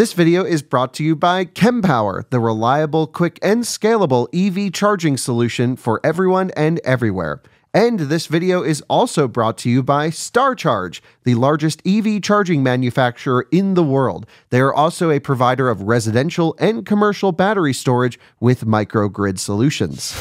This video is brought to you by Kempower, the reliable, quick, and scalable EV charging solution for everyone and everywhere. And this video is also brought to you by StarCharge, the largest EV charging manufacturer in the world. They are also a provider of residential and commercial battery storage with microgrid solutions.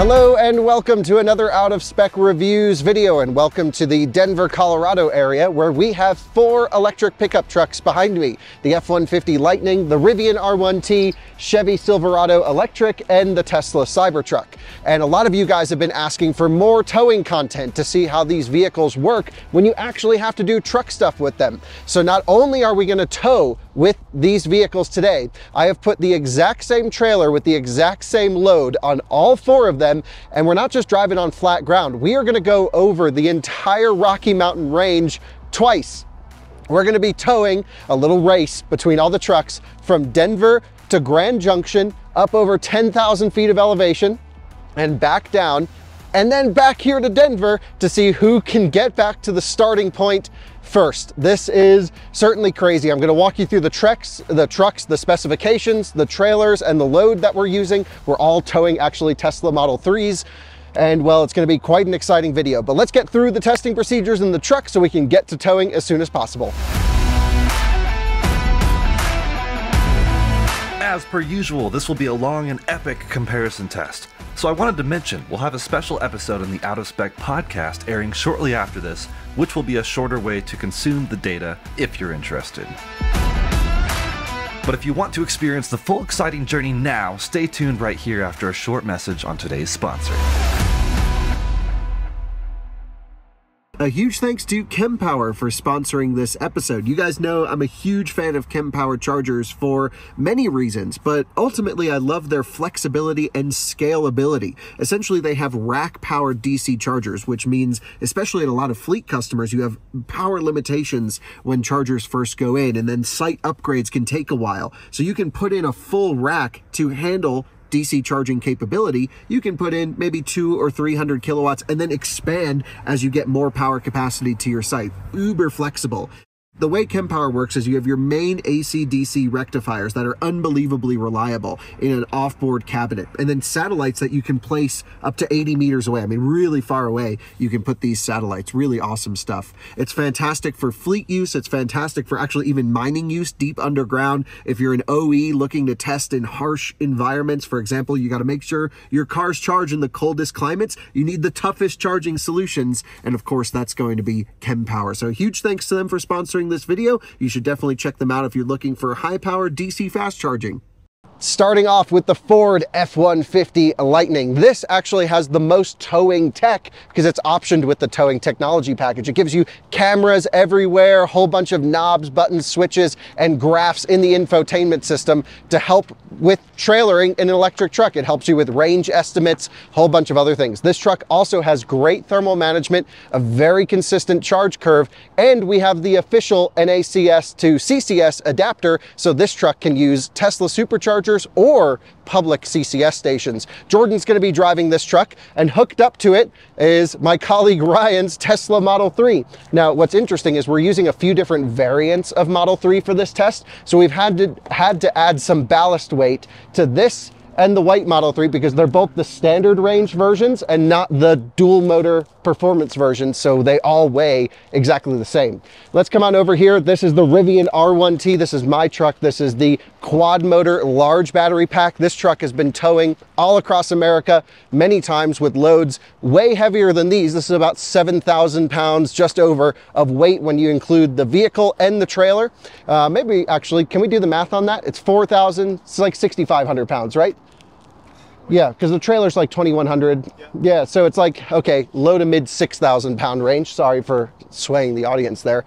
Hello and welcome to another Out of Spec Reviews video, and welcome to the Denver, Colorado area, where we have four electric pickup trucks behind me: the F-150 Lightning, the Rivian R1T, Chevy Silverado Electric, and the Tesla Cybertruck. And a lot of you guys have been asking for more towing content to see how these vehicles work when you actually have to do truck stuff with them. So not only are we going to tow with these vehicles today, I have put the exact same trailer with the exact same load on all four of them, and we're not just driving on flat ground. We are going to go over the entire Rocky Mountain range twice. We're going to be towing a little race between all the trucks from Denver to Grand Junction, up over 10,000 feet of elevation and back down, and then back here to Denver to see who can get back to the starting point first. This is certainly crazy. I'm going to walk you through the trucks, the specifications, the trailers, and the load that we're using. We're all towing actually Tesla Model 3s. And well, it's going to be quite an exciting video, but let's get through the testing procedures in the truck so we can get to towing as soon as possible. As per usual, this will be a long and epic comparison test. So I wanted to mention, we'll have a special episode in the Out of Spec podcast airing shortly after this, which will be a shorter way to consume the data if you're interested. But if you want to experience the full exciting journey now, stay tuned right here after a short message on today's sponsor. A huge thanks to Kempower for sponsoring this episode. You guys know I'm a huge fan of Kempower chargers for many reasons, but ultimately I love their flexibility and scalability. Essentially, they have rack-powered DC chargers, which means, especially in a lot of fleet customers, you have power limitations when chargers first go in, and then site upgrades can take a while. So you can put in a full rack to handle DC charging capability. You can put in maybe 200 or 300 kilowatts and then expand as you get more power capacity to your site. Uber flexible. The way Kempower works is you have your main AC-DC rectifiers that are unbelievably reliable in an offboard cabinet, and then satellites that you can place up to 80 meters away. I mean, really far away, you can put these satellites. Really awesome stuff. It's fantastic for fleet use. It's fantastic for actually even mining use deep underground. If you're an OE looking to test in harsh environments, for example, you got to make sure your cars charge in the coldest climates. You need the toughest charging solutions. And of course, that's going to be Kempower. So huge thanks to them for sponsoring this video. You should definitely check them out if you're looking for high power DC fast charging. Starting off with the Ford F-150 Lightning. This actually has the most towing tech because it's optioned with the towing technology package. It gives you cameras everywhere, a whole bunch of knobs, buttons, switches, and graphs in the infotainment system to help with trailering in an electric truck. It helps you with range estimates, a whole bunch of other things. This truck also has great thermal management, a very consistent charge curve, and we have the official NACS to CCS adapter, so this truck can use Tesla Supercharger or public CCS stations. Jordan's going to be driving this truck, and hooked up to it is my colleague Ryan's Tesla Model 3. Now, what's interesting is we're using a few different variants of Model 3 for this test, so we've had to add some ballast weight to this and the white Model 3 because they're both the standard range versions and not the dual motor performance versions, so they all weigh exactly the same. Let's come on over here. This is the Rivian R1T. This is my truck. This is the quad motor large battery pack. This truck has been towing all across America many times with loads way heavier than these. This is about 7,000 pounds, just over, of weight when you include the vehicle and the trailer. Maybe actually, can we do the math on that? It's 4,000, it's like 6,500 pounds, right? Yeah, because the trailer's like 2,100. Yeah, so it's like, okay, low to mid 6,000 pound range. Sorry for swaying the audience there.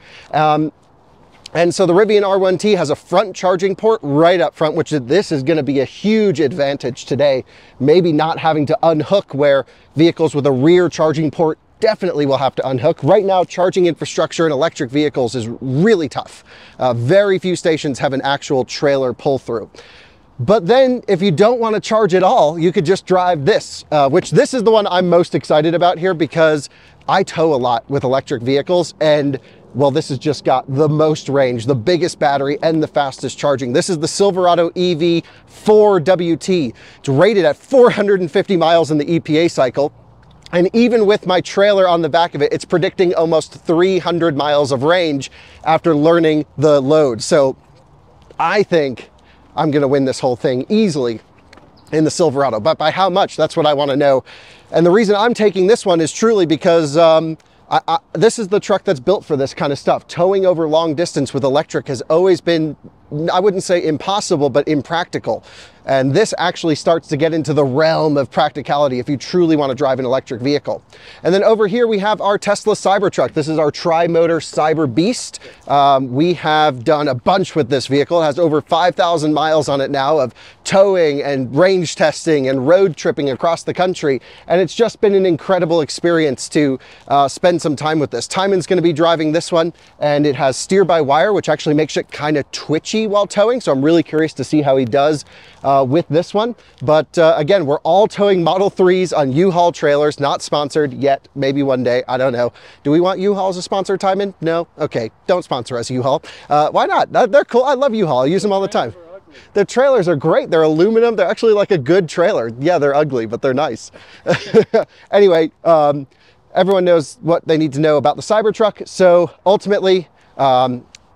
And so the Rivian R1T has a front charging port right up front, which this is going to be a huge advantage today. Maybe not having to unhook where vehicles with a rear charging port definitely will have to unhook. Right now, charging infrastructure in electric vehicles is really tough. Very few stations have an actual trailer pull through. But then if you don't want to charge at all, you could just drive this, which this is the one I'm most excited about here because I tow a lot with electric vehicles, and well, this has just got the most range, the biggest battery, and the fastest charging. This is the Silverado EV 4WT. It's rated at 450 miles in the EPA cycle. And even with my trailer on the back of it, it's predicting almost 300 miles of range after learning the load. So I think I'm going to win this whole thing easily in the Silverado. But by how much? That's what I want to know. And the reason I'm taking this one is truly because this is the truck that's built for this kind of stuff. Towing over long distance with electric has always been, I wouldn't say impossible, but impractical. And this actually starts to get into the realm of practicality if you truly want to drive an electric vehicle. And then over here we have our Tesla Cybertruck. This is our tri-motor Cyber Beast. We have done a bunch with this vehicle. It has over 5,000 miles on it now of towing and range testing and road tripping across the country. And it's just been an incredible experience to spend some time with this. Timon's going to be driving this one, and it has steer-by-wire, which actually makes it kind of twitchy while towing. So I'm really curious to see how he does with this one. But again, we're all towing Model 3s on U-Haul trailers, not sponsored yet. Maybe one day, I don't know. Do we want U-Haul as a sponsor, Timon? No? Okay, don't sponsor us, U-Haul. Why not? They're cool. I love U-Haul. I use them all the time. The trailers are great. They're aluminum. They're actually like a good trailer. Yeah, they're ugly, but they're nice. Anyway, everyone knows what they need to know about the Cybertruck. So ultimately,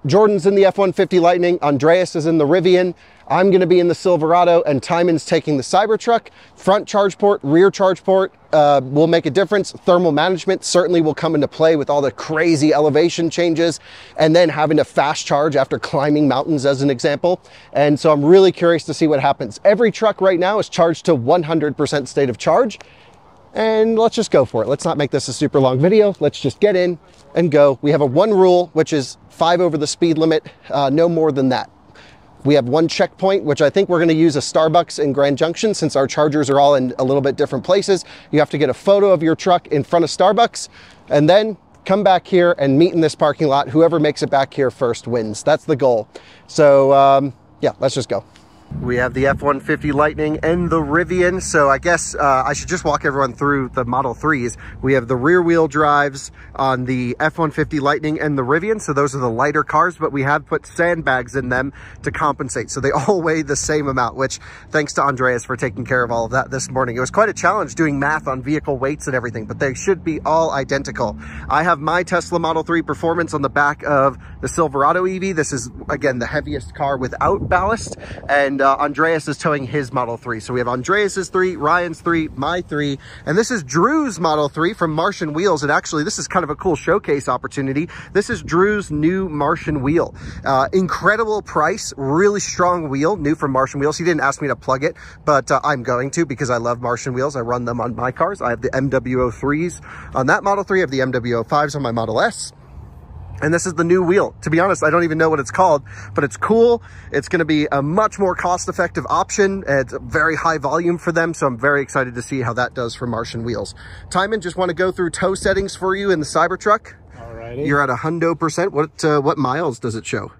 Jordan's in the F-150 Lightning, Andreas is in the Rivian, I'm going to be in the Silverado, and Timon's taking the Cybertruck. Front charge port, rear charge port will make a difference. Thermal management certainly will come into play with all the crazy elevation changes, and then having to fast charge after climbing mountains as an example. And so I'm really curious to see what happens. Every truck right now is charged to 100% state of charge. And let's just go for it. Let's not make this a super long video. Let's just get in and go. We have a one rule, which is 5 over the speed limit, no more than that. We have one checkpoint, which I think we're going to use a Starbucks in Grand Junction, since our chargers are all in a little bit different places. You have to get a photo of your truck in front of Starbucks, and then come back here and meet in this parking lot. Whoever makes it back here first wins. That's the goal. So yeah, let's just go. We have the F-150 Lightning and the Rivian, so I guess I should just walk everyone through the Model 3s. We have the rear-wheel drives on the F-150 Lightning and the Rivian, so those are the lighter cars, but we have put sandbags in them to compensate, so they all weigh the same amount, which, thanks to Andreas for taking care of all of that this morning. It was quite a challenge doing math on vehicle weights and everything, but they should be all identical. I have my Tesla Model 3 Performance on the back of the Silverado EV. This is, again, the heaviest car without ballast, and Andreas is towing his Model 3. So we have Andreas's 3, Ryan's 3, my 3, and this is Drew's Model 3 from Martian Wheels. And actually, this is kind of a cool showcase opportunity. This is Drew's new Martian wheel. Incredible price, really strong wheel, new from Martian Wheels. He didn't ask me to plug it, but I'm going to because I love Martian Wheels. I run them on my cars. I have the MW03s on that Model 3. I have the MW05s on my Model S. And this is the new wheel. To be honest, I don't even know what it's called, but it's cool. It's going to be a much more cost-effective option. It's a very high volume for them, so I'm very excited to see how that does for Martian Wheels. Timon, just want to go through tow settings for you in the Cybertruck. Alrighty. You're at 100%. What miles does it show?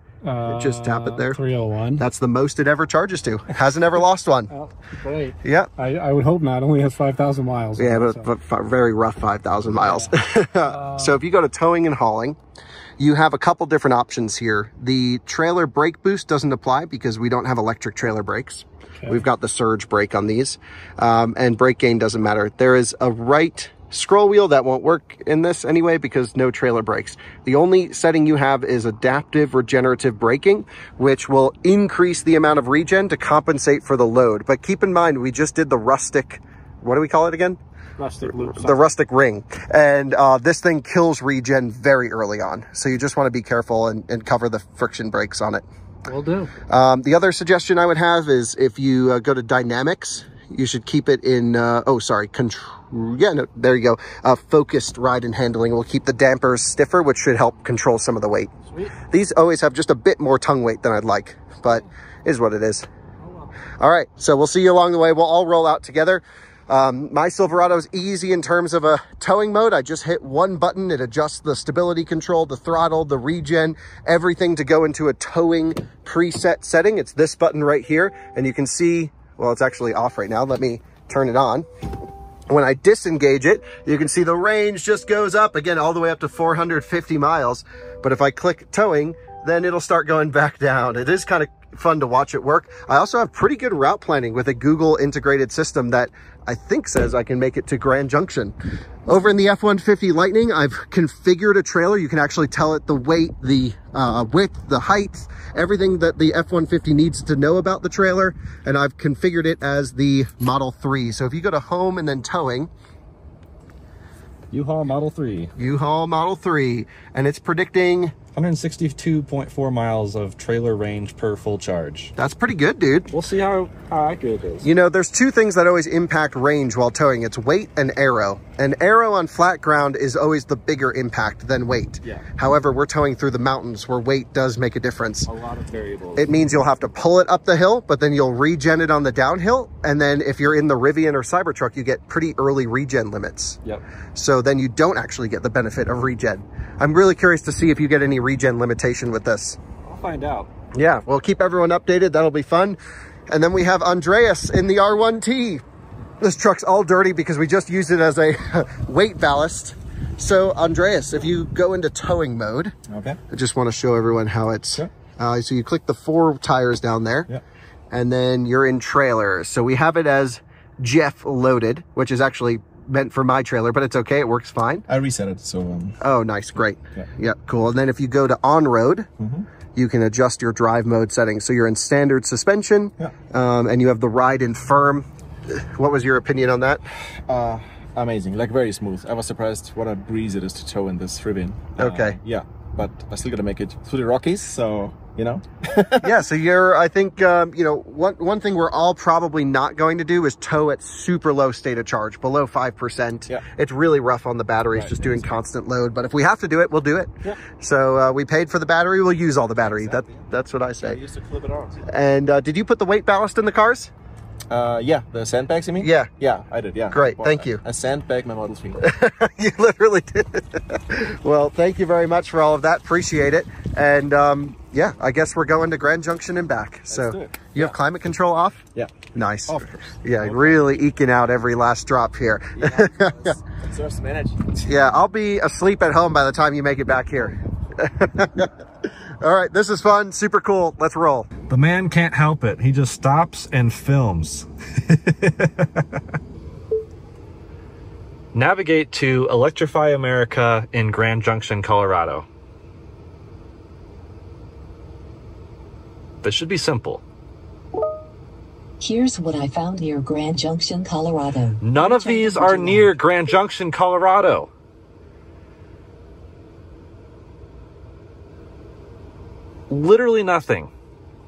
Just tap it there. 301. That's the most it ever charges to. It hasn't ever lost one. Oh, great. Yeah. I would hope not. It only has 5,000 miles. Yeah, but very rough 5,000 miles. Yeah. So if you go to towing and hauling, you have a couple different options here. The trailer brake boost doesn't apply because we don't have electric trailer brakes. Okay. We've got the surge brake on these. And brake gain doesn't matter. There is a right scroll wheel that won't work in this anyway because no trailer brakes. The only setting you have is adaptive regenerative braking, which will increase the amount of regen to compensate for the load. But keep in mind, we just did the rustic, what do we call it again? Rustic loop. The rustic ring. And this thing kills regen very early on. So you just want to be careful and cover the friction brakes on it. Will do. The other suggestion I would have is if you go to dynamics, you should keep it in, control. Yeah, no, there you go. Focused ride and handling will keep the dampers stiffer, which should help control some of the weight. Sweet. These always have just a bit more tongue weight than I'd like, but is what it is. Oh, well. All right. So we'll see you along the way. We'll all roll out together. My Silverado is easy in terms of a towing mode. I just hit one button. It adjusts the stability control, the throttle, the regen, everything to go into a towing preset setting. It's this button right here. And you can see, well, it's actually off right now. Let me turn it on. When I disengage it, you can see the range just goes up again, all the way up to 450 miles. But if I click towing, then it'll start going back down. It is kind of fun to watch it work. I also have pretty good route planning with a Google integrated system that I think says I can make it to Grand Junction. Over in the F-150 Lightning, I've configured a trailer. You can actually tell it the weight, the width, the height, everything that the F-150 needs to know about the trailer. And I've configured it as the Model 3. So if you go to home and then towing, U-Haul Model 3. U-Haul Model 3. And it's predicting 162.4 miles of trailer range per full charge. That's pretty good, dude. We'll see how accurate it is. You know, there's two things that always impact range while towing. It's weight and aero. An aero on flat ground is always the bigger impact than weight. Yeah. However, we're towing through the mountains where weight does make a difference. A lot of variables. It means you'll have to pull it up the hill, but then you'll regen it on the downhill. And then if you're in the Rivian or Cybertruck, you get pretty early regen limits. Yep. So then you don't actually get the benefit of regen. I'm really curious to see if you get any regen limitation with this. I'll find out. Yeah, we'll keep everyone updated. That'll be fun. And then we have Andreas in the R1T. This truck's all dirty because we just used it as a weight ballast. So Andreas, if you go into towing mode, okay, I just want to show everyone how it's, sure. So you click the four tires down there, yeah, and then you're in trailer. So we have it as Jeff loaded, which is actually meant for my trailer, but it's okay. It works fine. I reset it. So, oh, nice. Great. Yeah. Yeah, cool. And then if you go to on road, mm-hmm, you can adjust your drive mode settings. So you're in standard suspension, yeah, and you have the ride in firm. What was your opinion on that? Amazing. Like very smooth. I was surprised what a breeze it is to tow in this Rivian. Okay. Yeah. But I still got to make it through the Rockies. So, you know? Yeah, so you're, I think, you know, one thing we're all probably not going to do is tow at super low state of charge, below 5%. Yeah. It's really rough on the batteries, right, just doing constant load. But if we have to do it, we'll do it. Yeah. So we paid for the battery, we'll use all the battery. Exactly. That's what I say. Yeah, you used to clip it on. And did you put the weight ballast in the cars? Yeah, the sandbags, you mean? Yeah. Yeah, I did, yeah. Great, well, thank you. I sandbagged my Model 3. You literally did. Well, thank you very much for all of that. Appreciate it. And yeah, I guess we're going to Grand Junction and back. Let's so you yeah. have climate control off? Yeah. Nice. Off. Yeah, okay. Really eking out every last drop here. Yeah, conserve some energy. Yeah, I'll be asleep at home by the time you make it back here. All right, this is fun, super cool. Let's roll. The man can't help it. He just stops and films. Navigate to Electrify America in Grand Junction, Colorado. This should be simple. Here's what I found near Grand Junction, Colorado. None of these are near Grand Junction, Colorado. Literally nothing.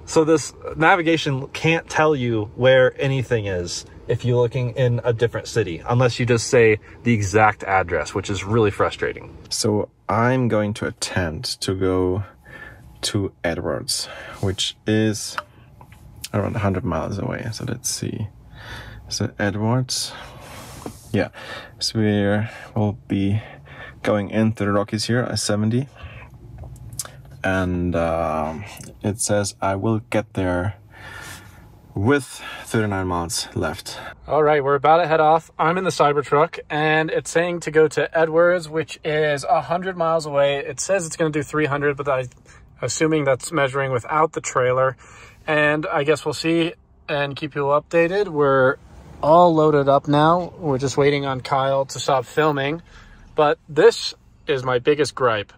So this navigation can't tell you where anything is if you're looking in a different city, unless you just say the exact address, which is really frustrating. So I'm going to attempt to go to Edwards, which is around 100 miles away. So let's see. So Edwards, yeah. So we will be going into the Rockies here at I-70. And it says I will get there with 39 miles left. All right, we're about to head off. I'm in the Cybertruck, and it's saying to go to Edwards, which is 100 miles away. It says it's going to do 300, but I'm assuming that's measuring without the trailer. And I guess we'll see and keep you updated. We're all loaded up now. We're just waiting on Kyle to stop filming. But this is my biggest gripe.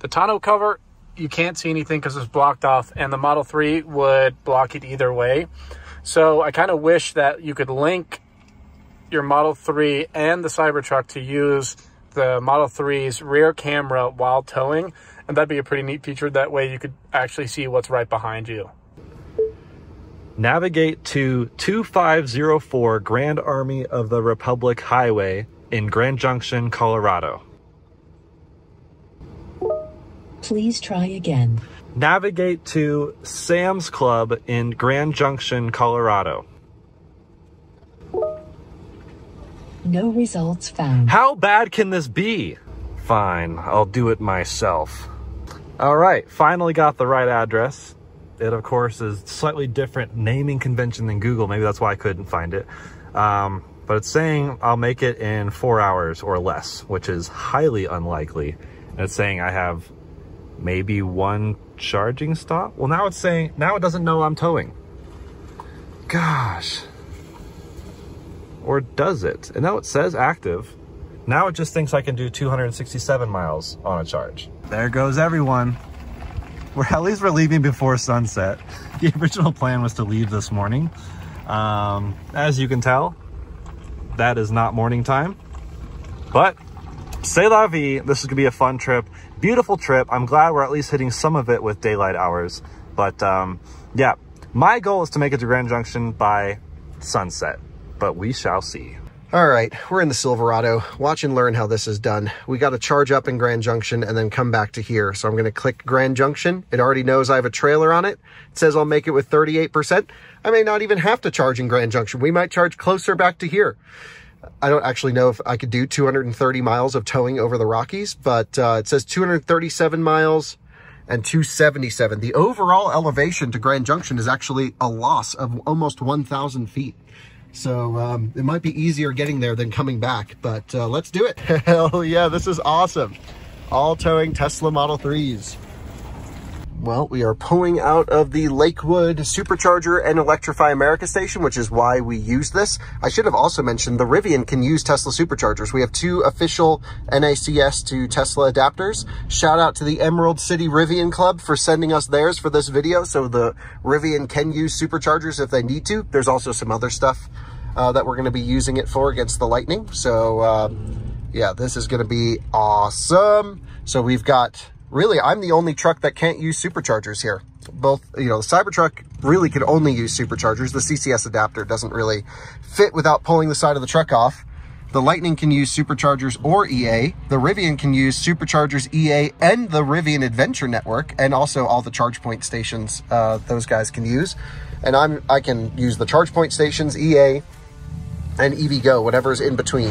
The tonneau cover, you can't see anything because it's blocked off, and the Model 3 would block it either way. So I kind of wish that you could link your Model 3 and the Cybertruck to use the Model 3's rear camera while towing, and that'd be a pretty neat feature. That way you could actually see what's right behind you. Navigate to 2504 Grand Army of the Republic Highway in Grand Junction, Colorado. Please try again. Navigate to Sam's Club in Grand Junction, Colorado. No results found. How bad can this be? Fine, I'll do it myself. All right, finally got the right address. It, of course, is slightly different naming convention than Google. Maybe that's why I couldn't find it. But it's saying I'll make it in 4 hours or less, which is highly unlikely. And it's saying I have maybe one charging stop. Well, now it's saying, now it doesn't know I'm towing. Gosh. Or does it? And now it says active. Now it just thinks I can do 267 miles on a charge. There goes everyone. At least we're leaving before sunset. The original plan was to leave this morning. As you can tell, that is not morning time. But c'est la vie. This is going to be a fun trip. Beautiful trip. I'm glad we're at least hitting some of it with daylight hours. But yeah, my goal is to make it to Grand Junction by sunset. But we shall see. All right, we're in the Silverado. Watch and learn how this is done. We got to charge up in Grand Junction and then come back to here. So I'm going to click Grand Junction. It already knows I have a trailer on it. It says I'll make it with 38%. I may not even have to charge in Grand Junction. We might charge closer back to here. I don't actually know if I could do 230 miles of towing over the Rockies, but it says 237 miles and 277. The overall elevation to Grand Junction is actually a loss of almost 1,000 feet. So it might be easier getting there than coming back, but let's do it. Hell yeah, this is awesome. All towing Tesla Model 3s. Well, we are pulling out of the Lakewood Supercharger and Electrify America station, which is why we use this. I should have also mentioned the Rivian can use Tesla Superchargers. We have two official NACS to Tesla adapters. Shout out to the Emerald City Rivian Club for sending us theirs for this video. So the Rivian can use Superchargers if they need to. There's also some other stuff that we're going to be using it for against the Lightning. So yeah, this is going to be awesome. So we've got... Really, I'm the only truck that can't use superchargers here. Both, you know, the Cybertruck really could only use superchargers. The CCS adapter doesn't really fit without pulling the side of the truck off. The Lightning can use superchargers or EA. The Rivian can use superchargers, EA, and the Rivian Adventure Network, and also all the charge point stations those guys can use. And I can use the charge point stations, EA, and EVgo, whatever's in between.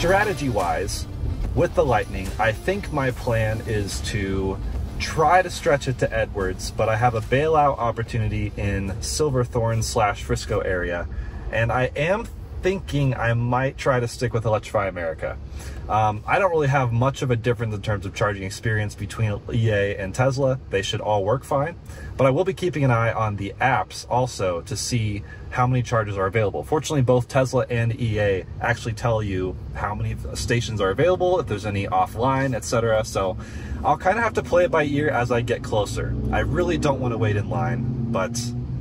Strategy-wise, with the Lightning, I think my plan is to try to stretch it to Edwards, but I have a bailout opportunity in Silverthorne / Frisco area, and I am thinking I might try to stick with Electrify America. I don't really have much of a difference in terms of charging experience between EA and Tesla. They should all work fine, but I will be keeping an eye on the apps also to see how many charges are available. Fortunately, both Tesla and EA actually tell you how many stations are available, if there's any offline, etc. So I'll kind of have to play it by ear as I get closer. I really don't want to wait in line, but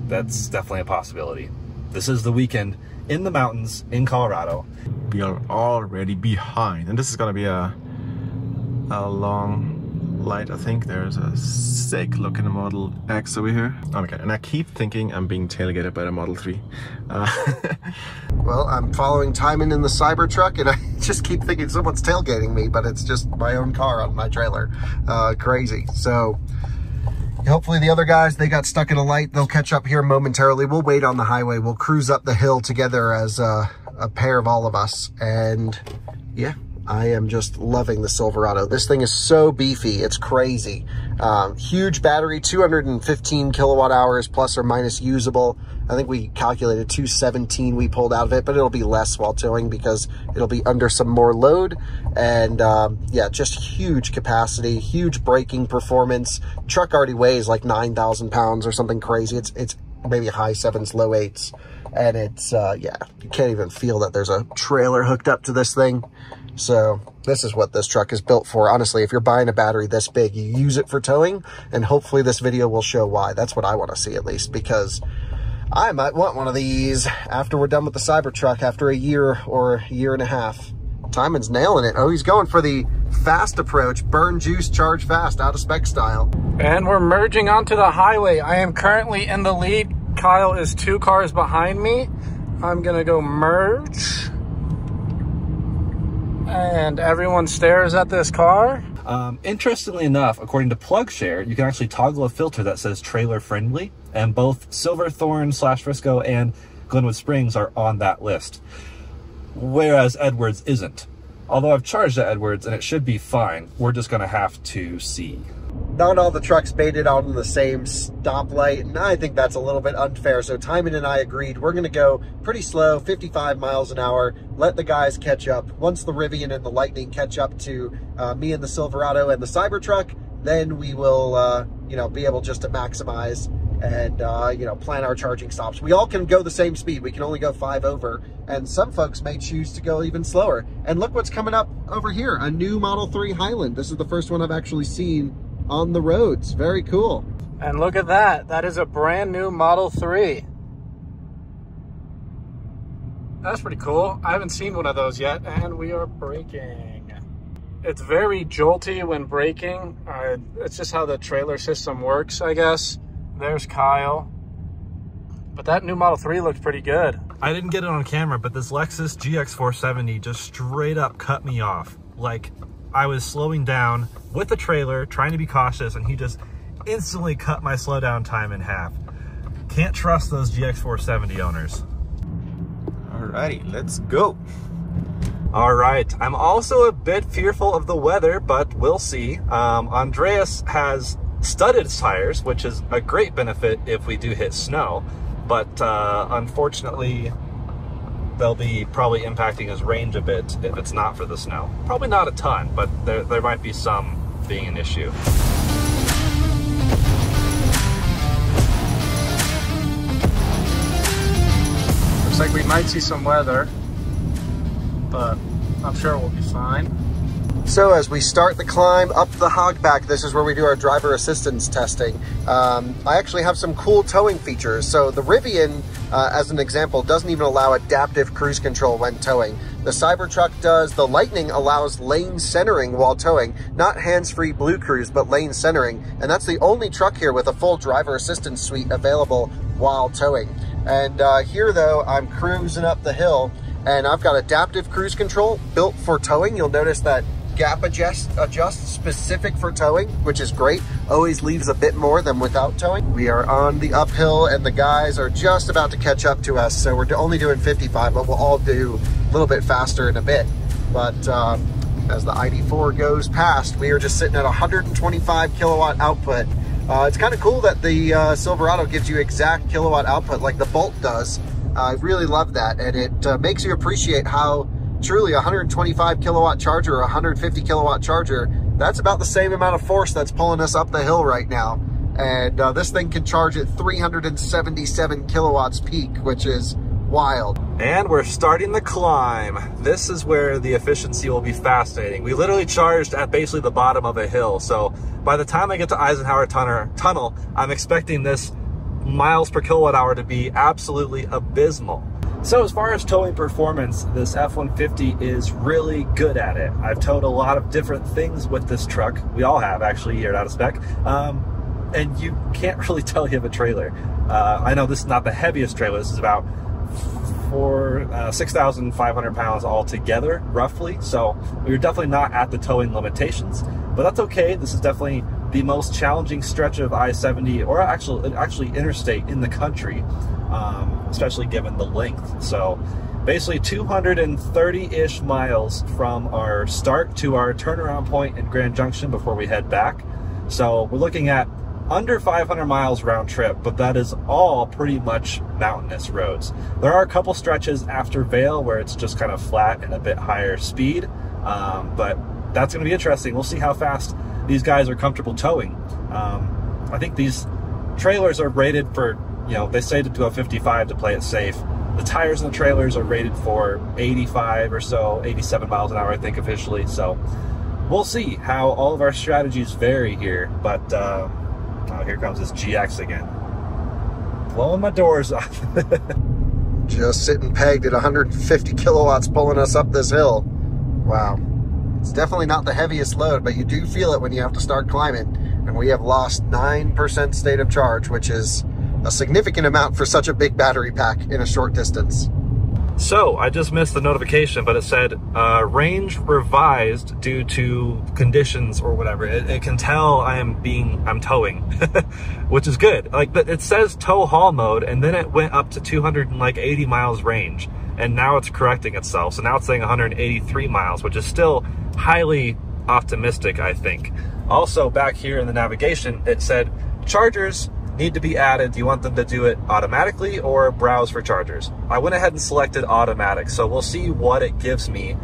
that's definitely a possibility. This is the weekend in the mountains in Colorado. We are already behind, and this is going to be a long light. I think there's a sick looking Model X over here. Okay, and I keep thinking I'm being tailgated by the Model 3. Well, I'm following timing in the Cybertruck, and I just keep thinking someone's tailgating me, but it's just my own car on my trailer. Crazy. So hopefully the other guys, they got stuck in a light. They'll catch up here momentarily. We'll wait on the highway. We'll cruise up the hill together as a pair of all of us. And yeah, I am just loving the Silverado. This thing is so beefy. It's crazy. Huge battery, 215 kilowatt hours, plus or minus usable. I think we calculated 217 we pulled out of it, but it'll be less while towing because it'll be under some more load. And yeah, just huge capacity, huge braking performance. Truck already weighs like 9,000 pounds or something crazy. It's maybe high sevens, low eights. And it's, yeah, you can't even feel that there's a trailer hooked up to this thing. So this is what this truck is built for. Honestly, if you're buying a battery this big, you use it for towing, and hopefully this video will show why. That's what I want to see, at least, because I might want one of these after we're done with the Cybertruck, after a year or a year and a half. Timon's nailing it. Oh, he's going for the fast approach. Burn juice, charge fast, out of spec style. And we're merging onto the highway. I am currently in the lead. Kyle is 2 cars behind me. I'm gonna go merge. And everyone stares at this car. Interestingly enough, according to PlugShare, you can actually toggle a filter that says trailer friendly, and both Silverthorne / Frisco and Glenwood Springs are on that list, whereas Edwards isn't. Although I've charged at Edwards and it should be fine, we're just gonna have to see. Not all the trucks made it out in the same stoplight, and I think that's a little bit unfair. So Timon and I agreed we're gonna go pretty slow, 55 miles an hour, let the guys catch up. Once the Rivian and the Lightning catch up to me and the Silverado and the Cybertruck, then we will be able just to maximize and plan our charging stops. We all can go the same speed. We can only go 5 over, and some folks may choose to go even slower. And look what's coming up over here, a new Model 3 Highland. This is the first one I've actually seen on the roads. Very cool. And look at that. That is a brand new Model 3. That's pretty cool. I haven't seen one of those yet, and we are braking. It's very jolty when braking. It's just how the trailer system works, I guess. There's Kyle. But that new Model 3 looked pretty good. I didn't get it on camera, but this Lexus GX470 just straight up cut me off. Like, I was slowing down with the trailer, trying to be cautious, and he just instantly cut my slowdown time in half. Can't trust those GX470 owners. Alrighty, let's go. All right, I'm also a bit fearful of the weather, but we'll see. Andreas has studded tires, which is a great benefit if we do hit snow, but unfortunately they'll be probably impacting his range a bit if it's not for the snow. Probably not a ton, but there might be some being an issue. Looks like we might see some weather, but I'm sure we'll be fine. So as we start the climb up the Hogback, this is where we do our driver assistance testing. I actually have some cool towing features. So the Rivian, as an example, doesn't even allow adaptive cruise control when towing. The Cybertruck does. The Lightning allows lane centering while towing. Not hands-free Blue Cruise, but lane centering. And that's the only truck here with a full driver assistance suite available while towing. And here though, I'm cruising up the hill and I've got adaptive cruise control built for towing. You'll notice that gap adjust specific for towing, which is great. Always leaves a bit more than without towing. We are on the uphill and the guys are just about to catch up to us. So we're only doing 55, but we'll all do a little bit faster in a bit. But as the ID4 goes past, we are just sitting at 125 kilowatt output. It's kind of cool that the Silverado gives you exact kilowatt output like the Bolt does. I really love that. And it makes you appreciate how truly 125 kilowatt charger or 150 kilowatt charger, that's about the same amount of force that's pulling us up the hill right now. And this thing can charge at 377 kilowatts peak, which is wild. And we're starting the climb. This is where the efficiency will be fascinating. We literally charged at basically the bottom of a hill. So by the time I get to Eisenhower Tunnel, I'm expecting this miles per kilowatt hour to be absolutely abysmal. So as far as towing performance, this F-150 is really good at it. I've towed a lot of different things with this truck. We all have, actually, here at Out of Spec. And you can't really tell you have a trailer. I know this is not the heaviest trailer. This is about 6,500 pounds altogether, roughly. So we're definitely not at the towing limitations, but that's okay. This is definitely the most challenging stretch of I-70 or actually interstate in the country, especially given the length. So basically 230-ish miles from our start to our turnaround point in Grand Junction before we head back. So we're looking at under 500 miles round trip, but that is all pretty much mountainous roads. There are a couple stretches after Vail where it's just kind of flat and a bit higher speed, but that's going to be interesting. We'll see how fast these guys are comfortable towing. I think these trailers are rated for, they say to go 55 to play it safe. The tires and the trailers are rated for 85 or so, 87 miles an hour, I think, officially. So we'll see how all of our strategies vary here, but oh, here comes this GX again. Blowing my doors off. Just sitting pegged at 150 kilowatts pulling us up this hill. Wow. It's definitely not the heaviest load, but you do feel it when you have to start climbing. And we have lost 9% state of charge, which is a significant amount for such a big battery pack in a short distance. So I just missed the notification, but it said range revised due to conditions or whatever. It can tell I'm towing, which is good. Like, but it says tow haul mode, and then it went up to 280 miles range, and now it's correcting itself. So now it's saying 183 miles, which is still highly optimistic, I think. Also, back here in the navigation, it said chargers need to be added. Do you want them to do it automatically or browse for chargers? I went ahead and selected automatic, so we'll see what it gives me.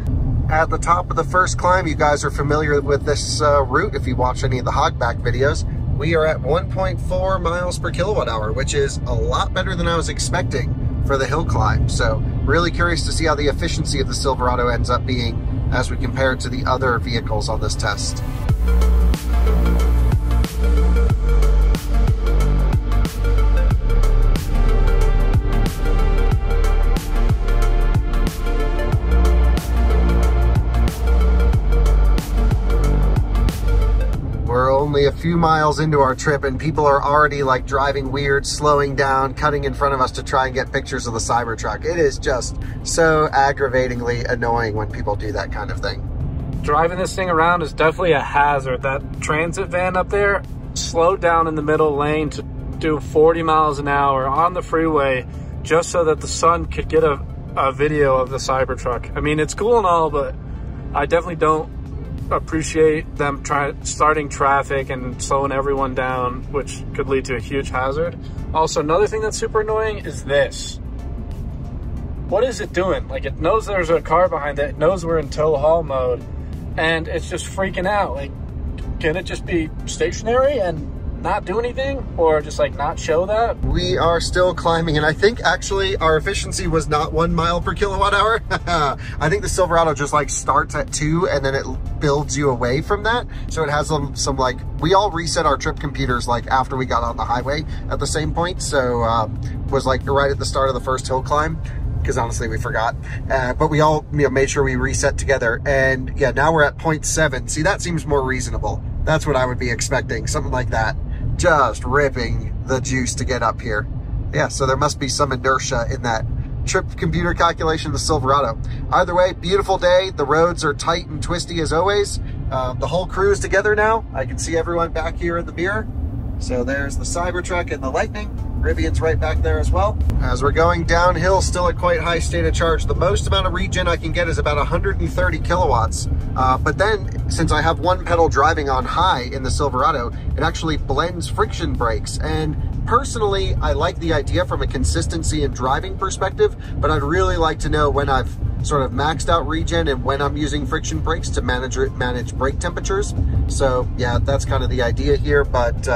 At the top of the first climb, you guys are familiar with this route if you watch any of the Hogback videos. We are at 1.4 miles per kilowatt hour, which is a lot better than I was expecting for the hill climb. So really curious to see how the efficiency of the Silverado ends up being as we compare it to the other vehicles on this test. Only a few miles into our trip and people are already like driving weird, slowing down, cutting in front of us to try and get pictures of the Cybertruck. It is just so aggravatingly annoying when people do that kind of thing. Driving this thing around is definitely a hazard. That transit van up there slowed down in the middle lane to do 40 miles an hour on the freeway just so that the sun could get a video of the Cybertruck. I mean, it's cool and all, but I definitely don't appreciate them starting traffic and slowing everyone down, which could lead to a huge hazard. Also, another thing that's super annoying is this. What is it doing? Like, it knows there's a car behind it. It knows we're in tow haul mode, and it's just freaking out. Like, can it just be stationary and not do anything, or just like not show that? We are still climbing, and I think actually our efficiency was not 1 mile per kilowatt hour. I think the Silverado just like starts at 2 and then it builds you away from that. So it has some like, we all reset our trip computers like after we got on the highway at the same point. So was like right at the start of the first hill climb, because honestly we forgot, but we all, you know, made sure we reset together. And yeah, now we're at 0.7. See, that seems more reasonable. That's what I would be expecting, something like that. Just ripping the juice to get up here. Yeah, so there must be some inertia in that trip computer calculation of the Silverado. Either way, beautiful day. The roads are tight and twisty as always. The whole crew is together now. I can see everyone back here in the mirror. So there's the Cybertruck and the Lightning. Rivian's right back there as well. As we're going downhill, still at quite high state of charge. The most amount of regen I can get is about 130 kilowatts. But then, since I have one pedal driving on high in the Silverado, it actually blends friction brakes. And personally, I like the idea from a consistency and driving perspective, but I'd really like to know when I've sort of maxed out regen and when I'm using friction brakes to manage brake temperatures. So yeah, that's kind of the idea here, but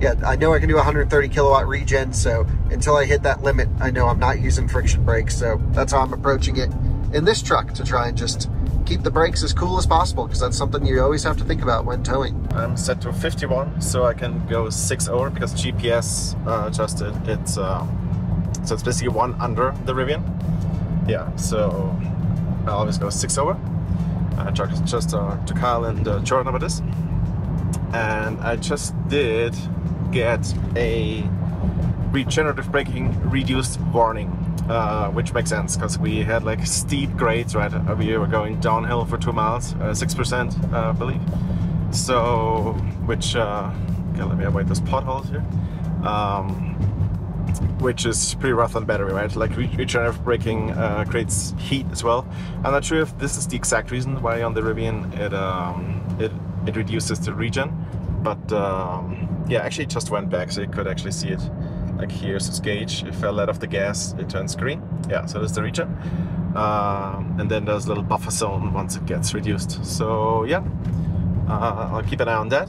yeah, I know I can do 130 kilowatt regen, so until I hit that limit, I know I'm not using friction brakes, so that's how I'm approaching it in this truck to try and just keep the brakes as cool as possible, because that's something you always have to think about when towing. I'm set to 51, so I can go 6 over, because GPS adjusted, so it's basically 1 under the Rivian. Yeah, so I always go 6 over. I talked just to Kyle and Jordan about this. And I just did get a regenerative braking reduced warning, which makes sense because we had like steep grades, right? We were going downhill for 2 miles, 6%, I believe. So, which, okay, let me avoid those potholes here. Which is pretty rough on the battery, right? Like regenerative braking creates heat as well. I'm not sure if this is the exact reason why on the Rivian it reduces the regen, but yeah, actually it just went back, so you could actually see it. Like here's this gauge. If I let off the gas, it turns green. Yeah, so that's the regen. And then there's a little buffer zone once it gets reduced. So yeah, I'll keep an eye on that.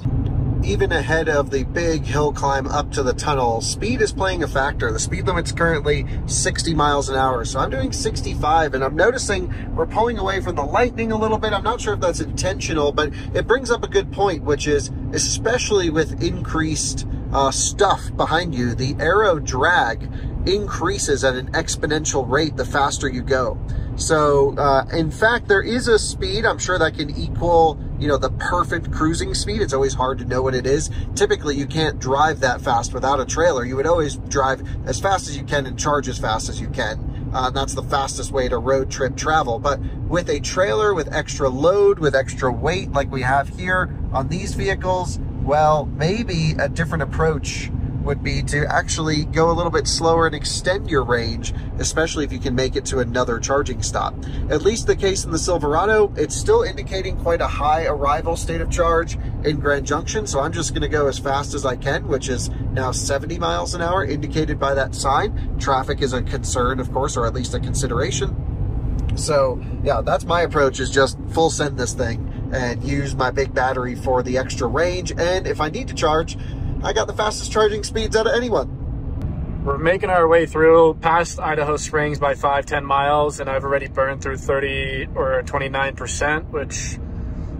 Even ahead of the big hill climb up to the tunnel, speed is playing a factor. The speed limit's currently 60 miles an hour, so I'm doing 65, and I'm noticing we're pulling away from the Lightning a little bit. I'm not sure if that's intentional, but it brings up a good point, which is, especially with increased stuff behind you, the aero drag increases at an exponential rate the faster you go. So, in fact, there is a speed, I'm sure, that can equal, you know, the perfect cruising speed. It's always hard to know what it is. Typically, you can't drive that fast without a trailer. You would always drive as fast as you can and charge as fast as you can. That's the fastest way to road trip travel. But with a trailer, with extra load, with extra weight like we have here on these vehicles, well, maybe a different approach would be to actually go a little bit slower and extend your range, especially if you can make it to another charging stop. At least the case in the Silverado, it's still indicating quite a high arrival state of charge in Grand Junction, so I'm just going to go as fast as I can, which is now 70 miles an hour, indicated by that sign. Traffic is a concern, of course, or at least a consideration. So yeah, that's my approach, is just full send this thing and use my big battery for the extra range. And if I need to charge, I got the fastest charging speeds out of anyone. We're making our way through past Idaho Springs by 5-10 miles, and I've already burned through 30 or 29%, which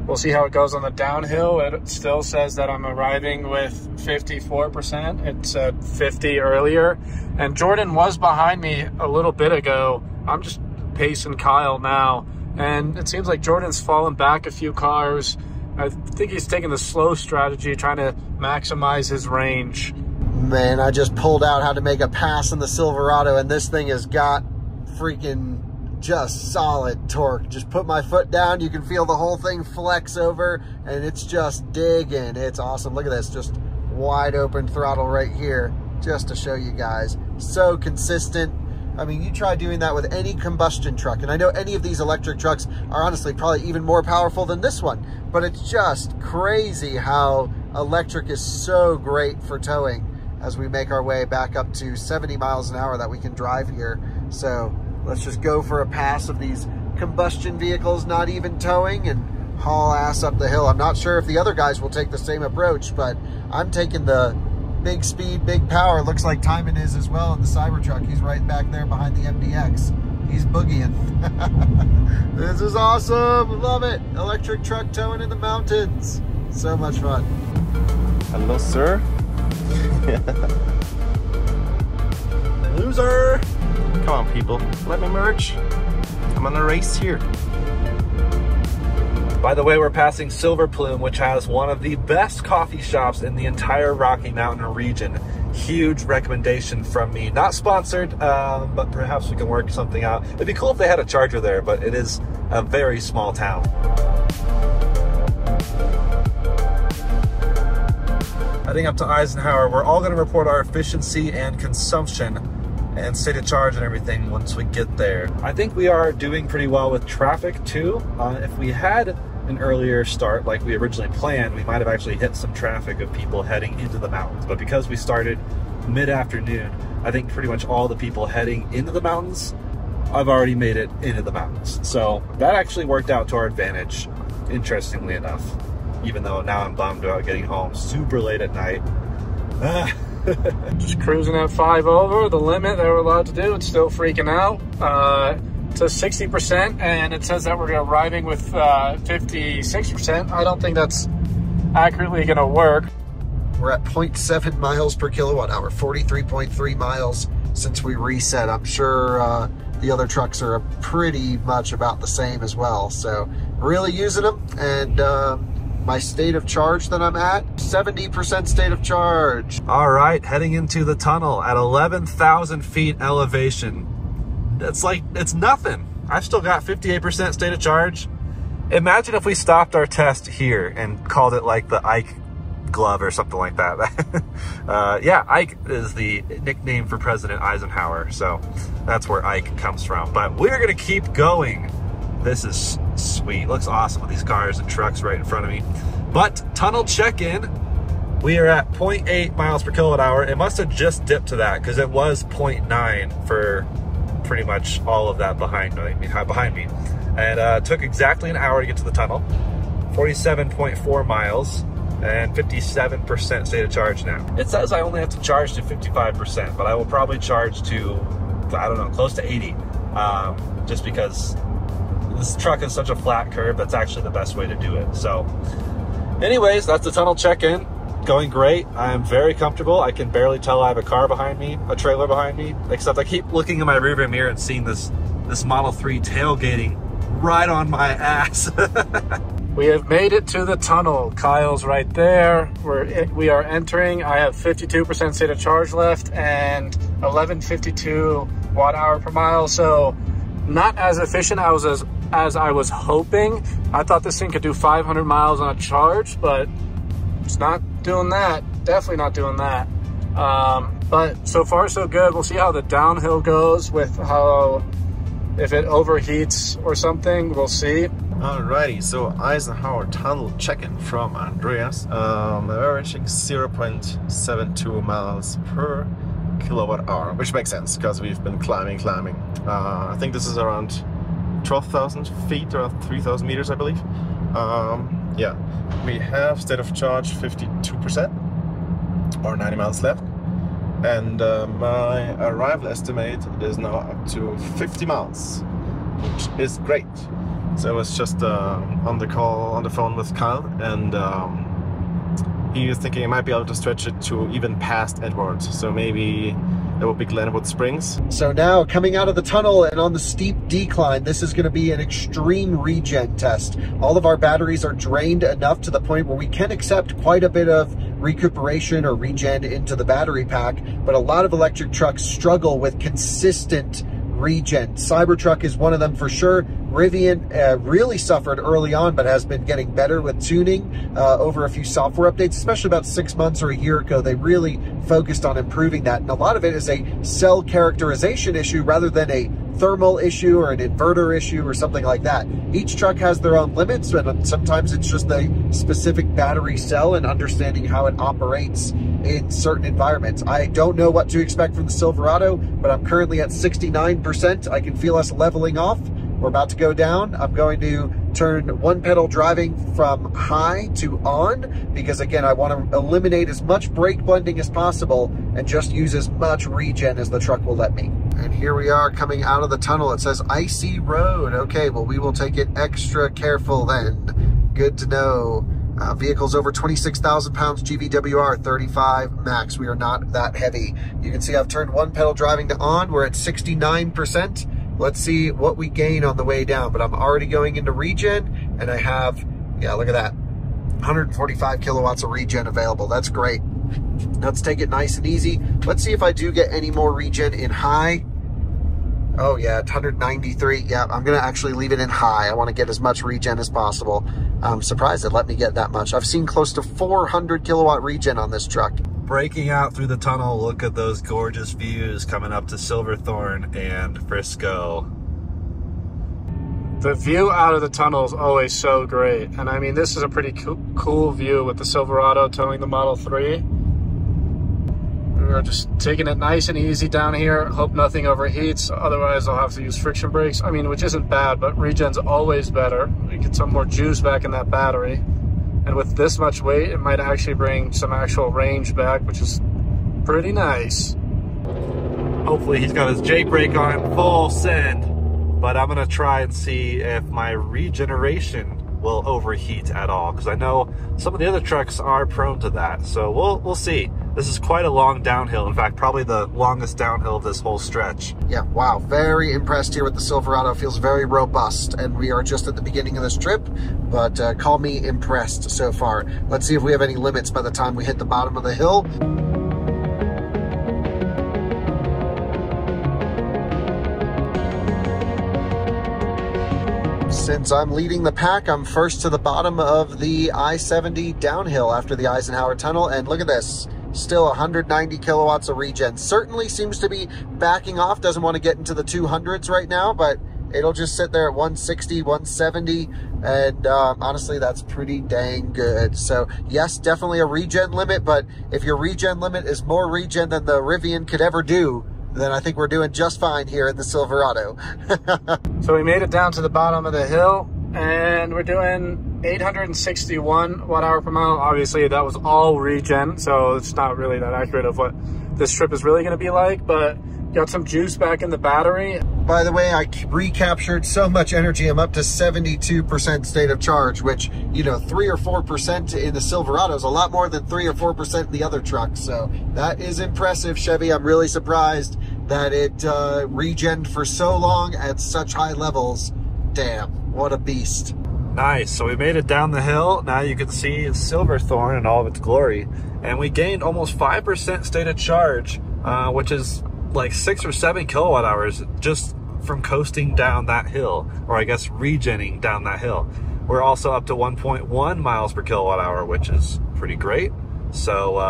we'll see how it goes on the downhill. It still says that I'm arriving with 54%. It said 50 earlier, and Jordan was behind me a little bit ago. I'm just pacing Kyle now, and it seems like Jordan's fallen back a few cars. I think he's taking the slow strategy, trying to maximize his range. Man, I just pulled out how to make a pass in the Silverado, and this thing has got freaking just solid torque. Just put my foot down, you can feel the whole thing flex over, and it's just digging. It's awesome. Look at this, just wide open throttle right here, just to show you guys. So consistent. I mean, you try doing that with any combustion truck, and I know any of these electric trucks are honestly probably even more powerful than this one, but it's just crazy how electric is so great for towing as we make our way back up to 70 miles an hour that we can drive here. So let's just go for a pass of these combustion vehicles, not even towing, and haul ass up the hill. I'm not sure if the other guys will take the same approach, but I'm taking the big speed, big power. Looks like Timon is as well in the Cybertruck. He's right back there behind the MDX. He's boogieing. This is awesome. Love it. Electric truck towing in the mountains. So much fun. Hello, sir. Loser. Come on, people. Let me merge. I'm on a race here. By the way, we're passing Silver Plume, which has one of the best coffee shops in the entire Rocky Mountain region. Huge recommendation from me. Not sponsored, but perhaps we can work something out. It'd be cool if they had a charger there, but it is a very small town. Heading up to Eisenhower, we're all going to report our efficiency and consumption and state of charge and everything once we get there. I think we are doing pretty well with traffic too. If we had an earlier start like we originally planned, we might have actually hit some traffic of people heading into the mountains. But because we started mid-afternoon, I think pretty much all the people heading into the mountains, I've already made it into the mountains. So that actually worked out to our advantage, interestingly enough, even though now I'm bummed about getting home super late at night. Just cruising at 5 over the limit that we're allowed to do. It's still freaking out. It's a 60%, and it says that we're arriving with 56%. I don't think that's accurately going to work. We're at 0.7 miles per kilowatt hour, 43.3 miles since we reset. I'm sure the other trucks are pretty much about the same as well. So really using them, and my state of charge that I'm at, 70% state of charge. All right, heading into the tunnel at 11,000 feet elevation. That's like, it's nothing. I've still got 58% state of charge. Imagine if we stopped our test here and called it like the Ike glove or something like that. Yeah, Ike is the nickname for President Eisenhower. So that's where Ike comes from. But we're gonna keep going. This is sweet. Looks awesome with these cars and trucks right in front of me. But tunnel check-in, we are at 0.8 miles per kilowatt hour. It must have just dipped to that because it was 0.9 for pretty much all of that behind me. And took exactly an hour to get to the tunnel. 47.4 miles and 57% state of charge now. It says I only have to charge to 55%, but I will probably charge to, I don't know, close to 80, just because this truck is such a flat curve. That's actually the best way to do it. So anyways, that's the tunnel check-in. Going great. I'm very comfortable. I can barely tell I have a car behind me, a trailer behind me, except I keep looking in my rearview mirror and seeing this Model 3 tailgating right on my ass. We have made it to the tunnel. Kyle's right there. We are entering. I have 52% state of charge left and 1152 watt-hour per mile. So not as efficient as I was hoping. I thought this thing could do 500 miles on a charge, but it's not doing that. Definitely not doing that. But so far so good. We'll see how the downhill goes with how, if it overheats or something, we'll see. Alrighty, so Eisenhower Tunnel check-in from Andreas. Averaging 0.72 miles per kilowatt hour, which makes sense because we've been climbing. I think this is around 12,000 feet or 3,000 meters, I believe. Yeah, we have state of charge 52% or 90 miles left. And my arrival estimate is now up to 50 miles, which is great. So I was just on the phone with Kyle, and he was thinking I might be able to stretch it to even past Edwards. So maybe that would be Glenwood Springs. So now coming out of the tunnel and on the steep decline, this is going to be an extreme regen test. All of our batteries are drained enough to the point where we can accept quite a bit of recuperation or regen into the battery pack, but a lot of electric trucks struggle with consistent regen. Cybertruck is one of them for sure. Rivian really suffered early on, but has been getting better with tuning over a few software updates, especially about 6 months or a year ago. They really focused on improving that. And a lot of it is a cell characterization issue rather than a thermal issue or an inverter issue or something like that. Each truck has their own limits, and sometimes it's just a specific battery cell and understanding how it operates in certain environments. I don't know what to expect from the Silverado, but I'm currently at 69%. I can feel us leveling off. We're about to go down. I'm going to turn one pedal driving from high to on, because again, I want to eliminate as much brake blending as possible and just use as much regen as the truck will let me. And here we are coming out of the tunnel. It says icy road. Okay, well, we will take it extra careful then. Good to know. Vehicles over 26,000 pounds GVWR, 35 max. We are not that heavy. You can see I've turned one pedal driving to on. We're at 69%. Let's see what we gain on the way down, but I'm already going into regen, and I have, yeah, look at that, 145 kilowatts of regen available. That's great. Let's take it nice and easy. Let's see if I do get any more regen in high. Oh yeah, 193. Yeah, I'm gonna actually leave it in high. I wanna get as much regen as possible. I'm surprised it let me get that much. I've seen close to 400 kilowatt regen on this truck. Breaking out through the tunnel, look at those gorgeous views coming up to Silverthorne and Frisco. The view out of the tunnel is always so great. And I mean, this is a pretty cool view with the Silverado towing the Model 3. We're just taking it nice and easy down here. Hope nothing overheats. Otherwise, I'll have to use friction brakes. I mean, which isn't bad, but regen's always better. We get some more juice back in that battery. And with this much weight, it might actually bring some actual range back, which is pretty nice. Hopefully he's got his J-brake on him full send, but I'm gonna try and see if my regeneration will overheat at all, because I know some of the other trucks are prone to that. So we'll see. This is quite a long downhill. In fact, probably the longest downhill of this whole stretch. Yeah, wow, very impressed here with the Silverado. Feels very robust, and we are just at the beginning of this trip, but call me impressed so far. Let's see if we have any limits by the time we hit the bottom of the hill. Since I'm leading the pack, I'm first to the bottom of the I-70 downhill after the Eisenhower Tunnel, and look at this. Still 190 kilowatts of regen. Certainly seems to be backing off. Doesn't want to get into the 200s right now, but it'll just sit there at 160, 170. And honestly, that's pretty dang good. So yes, definitely a regen limit, but if your regen limit is more regen than the Rivian could ever do, then I think we're doing just fine here in the Silverado. So we made it down to the bottom of the hill, and we're doing 861 watt hour per mile. Obviously that was all regen, so it's not really that accurate of what this trip is really going to be like, but got some juice back in the battery. By the way, I recaptured so much energy. I'm up to 72% state of charge, which, you know, 3 or 4% in the Silverado is a lot more than 3 or 4% in the other trucks. So that is impressive, Chevy. I'm really surprised that it regened for so long at such high levels. Damn, what a beast. Nice, so we made it down the hill. Now you can see Silverthorne in all of its glory. And we gained almost 5% state of charge, which is like 6 or 7 kilowatt hours just from coasting down that hill, or I guess regenning down that hill. We're also up to 1.1 miles per kilowatt hour, which is pretty great. So,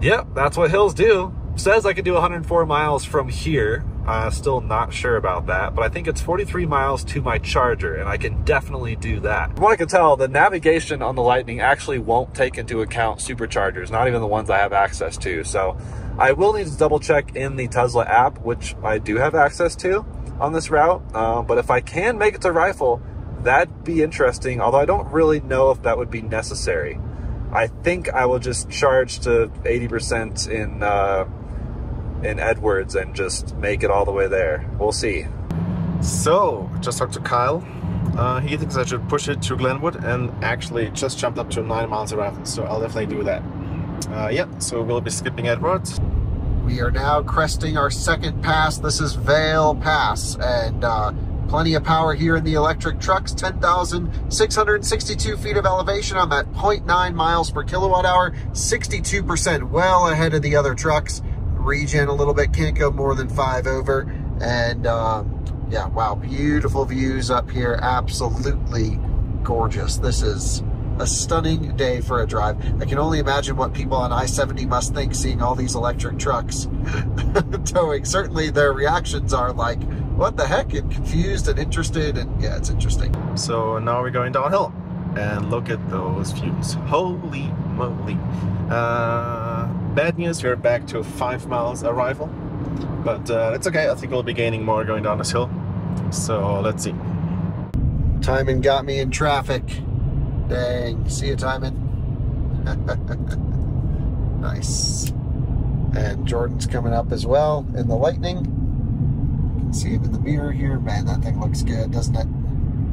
yep, that's what hills do. Says I could do 104 miles from here. Still not sure about that, but I think it's 43 miles to my charger, and I can definitely do that. From what I can tell, the navigation on the Lightning actually won't take into account superchargers, not even the ones I have access to. So I will need to double check in the Tesla app, which I do have access to on this route. But if I can make it to Rifle, that'd be interesting, although I don't really know if that would be necessary. I think I will just charge to 80% in Edwards and just make it all the way there. We'll see. So, just talked to Kyle. He thinks I should push it to Glenwood, and actually just jumped up to 9 miles around, so I'll definitely do that. Yeah, so we'll be skipping Edwards. We are now cresting our second pass. This is Vail Pass, and plenty of power here in the electric trucks. 10,662 feet of elevation on that 0.9 miles per kilowatt hour, 62%, well ahead of the other trucks. Regen a little bit, can't go more than 5 over, and yeah, wow, beautiful views up here, absolutely gorgeous. This is a stunning day for a drive. I can only imagine what people on I-70 must think seeing all these electric trucks towing. Certainly their reactions are like, what the heck, and confused and interested, and yeah, it's interesting. So now we're going downhill, and look at those views, holy moly. Bad news, we're back to 5 miles arrival, but it's okay. I think we'll be gaining more going down this hill, so let's see. Timon got me in traffic. Dang, see you, Timon. Nice. And Jordan's coming up as well in the Lightning. You can see him in the mirror here. Man, that thing looks good, doesn't it?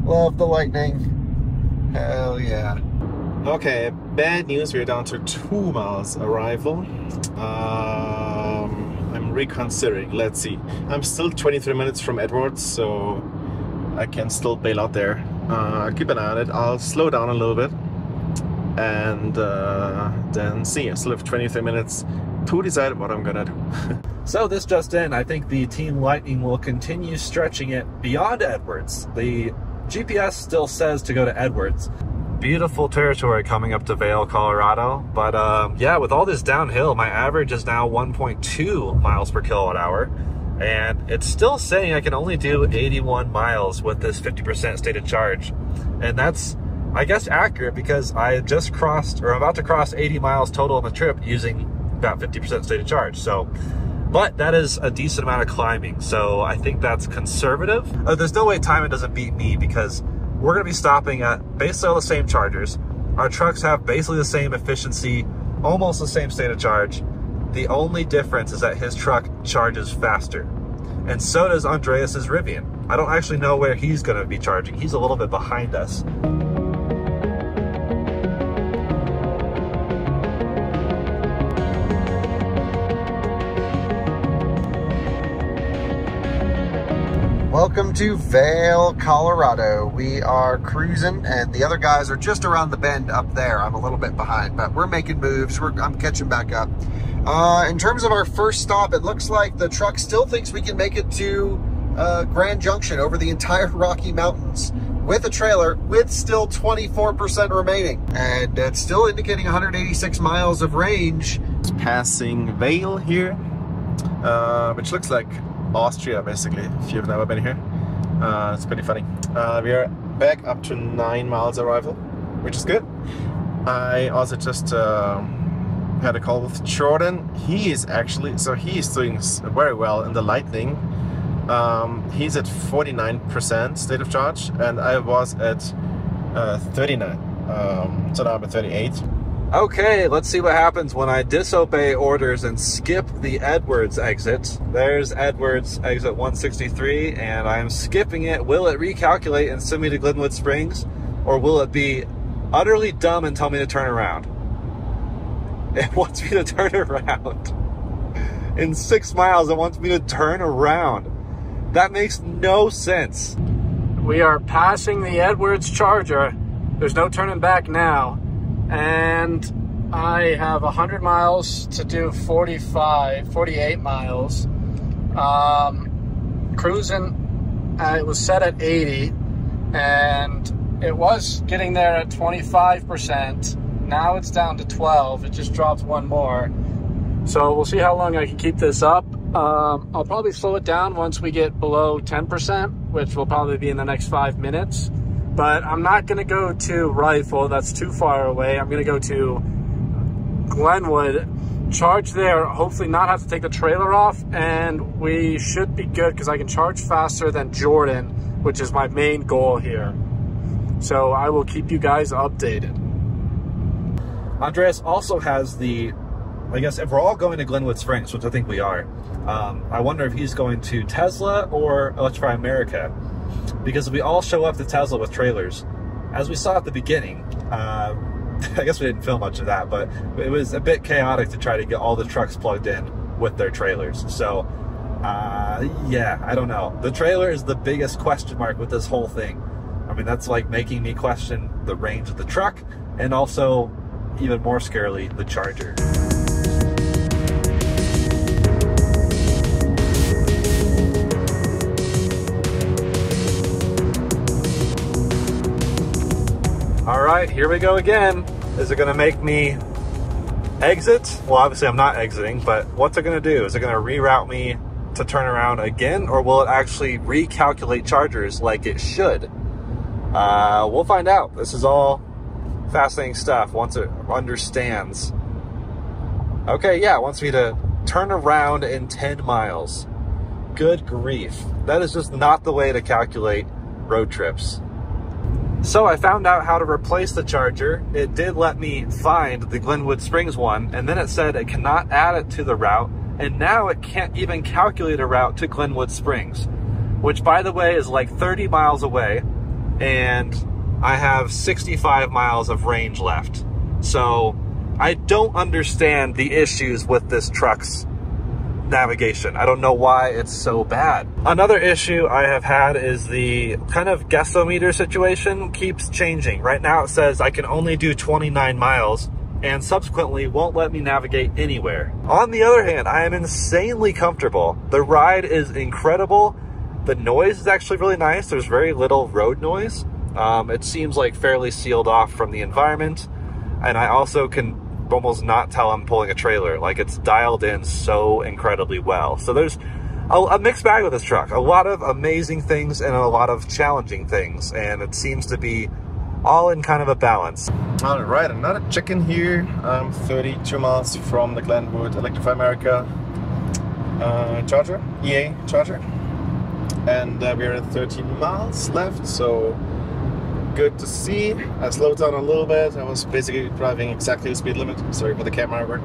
Love the Lightning. Hell yeah. Okay, bad news, we're down to 2 miles arrival. I'm reconsidering, let's see. I'm still 23 minutes from Edwards, so I can still bail out there. Keep an eye on it, I'll slow down a little bit, and then see. I still have 23 minutes to decide what I'm gonna do. So this just in, I think the Team Lightning will continue stretching it beyond Edwards. The GPS still says to go to Edwards. Beautiful territory coming up to Vail, Colorado, but yeah, with all this downhill, my average is now 1.2 miles per kilowatt hour, and it's still saying I can only do 81 miles with this 50% state of charge, and that's, I guess, accurate because I just crossed, or I'm about to cross 80 miles total on the trip using about 50% state of charge, so... But that is a decent amount of climbing, so I think that's conservative. There's no way Timon doesn't beat me because we're going to be stopping at basically all the same chargers. Our trucks have basically the same efficiency, almost the same state of charge. The only difference is that his truck charges faster. And so does Andreas's Rivian. I don't actually know where he's going to be charging. He's a little bit behind us. Welcome to Vail, Colorado. We are cruising, and the other guys are just around the bend up there. I'm a little bit behind, but we're making moves. I'm catching back up. In terms of our first stop, it looks like the truck still thinks we can make it to Grand Junction over the entire Rocky Mountains with a trailer, with still 24% remaining. And it's still indicating 186 miles of range. It's passing Vail here, which looks like Austria, basically, if you've never been here. It's pretty funny. We are back up to 9 miles arrival, which is good. I also just had a call with Jordan. He is actually, so he is doing very well in the Lightning. He's at 49% state of charge, and I was at 39, so now I'm at 38. Okay, let's see what happens when I disobey orders and skip the Edwards exit. There's Edwards exit 163, and I'm skipping it. Will it recalculate and send me to Glenwood Springs, or will it be utterly dumb and tell me to turn around? It wants me to turn around. In 6 miles, it wants me to turn around. That makes no sense. We are passing the Edwards Charger. There's no turning back now. And I have 100 miles to do 48 miles. Cruising, it was set at 80, and it was getting there at 25%. Now it's down to 12. It just dropped one more. So we'll see how long I can keep this up. I'll probably slow it down once we get below 10%, which will probably be in the next 5 minutes. But I'm not going to go to Rifle. That's too far away. I'm going to go to Glenwood, charge there, hopefully not have to take the trailer off, and we should be good because I can charge faster than Jordan, which is my main goal here. So I will keep you guys updated. Andreas also has the, I guess if we're all going to Glenwood Springs, which I think we are, I wonder if he's going to Tesla or Electrify America, because if we all show up to Tesla with trailers, as we saw at the beginning, I guess we didn't film much of that, but it was a bit chaotic to try to get all the trucks plugged in with their trailers. So, yeah, I don't know. The trailer is the biggest question mark with this whole thing. I mean, that's like making me question the range of the truck and also, even more scarily, the Charger. Alright, here we go again. Is it going to make me exit? Well, obviously I'm not exiting, but what's it going to do? Is it going to reroute me to turn around again, or will it actually recalculate chargers like it should? We'll find out. This is all fascinating stuff once it understands. Okay, yeah, it wants me to turn around in 10 miles. Good grief. That is just not the way to calculate road trips. So I found out how to replace the Charger. It did let me find the Glenwood Springs one, and then it said it cannot add it to the route, and now it can't even calculate a route to Glenwood Springs, which by the way is like 30 miles away, and I have 65 miles of range left. So I don't understand the issues with this truck's navigation. I don't know why it's so bad. Another issue I have had is the kind of guessometer situation keeps changing. Right now it says I can only do 29 miles and subsequently won't let me navigate anywhere. On the other hand, I am insanely comfortable. The ride is incredible. The noise is actually really nice. There's very little road noise. It seems like fairly sealed off from the environment. And I also can almost not tell I'm pulling a trailer. Like, it's dialed in so incredibly well. So there's a mixed bag with this truck. A lot of amazing things and a lot of challenging things, and it seems to be all in kind of a balance. All right, another check-in here. I'm 32 miles from the Glenwood Electrify America Charger, EA Charger, and we're at 13 miles left, so good to see. I slowed down a little bit. I was basically driving exactly the speed limit. Sorry for the camera work.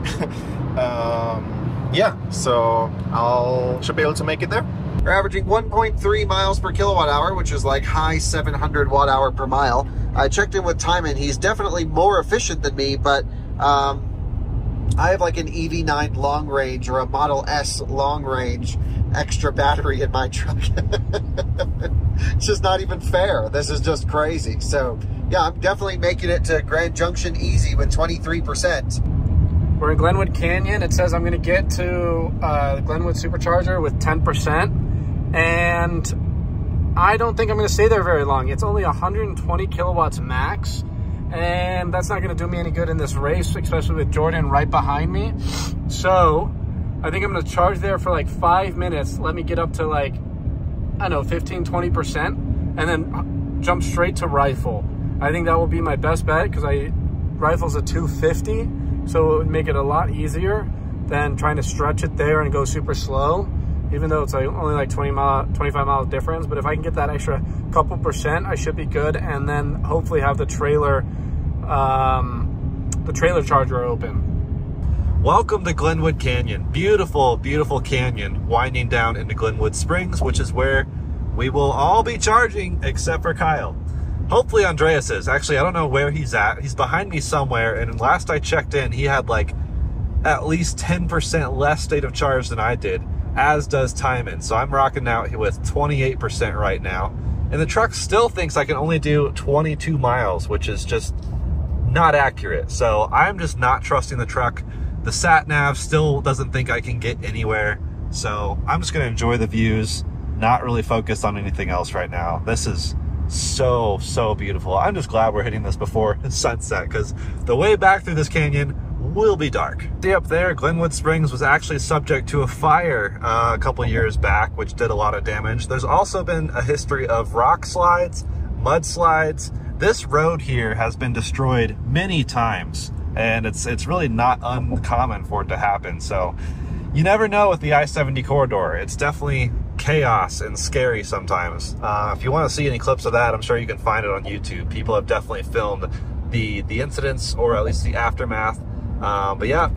Yeah, so I should be able to make it there. We're averaging 1.3 miles per kilowatt hour, which is like high 700 watt hour per mile. I checked in with Timon. He's definitely more efficient than me, but I have like an EV9 long range or a Model S long range extra battery in my truck. It's just not even fair. This is just crazy. So yeah, I'm definitely making it to Grand Junction easy with 23%. We're in Glenwood Canyon. It says I'm going to get to the Glenwood Supercharger with 10%, and I don't think I'm going to stay there very long. It's only 120 kilowatts max, and that's not going to do me any good in this race, especially with Jordan right behind me. So I think I'm going to charge there for like 5 minutes, let me get up to like, I don't know, 15, 20%, and then jump straight to Rifle. I think that will be my best bet because Rifle's a 250, so it would make it a lot easier than trying to stretch it there and go super slow, even though it's like only like 25 mile difference. But if I can get that extra couple percent, I should be good, and then hopefully have the trailer charger open. Welcome to Glenwood Canyon. Beautiful, beautiful canyon winding down into Glenwood Springs, which is where we will all be charging except for Kyle. Hopefully Andreas is. Actually, I don't know where he's at. He's behind me somewhere, and last I checked in, he had like at least 10% less state of charge than I did, as does Timon. So I'm rocking out with 28% right now, And the truck still thinks I can only do 22 miles, which is just not accurate. So I'm just not trusting the truck. The sat nav still doesn't think I can get anywhere. So I'm just gonna enjoy the views, not really focused on anything else right now. This is so, so beautiful. I'm just glad we're hitting this before sunset, because the way back through this canyon will be dark. See up there, Glenwood Springs was actually subject to a fire a couple years back, which did a lot of damage. There's also been a history of rock slides, mudslides. This road here has been destroyed many times, and it's really not uncommon for it to happen. So you never know with the I-70 corridor. It's definitely chaos and scary sometimes. If you want to see any clips of that, I'm sure you can find it on YouTube. People have definitely filmed the incidents, or at least the aftermath. But yeah,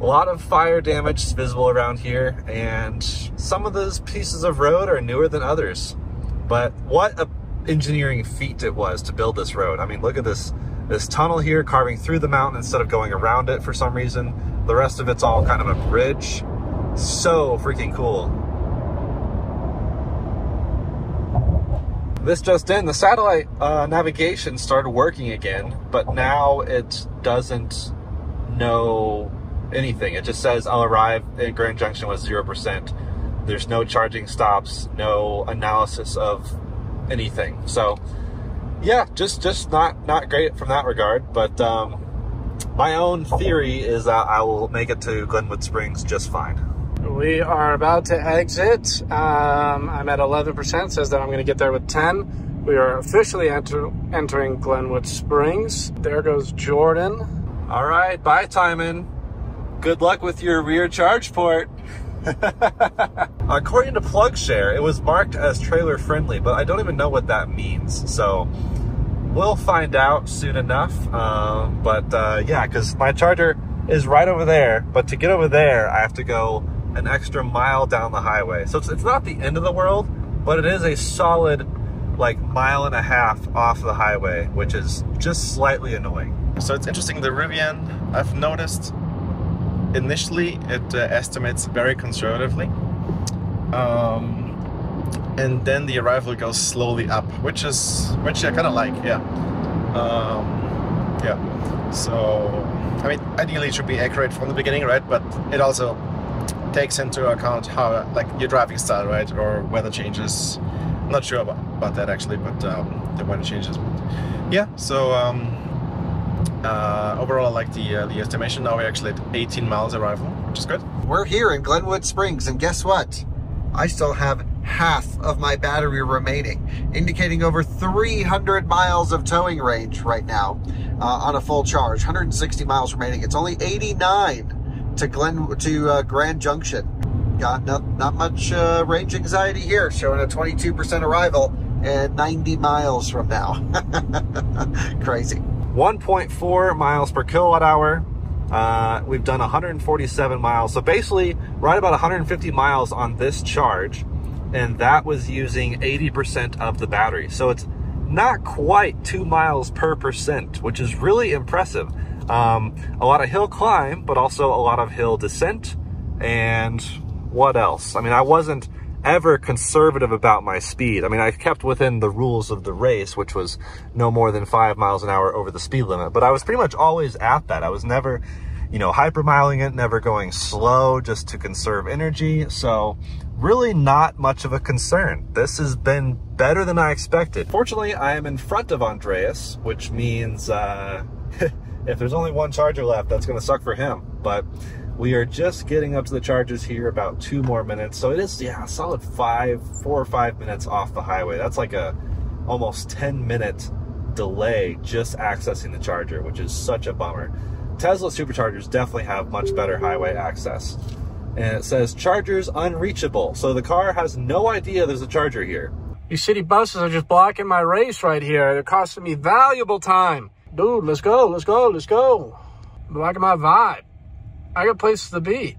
a lot of fire damage is visible around here, and some of those pieces of road are newer than others. But what a engineering feat it was to build this road. I mean, look at this tunnel here carving through the mountain instead of going around it for some reason. The rest of it's all kind of a bridge. So freaking cool. This just in, the satellite navigation started working again, but now it doesn't know anything. It just says I'll arrive at Grand Junction with 0%. There's no charging stops, no analysis of anything. So yeah, just not great from that regard. But my own theory is that I will make it to Glenwood Springs just fine. We are about to exit. I'm at 11%, says that I'm going to get there with 10. We are officially entering Glenwood Springs. There goes Jordan. All right, bye, Timon. Good luck with your rear charge port. According to PlugShare, it was marked as trailer friendly, but I don't even know what that means. So we'll find out soon enough. Yeah, because my charger is right over there. But to get over there, I have to go an extra mile down the highway. So it's not the end of the world, but it is a solid like mile and a half off the highway, which is just slightly annoying. So it's interesting, the Rivian, I've noticed initially it estimates very conservatively, and then the arrival goes slowly up, which I kind of like. Yeah, yeah. So I mean, ideally it should be accurate from the beginning, right? But it also takes into account how like your driving style, right, or weather changes. I'm not sure about that actually, but the weather changes. But yeah, so. Overall, I like the estimation. Now we're actually at 18 miles arrival, which is good. We're here in Glenwood Springs, and guess what? I still have half of my battery remaining, indicating over 300 miles of towing range right now on a full charge. 160 miles remaining. It's only 89 to Grand Junction. Got not much range anxiety here, showing a 22% arrival and 90 miles from now. Crazy. 1.4 miles per kilowatt hour. We've done 147 miles. So basically right about 150 miles on this charge. And that was using 80% of the battery. So it's not quite 2 miles per percent, which is really impressive. A lot of hill climb, but also a lot of hill descent. And what else? I mean, I wasn't ever conservative about my speed. I mean, I kept within the rules of the race, which was no more than 5 miles an hour over the speed limit, but I was pretty much always at that. I was never, you know, hypermiling it, never going slow just to conserve energy. So really not much of a concern. This has been better than I expected. Fortunately, I am in front of Andreas, which means if there's only one charger left, that's gonna suck for him. But we are just getting up to the charges here, about 2 more minutes. So it is, yeah, a solid 4 or 5 minutes off the highway. That's like a almost 10-minute delay just accessing the charger, which is such a bummer. Tesla Superchargers definitely have much better highway access. And it says chargers unreachable. So the car has no idea there's a charger here. These city buses are just blocking my race right here. They're costing me valuable time. Dude, let's go, let's go, let's go. Blocking my vibe. I got places to be.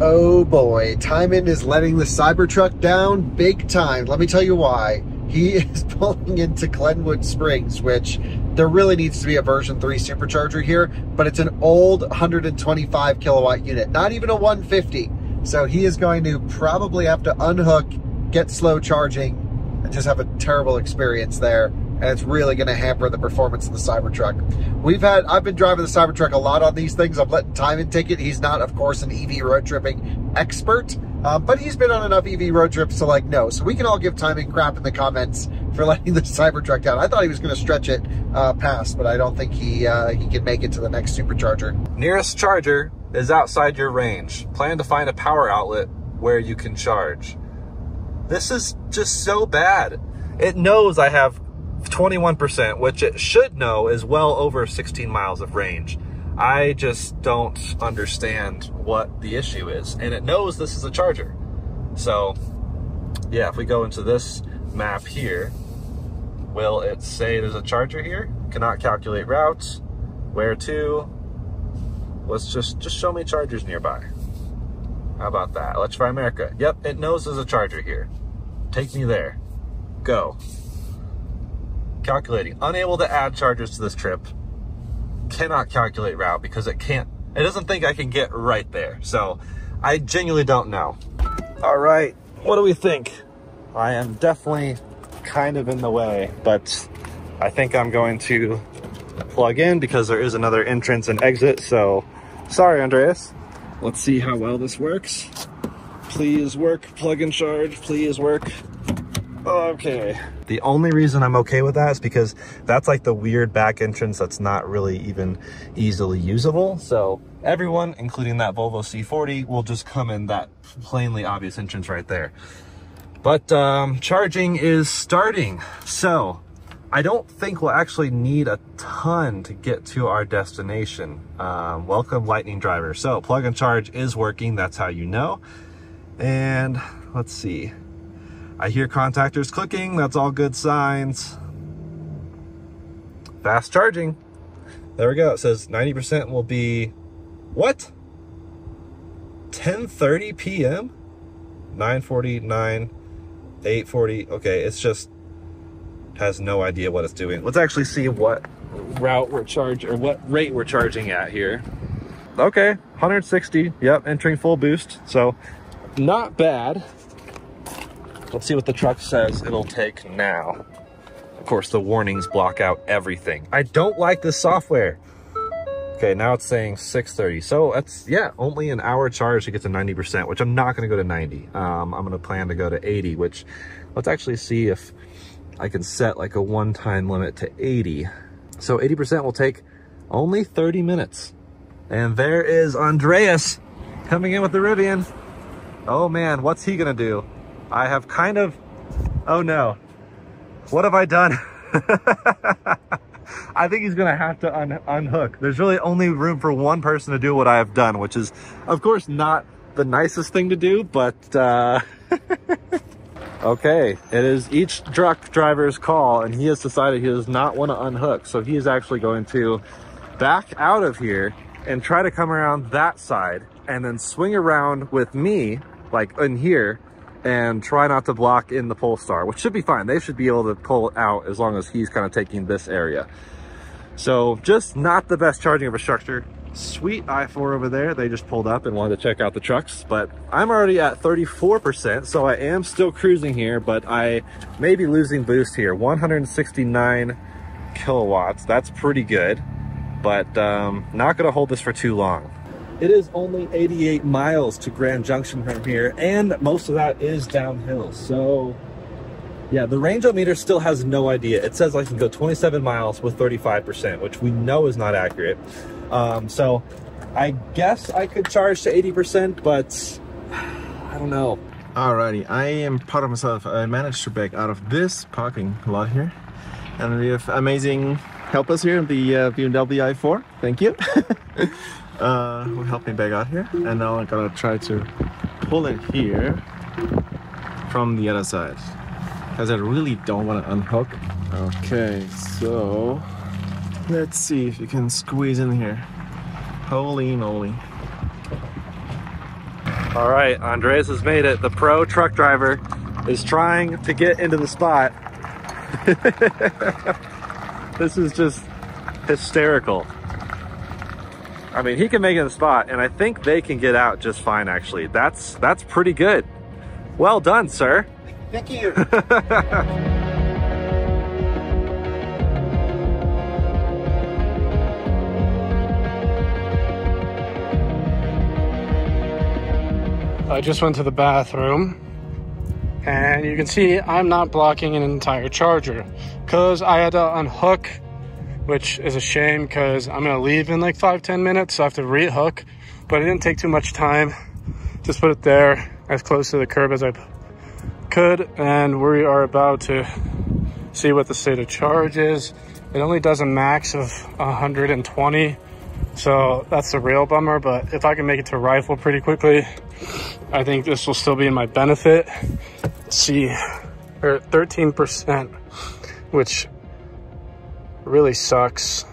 Oh boy, Timon is letting the Cybertruck down big time. Let me tell you why. He is pulling into Glenwood Springs, which there really needs to be a version 3 supercharger here, but it's an old 125 kilowatt unit, not even a 150. So he is going to probably have to unhook, get slow charging, I just have a terrible experience there, and it's really going to hamper the performance of the Cybertruck. I've been driving the Cybertruck a lot on these things. I'm letting Timon take it. He's not, of course, an EV road tripping expert, but he's been on enough EV road trips to like know. So we can all give Timon crap in the comments for letting the Cybertruck down. I thought he was going to stretch it past, but I don't think he can make it to the next Supercharger. Nearest charger is outside your range. Plan to find a power outlet where you can charge. This is just so bad. It knows I have 21%, which it should know is well over 16 miles of range. I just don't understand what the issue is. And it knows this is a charger. So yeah, if we go into this map here, will it say there's a charger here? Cannot calculate routes, where to. Let's just show me chargers nearby. How about that? Electrify America. Yep, it knows there's a charger here. Take me there. Go. Calculating. Unable to add chargers to this trip. Cannot calculate route because it can't. It doesn't think I can get right there. So I genuinely don't know. All right. What do we think? I am definitely kind of in the way, but I think I'm going to plug in because there is another entrance and exit. So sorry, Andreas. Let's see how well this works. Please work, plug and charge, please work. Okay. The only reason I'm okay with that is because that's like the weird back entrance that's not really even easily usable. So everyone, including that Volvo C40, will just come in that plainly obvious entrance right there. But charging is starting. So I don't think we'll actually need a ton to get to our destination. Welcome, Lightning Driver. So plug and charge is working. That's how you know. And let's see. I hear contactors clicking. That's all good signs. Fast charging. There we go. It says 90% will be, what? 10:30 p.m.? 9:49, 8:40. Okay, it's just... has no idea what it's doing. Let's actually see what route we're charging or what rate we're charging at here. Okay, 160. Yep, entering full boost. So not bad. Let's see what the truck says it'll take now. Of course, the warnings block out everything. I don't like this software. Okay, now it's saying 6:30. So that's, yeah, only an hour charge to get to 90%, which I'm not going to go to 90. I'm going to plan to go to 80, which let's actually see if I can set like a one-time limit to 80. So 80% will take only 30 minutes. And there is Andreas coming in with the Rivian. Oh man, what's he gonna do? I have kind of, oh no. What have I done? I think he's gonna have to unhook. There's really only room for one person to do what I have done, which is of course not the nicest thing to do, but okay, it is each truck driver's call, and he has decided he does not want to unhook. So he is actually going to back out of here and try to come around that side and then swing around with me, like in here, and try not to block in the Polestar, which should be fine. They should be able to pull out as long as he's kind of taking this area. So just not the best charging infrastructure. Sweet I-4 over there. They just pulled up and wanted to check out the trucks, but I'm already at 34%, so I am still cruising here, but I may be losing boost here. 169 kilowatts. That's pretty good, but not going to hold this for too long. It is only 88 miles to Grand Junction from here, and most of that is downhill. So yeah, the range-o-meter still has no idea. It says I can go 27 miles with 35%, which we know is not accurate. So I guess I could charge to 80%, but I don't know. Alrighty, I am proud of myself. I managed to back out of this parking lot here. And we have amazing helpers here, the BMW i4. Thank you. Who helped me back out here. And now I'm gonna try to pull it here from the other side, because I really don't want to unhook. Okay, so... let's see if you can squeeze in here. Holy moly. All right, Andreas has made it. The pro truck driver is trying to get into the spot. This is just hysterical. I mean, he can make it in the spot, and I think they can get out just fine, actually. That's pretty good. Well done, sir. Thank you. I just went to the bathroom, and you can see I'm not blocking an entire charger because I had to unhook, which is a shame because I'm going to leave in like 5-10 minutes, so I have to rehook, but it didn't take too much time. Just put it there as close to the curb as I could, and we are about to see what the state of charge is. It only does a max of 120, so that's a real bummer, but if I can make it to Rifle pretty quickly, I think this will still be in my benefit. Let's see, we're at 13%, which really sucks.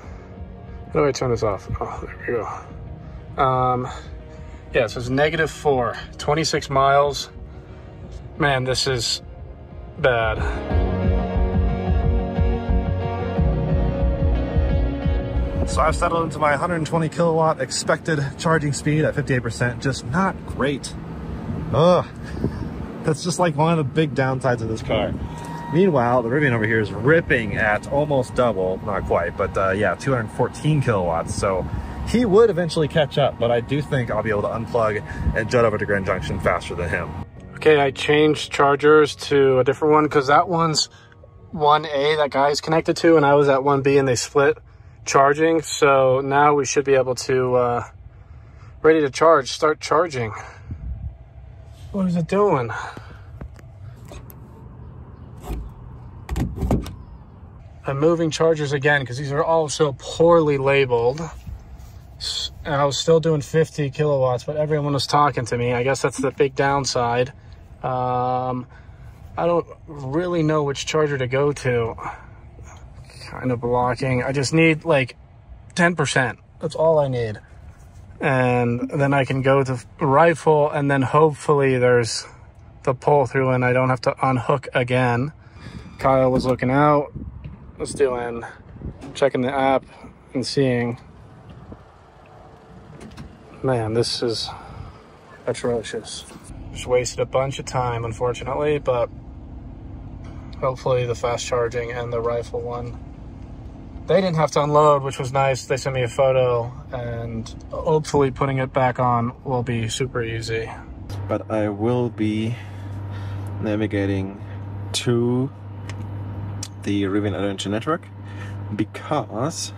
How do I turn this off? Oh, there we go. Yeah, so it's -4, 26 miles. Man, this is bad. So I've settled into my 120 kilowatt expected charging speed at 58%, just not great. Ugh, that's just like one of the big downsides of this car. Meanwhile, the Rivian over here is ripping at almost double, not quite, but yeah, 214 kilowatts. So he would eventually catch up, but I do think I'll be able to unplug and jet over to Grand Junction faster than him. Okay, I changed chargers to a different one because that one's 1A that guy's connected to, and I was at 1B and they split charging, so now we should be able to ready to charge, start charging. What is it doing? I'm moving chargers again because these are all so poorly labeled, and I was still doing 50 kilowatts, but everyone was talking to me. I guess that's the big downside. I don't really know which charger to go to. Kind of blocking. I just need like 10%. That's all I need. And then I can go to Rifle, and then hopefully there's the pull through and I don't have to unhook again. Kyle was looking out. Let's do in. Checking the app and seeing. Man, this is atrocious. Just wasted a bunch of time, unfortunately, but hopefully the fast charging and the Rifle one, they didn't have to unload, which was nice. They sent me a photo, and hopefully putting it back on will be super easy. But I will be navigating to the Rivian Adventure Network because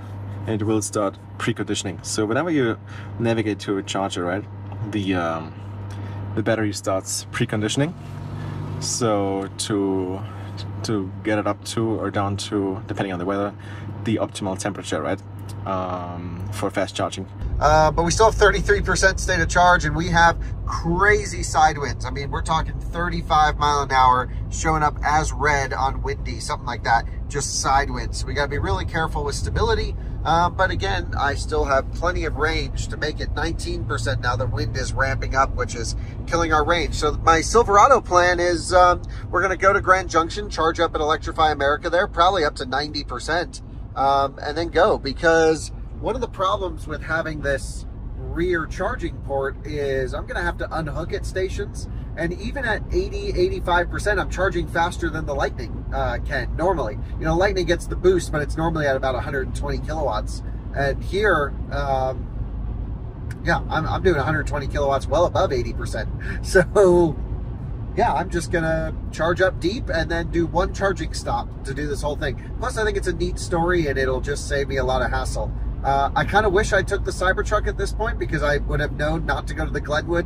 it will start preconditioning. So whenever you navigate to a charger, right, the battery starts preconditioning. So to get it up to or down to, depending on the weather, the optimal temperature, right, for fast charging. But we still have 33% state of charge, and we have crazy side winds. I mean, we're talking 35 mile an hour showing up as red on windy, something like that, just side winds. So we gotta be really careful with stability. But again, I still have plenty of range to make it 19% now. The wind is ramping up, which is killing our range. So my Silverado plan is we're going to go to Grand Junction, charge up at Electrify America there, probably up to 90%, and then go. Because one of the problems with having this rear charging port is I'm going to have to unhook at stations. And even at 80, 85%, I'm charging faster than the Lightning can normally. You know, Lightning gets the boost, but it's normally at about 120 kilowatts. And here, yeah, I'm doing 120 kilowatts, well above 80%. So, yeah, I'm just going to charge up deep and then do one charging stop to do this whole thing. Plus, I think it's a neat story, and it'll just save me a lot of hassle. I kind of wish I took the Cybertruck at this point because I would have known not to go to the Glenwood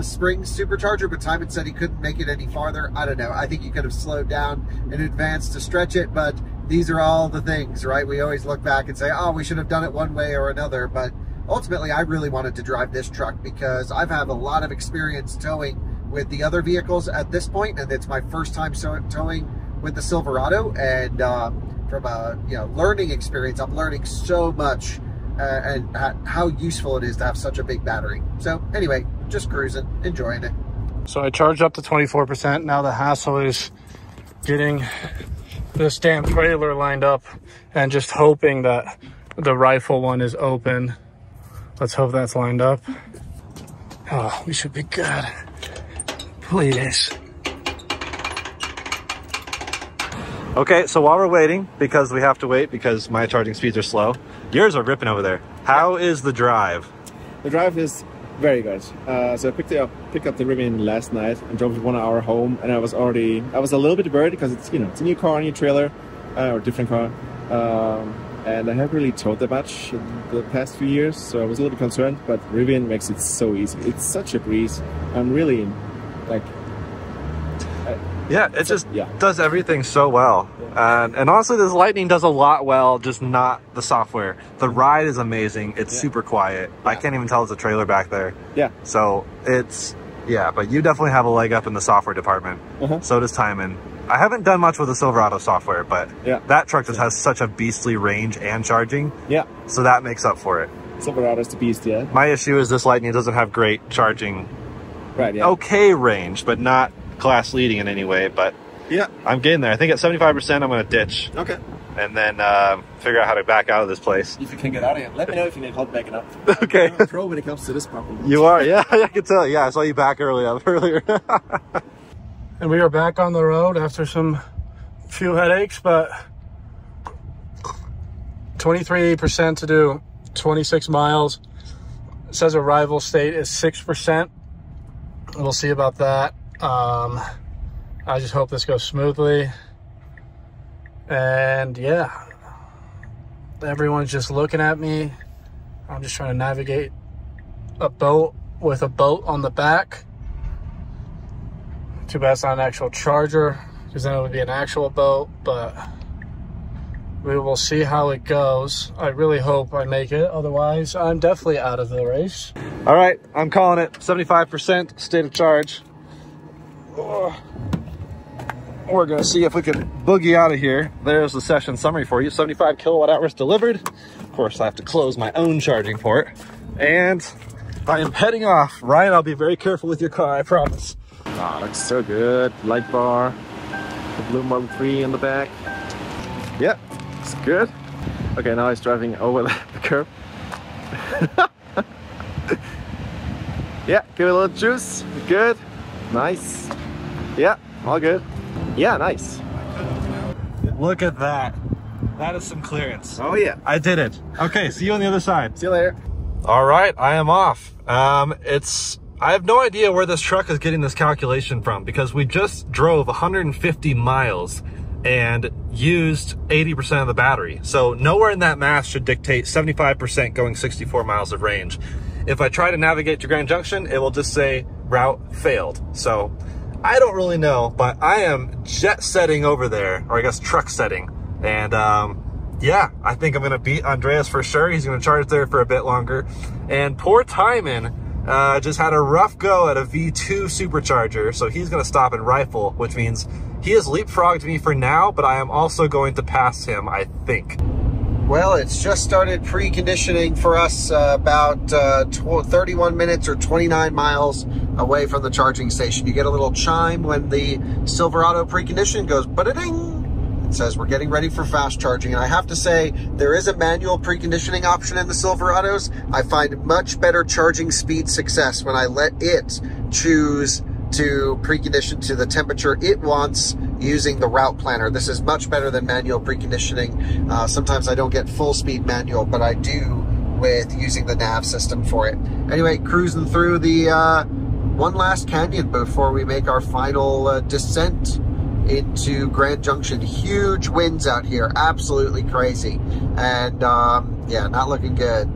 Springs Supercharger, but Simon said he couldn't make it any farther. I don't know. I think you could have slowed down in advance to stretch it, but these are all the things, right? We always look back and say, oh, we should have done it one way or another, but ultimately I really wanted to drive this truck because I've had a lot of experience towing with the other vehicles at this point, and it's my first time towing with the Silverado, and from a, you know, learning experience, I'm learning so much and how useful it is to have such a big battery. So anyway, just cruising, enjoying it. So I charged up to 24%. Now the hassle is getting this damn trailer lined up and just hoping that the Rifle one is open. Let's hope that's lined up. Oh, we should be good. Please. Okay, so while we're waiting, because we have to wait because my charging speeds are slow, yours are ripping over there. How is the drive? The drive is very good. So I picked up the Rivian last night and drove 1 hour home, and I was a little bit worried because it's, you know, it's a new car, a new trailer, or a different car, and I haven't really towed that much the past few years, so I was a little bit concerned. But Rivian makes it so easy. It's such a breeze. I'm really like. Yeah, it just does everything so well. Yeah. And honestly, this Lightning does a lot well, just not the software. The ride is amazing. It's super quiet. Yeah. I can't even tell it's a trailer back there. Yeah. So it's, yeah, but you definitely have a leg up in the software department. So does Timon. I haven't done much with the Silverado software, but that truck just has such a beastly range and charging. Yeah. So that makes up for it. Silverado's the beast, yeah. My issue is this Lightning doesn't have great charging. Right, yeah. Okay range, but not class leading in any way, but I'm getting there. I think at 75% I'm gonna ditch, okay, and then figure out how to back out of this place. If you can get out of here, let me know if you need help backing up. Okay, I'm a pro when it comes to this problem. You are, yeah, I can tell. Yeah, I saw you back earlier. And we are back on the road after some few headaches, but 23% to do 26 miles. It says a rival state is 6%. We'll see about that. I just hope this goes smoothly. And yeah, everyone's just looking at me. I'm just trying to navigate a boat with a boat on the back. Too bad it's not an actual charger, because then it would be an actual boat, but we will see how it goes. I really hope I make it. Otherwise, I'm definitely out of the race. All right, I'm calling it. 75% state of charge. We're gonna see if we can boogie out of here. There's the session summary for you. 75 kilowatt hours delivered. Of course, I have to close my own charging port, and I am heading off. Ryan, I'll be very careful with your car, I promise. Ah, oh, looks so good. Light bar, the blue Model 3 in the back. Yep, it's good. Okay, now he's driving over the curb. Yeah, give it a little juice. Good. Nice. Yeah, all good. Yeah, nice. Look at that. That is some clearance. Oh yeah, I did it. Okay, see you on the other side. See you later. All right, I am off. I have no idea where this truck is getting this calculation from, because we just drove 150 miles and used 80% of the battery. So nowhere in that math should dictate 75% going 64 miles of range. If I try to navigate to Grand Junction, it will just say route failed. So I don't really know, but I am jet setting over there, or I guess truck setting. And yeah, I think I'm gonna beat Andreas for sure. He's gonna charge there for a bit longer. And poor Timon just had a rough go at a V2 supercharger. So he's gonna stop and Rifle, which means he has leapfrogged me for now, but I am also going to pass him, I think. Well, it's just started preconditioning for us about 31 minutes or 29 miles away from the charging station. You get a little chime when the Silverado precondition goes, ba-da-ding. It says we're getting ready for fast charging. And I have to say, there is a manual preconditioning option in the Silverados. I find much better charging speed success when I let it choose to precondition to the temperature it wants using the route planner. This is much better than manual preconditioning. Sometimes I don't get full speed manual, but I do with using the nav system for it. Anyway, cruising through the one last canyon before we make our final descent into Grand Junction. Huge winds out here, absolutely crazy. And yeah, not looking good.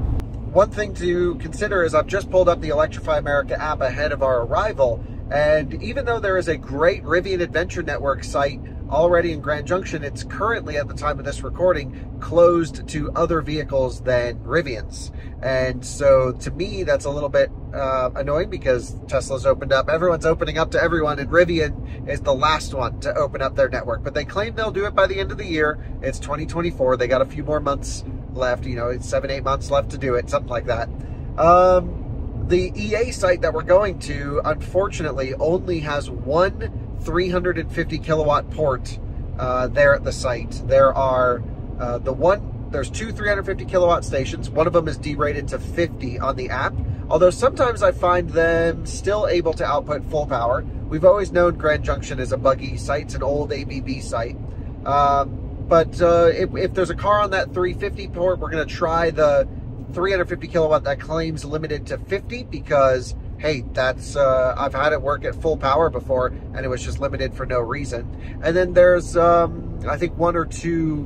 One thing to consider is I've just pulled up the Electrify America app ahead of our arrival. And even though there is a great Rivian Adventure Network site already in Grand Junction, it's currently, at the time of this recording, closed to other vehicles than Rivians. And so to me, that's a little bit annoying, because Tesla's opened up. Everyone's opening up to everyone, and Rivian is the last one to open up their network. But they claim they'll do it by the end of the year. It's 2024. They got a few more months left. You know, it's 7-8 months left to do it, something like that. The EA site that we're going to, unfortunately, only has one 350 kilowatt port there at the site. There are there's two 350 kilowatt stations. One of them is derated to 50 on the app, although sometimes I find them still able to output full power. We've always known Grand Junction is a buggy site. It's an old ABB site. But if there's a car on that 350 port, we're going to try the 350 kilowatt that claims limited to 50 because, hey, that's I've had it work at full power before, and it was just limited for no reason. And then there's, I think, one or two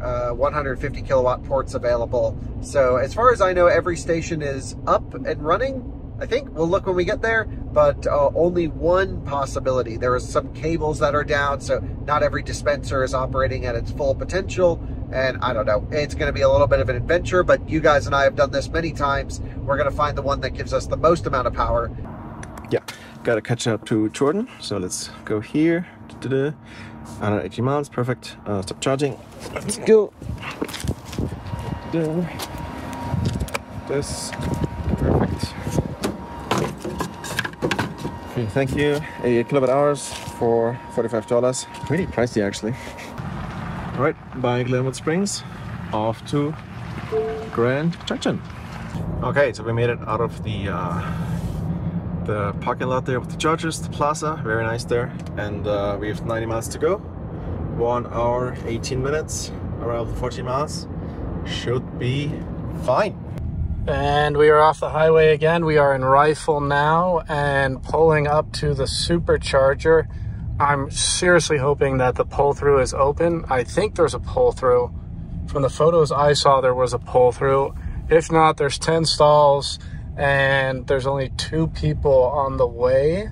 150 kilowatt ports available. So as far as I know, every station is up and running. I think we'll look when we get there, but only one possibility. There are some cables that are down, so not every dispenser is operating at its full potential. And I don't know, it's going to be a little bit of an adventure, but you guys and I have done this many times. We're going to find the one that gives us the most amount of power. Yeah, got to catch up to Jordan. So let's go here. 180 miles, perfect. Stop charging. Let's go. This, perfect. Okay, thank you. 88 kilowatt hours for $45. Really pricey, actually. All right, by Glenwood Springs, off to Grand Junction. Okay, so we made it out of the parking lot there with the chargers, the plaza, very nice there. And we have 90 miles to go. 1 hour, 18 minutes, around 14 miles. Should be fine. And we are off the highway again. We are in Rifle now and pulling up to the Supercharger. I'm seriously hoping that the pull-through is open. I think there's a pull-through. From the photos I saw, there was a pull-through. If not, there's 10 stalls and there's only 2 people on the way.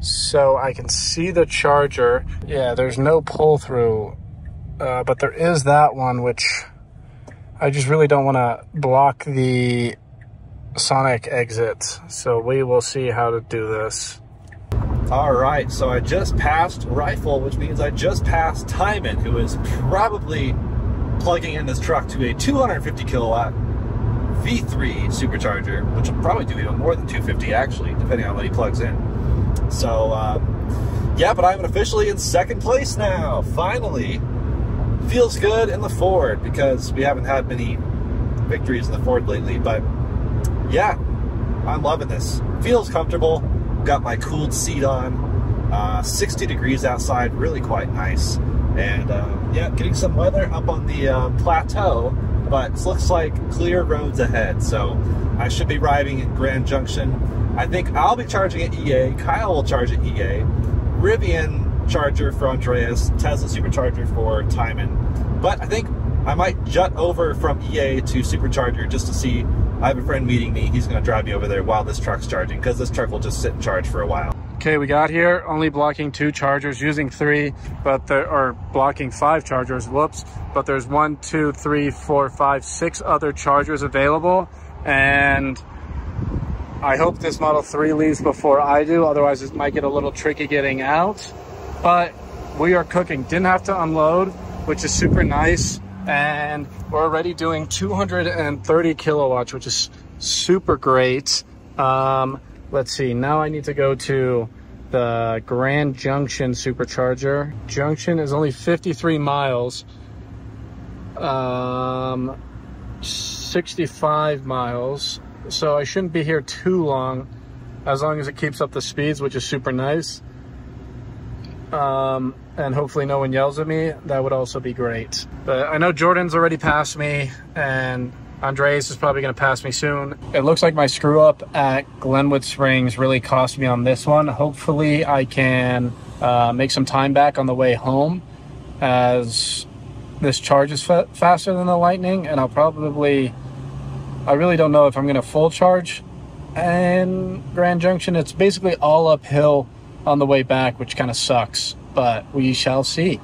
So I can see the charger. Yeah, there's no pull-through, but there is that one, which I just really don't want to block the Sonic exit. So we will see how to do this. All right, so I just passed Rifle, which means I just passed Timon, who is probably plugging in this truck to a 250 kilowatt V3 supercharger, which will probably do even more than 250, actually, depending on what he plugs in. So, yeah, but I'm officially in second place now, finally. Feels good in the Ford, because we haven't had many victories in the Ford lately, but yeah, I'm loving this. Feels comfortable. Got my cooled seat on, 60 degrees outside, really quite nice. And yeah, getting some weather up on the plateau, but it looks like clear roads ahead. So I should be arriving in Grand Junction. I think I'll be charging at EA, Kyle will charge at EA, Rivian charger for Andreas, Tesla Supercharger for Timon. But I think I might jut over from EA to Supercharger just to see. I have a friend meeting me. He's going to drive me over there while this truck's charging, because this truck will just sit and charge for a while. Okay, we got here, only blocking 2 chargers, using 3, but there are blocking 5 chargers, whoops. But there's 6 other chargers available. And I hope this Model 3 leaves before I do. Otherwise, it might get a little tricky getting out. But we are cooking. Didn't have to unload, which is super nice. And we're already doing 230 kilowatts, which is super great. Let's see, now I need to go to the Grand Junction Supercharger. Junction is only 53 miles, 65 miles. So I shouldn't be here too long as it keeps up the speeds, which is super nice. And hopefully no one yells at me. That would also be great. But I know Jordan's already passed me, and Andres is probably going to pass me soon. It looks like my screw up at Glenwood Springs really cost me on this one. Hopefully I can make some time back on the way home, as this charge is faster than the Lightning, and I'll probably, I really don't know if I'm going to full charge. And Grand Junction, it's basically all uphill on the way back, which kind of sucks, but we shall see.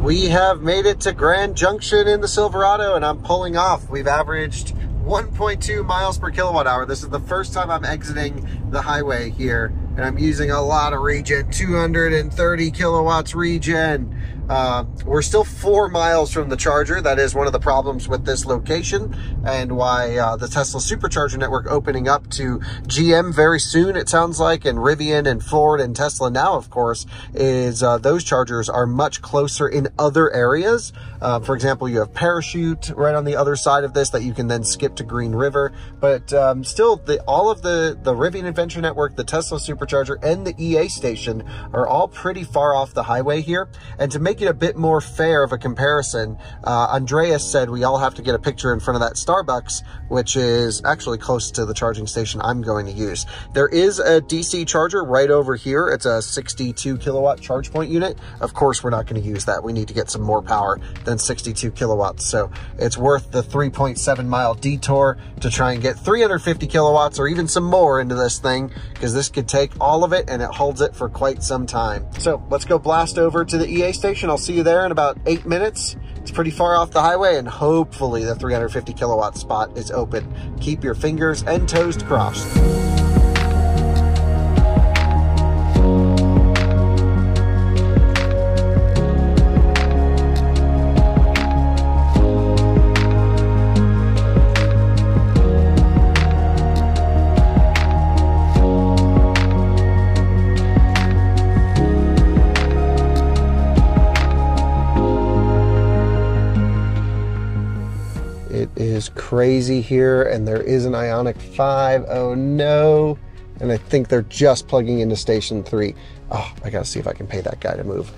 We have made it to Grand Junction in the Silverado, and I'm pulling off. We've averaged 1.2 miles per kilowatt hour. This is the first time I'm exiting the highway here, and I'm using a lot of regen, 230 kilowatts regen. We're still 4 miles from the charger. That is one of the problems with this location, and why the Tesla Supercharger network opening up to GM very soon, it sounds like, and Rivian and Ford and Tesla now, of course, is those chargers are much closer in other areas. For example, you have Parachute right on the other side of this that you can then skip to Green River. But still, all of the Rivian Adventure Network, the Tesla Supercharger, Supercharger and the EA station are all pretty far off the highway here. And to make it a bit more fair of a comparison, Andreas said we all have to get a picture in front of that Starbucks, which is actually close to the charging station I'm going to use. There is a DC charger right over here. It's a 62 kilowatt charge point unit. Of course, we're not going to use that. We need to get some more power than 62 kilowatts. So it's worth the 3.7 mile detour to try and get 350 kilowatts or even some more into this thing, because this could take all of it and it holds it for quite some time. So let's go blast over to the EA station. I'll see you there in about 8 minutes. It's pretty far off the highway, and hopefully the 350 kilowatt spot is open. Keep your fingers and toes crossed. Crazy here, and there is an Ionic 5. Oh no. And I think they're just plugging into station 3. Oh, I gotta see if I can pay that guy to move.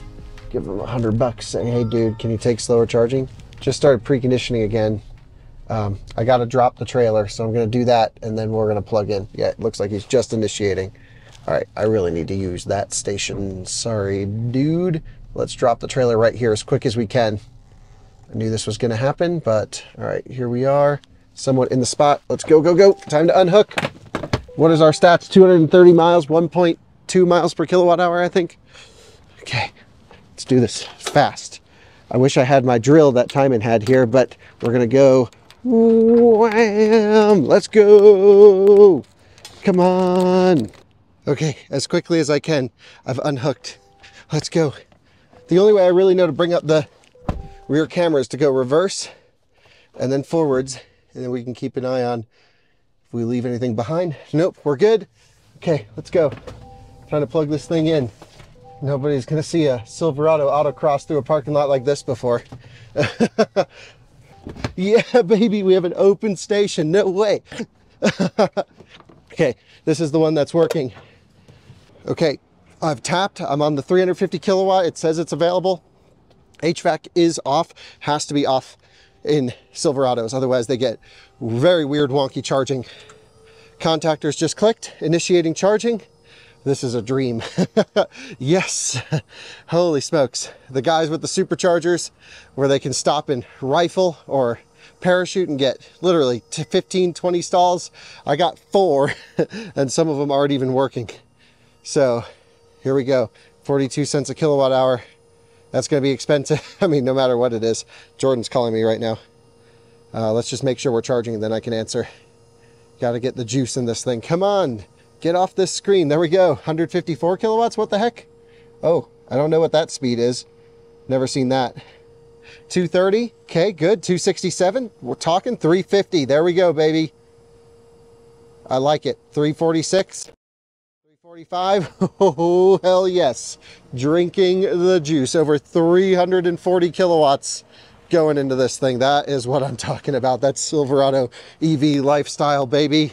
Give him $100 saying, hey dude, can you take slower charging? Just started preconditioning again. I gotta drop the trailer, so I'm gonna do that and then we're gonna plug in. Yeah, it looks like he's just initiating. All right, I really need to use that station. Sorry, dude. Let's drop the trailer right here as quick as we can. I knew this was going to happen, but all right, here we are. Somewhat in the spot. Let's go, go, go. Time to unhook. What is our stats? 230 miles, 1.2 miles per kilowatt hour, I think. Okay, let's do this fast. I wish I had my drill that Timon had here, but we're going to go. Wham! Let's go. Come on. Okay, as quickly as I can, I've unhooked. Let's go. The only way I really know to bring up the rear cameras to go reverse and then forwards, and then we can keep an eye on if we leave anything behind. Nope, we're good. Okay, let's go. I'm trying to plug this thing in. Nobody's gonna see a Silverado autocross through a parking lot like this before. Yeah, baby, we have an open station. No way. Okay, this is the one that's working. Okay, I've tapped. I'm on the 350 kilowatt. It says it's available. HVAC is off, has to be off in Silverados, otherwise they get very weird wonky charging. Contactors just clicked, initiating charging. This is a dream. Yes, holy smokes. The guys with the superchargers where they can stop in Rifle or Parachute and get literally 15, 20 stalls. I got 4 and some of them aren't even working. So here we go, 42 cents a kilowatt hour. That's going to be expensive. I mean, no matter what it is. Jordan's calling me right now. Let's just make sure we're charging and then I can answer. Got to get the juice in this thing. Come on, get off this screen. There we go. 154 kilowatts. What the heck? Oh, I don't know what that speed is. Never seen that. 230. Okay, good. 267. We're talking 350. There we go, baby. I like it. 346. 45. Oh, hell yes. Drinking the juice. Over 340 kilowatts going into this thing. That is what I'm talking about. That's Silverado EV lifestyle, baby.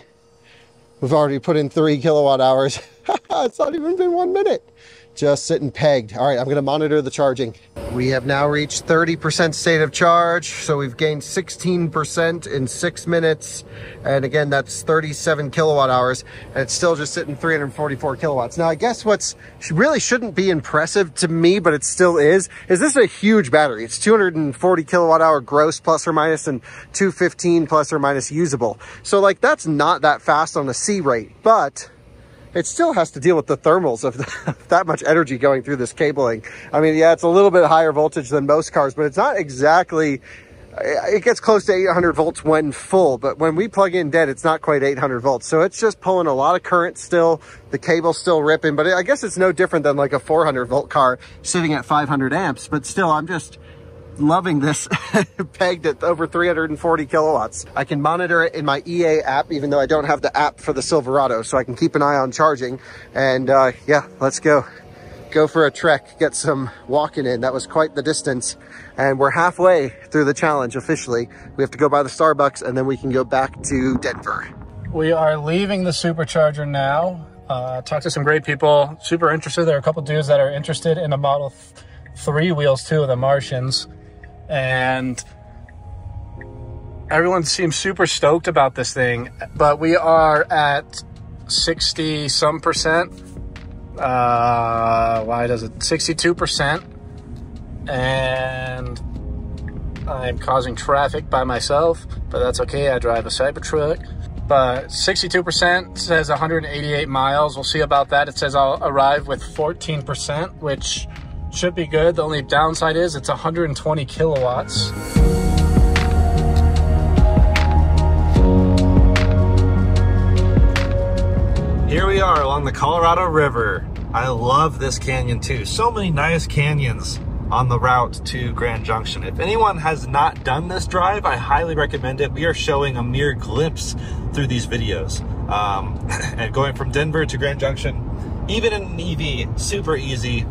We've already put in 3 kilowatt hours. It's not even been 1 minute. Just sitting pegged. All right, I'm going to monitor the charging. We have now reached 30% state of charge. So we've gained 16% in 6 minutes. And again, that's 37 kilowatt hours. And it's still just sitting 344 kilowatts. Now, I guess what's really shouldn't be impressive to me, but it still is this is a huge battery. It's 240 kilowatt hour gross plus or minus and 215 plus or minus usable. So like that's not that fast on a C rate, but it still has to deal with the thermals of that much energy going through this cabling. I mean, yeah, it's a little bit higher voltage than most cars, but it's not exactly, it gets close to 800 volts when full, but when we plug in dead, it's not quite 800 volts. So it's just pulling a lot of current still, the cable's still ripping, but I guess it's no different than like a 400 volt car sitting at 500 amps, but still I'm just loving this. Pegged at over 340 kilowatts. I can monitor it in my EA app, even though I don't have the app for the Silverado, so I can keep an eye on charging. And yeah, let's go for a trek, get some walking in. That was quite the distance, and we're halfway through the challenge officially. We have to go by the Starbucks and then we can go back to Denver. We are leaving the supercharger now. Talked to some great people, super interested. There are a couple dudes that are interested in the Model 3 wheels too, the Martians, and everyone seems super stoked about this thing. But we are at 60-some%. Why does it 62%? And I'm causing traffic by myself, but that's okay. I drive a Cybertruck. But 62% says 188 miles. We'll see about that. It says I'll arrive with 14%, which should be good. The only downside is it's 120 kilowatts. Here we are along the Colorado River. I love this canyon too. So many nice canyons on the route to Grand Junction. If anyone has not done this drive, I highly recommend it. We are showing a mere glimpse through these videos. And going from Denver to Grand Junction, even in an EV, super easy.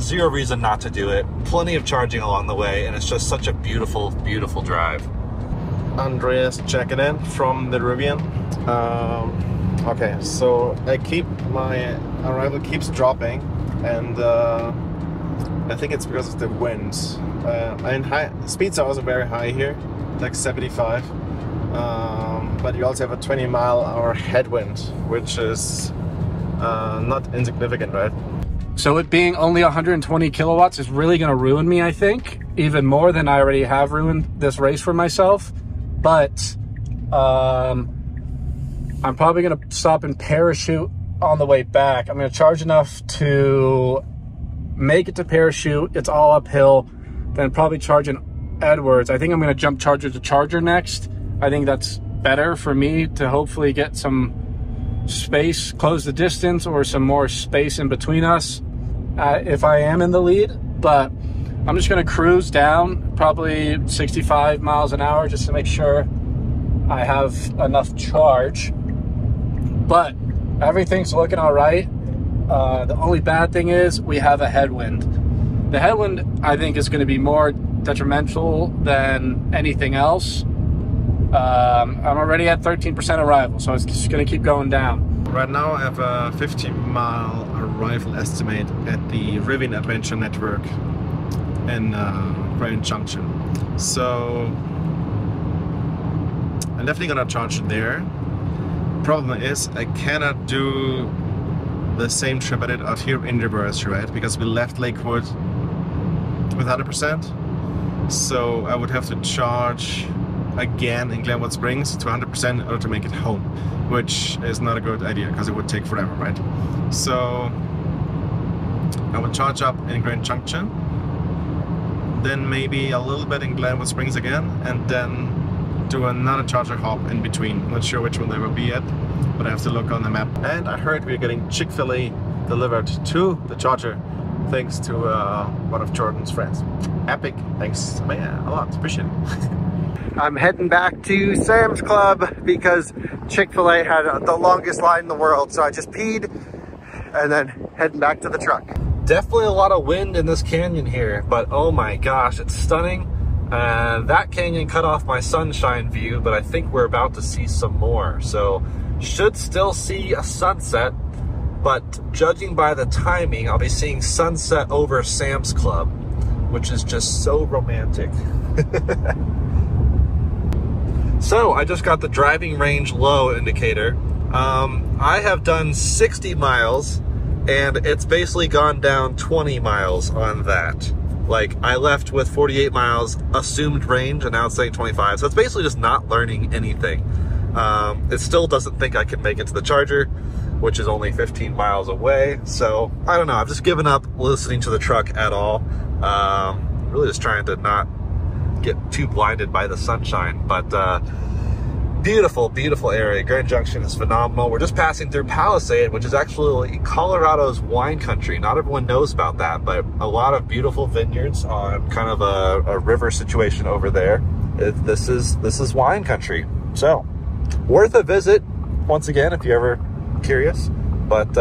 Zero reason not to do it. Plenty of charging along the way, and it's just such a beautiful, beautiful drive. Andreas checking in from the Rivian. Okay, so my arrival keeps dropping, and I think it's because of the winds. Speeds are also very high here, like 75, but you also have a 20-mile-hour headwind, which is not insignificant, right? So it being only 120 kilowatts is really going to ruin me, I think, even more than I already have ruined this race for myself. But I'm probably going to stop and Parachute on the way back. I'm going to charge enough to make it to Parachute. It's all uphill. Then probably charge in Edwards. I think I'm going to jump charger to charger next. I think that's better for me to hopefully get some space, close the distance, or some more space in between us if I am in the lead. But I'm just going to cruise down probably 65 miles an hour just to make sure I have enough charge. But everything's looking all right. The only bad thing is we have a headwind. The headwind, I think, is going to be more detrimental than anything else. I'm already at 13% arrival, so it's just going to keep going down. Right now I have a 15-mile arrival estimate at the Rivian Adventure Network in Grand Junction. So I'm definitely going to charge there. Problem is, I cannot do the same trip I did out here in reverse, right? Because we left Lakewood with 100%. So I would have to charge again in Glenwood Springs to 100% in order to make it home, which is not a good idea because it would take forever, right? So I would charge up in Grand Junction, then maybe a little bit in Glenwood Springs again, and then do another charger hop in between. Not sure which one they will be yet, but I have to look on the map. And I heard we're getting Chick-fil-A delivered to the charger, thanks to one of Jordan's friends. Epic, thanks a lot, appreciate it. I'm heading back to Sam's Club because Chick-fil-A had the longest line in the world, so I just peed and then heading back to the truck. Definitely a lot of wind in this canyon here, but oh my gosh, it's stunning. That canyon cut off my sunshine view, but I think we're about to see some more. So should still see a sunset, but judging by the timing, I'll be seeing sunset over Sam's Club, which is just so romantic. So I just got the driving range low indicator. I have done 60 miles and it's basically gone down 20 miles on that. Like, I left with 48 miles assumed range, and now it's saying 25. So it's basically just not learning anything. It still doesn't think I can make it to the charger, which is only 15 miles away. So I don't know. I've just given up listening to the truck at all. Really just trying to not get too blinded by the sunshine. But beautiful, beautiful area. Grand Junction is phenomenal. We're just passing through Palisade, which is actually Colorado's wine country. Not everyone knows about that, but a lot of beautiful vineyards on kind of a river situation over there. This is wine country. So worth a visit, once again, if you're ever curious. But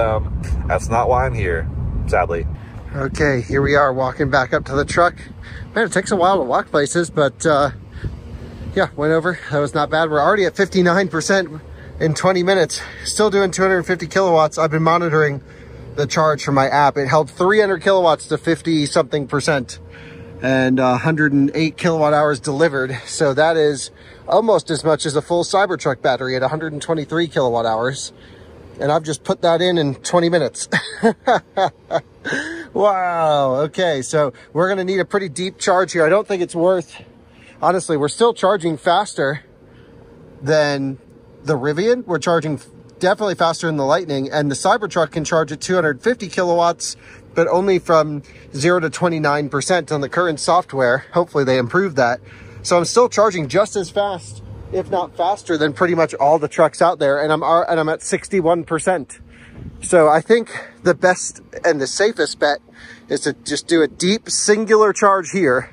that's not why I'm here, sadly. Okay, here we are walking back up to the truck. Man, it takes a while to walk places, but yeah, went over. That was not bad. We're already at 59%. in 20 minutes, still doing 250 kilowatts. I've been monitoring the charge from my app. It held 300 kilowatts to 50 something percent and 108 kilowatt hours delivered. So that is almost as much as a full Cybertruck battery at 123 kilowatt hours. And I've just put that in 20 minutes. Wow. Okay. So we're going to need a pretty deep charge here. I don't think it's worth, honestly, we're still charging faster than the Rivian. We're charging definitely faster than the Lightning, and the Cybertruck can charge at 250 kilowatts, but only from 0 to 29% on the current software. Hopefully they improve that. So I'm still charging just as fast, if not faster, than pretty much all the trucks out there. And I'm at 61%. So I think the best and the safest bet is to just do a deep singular charge here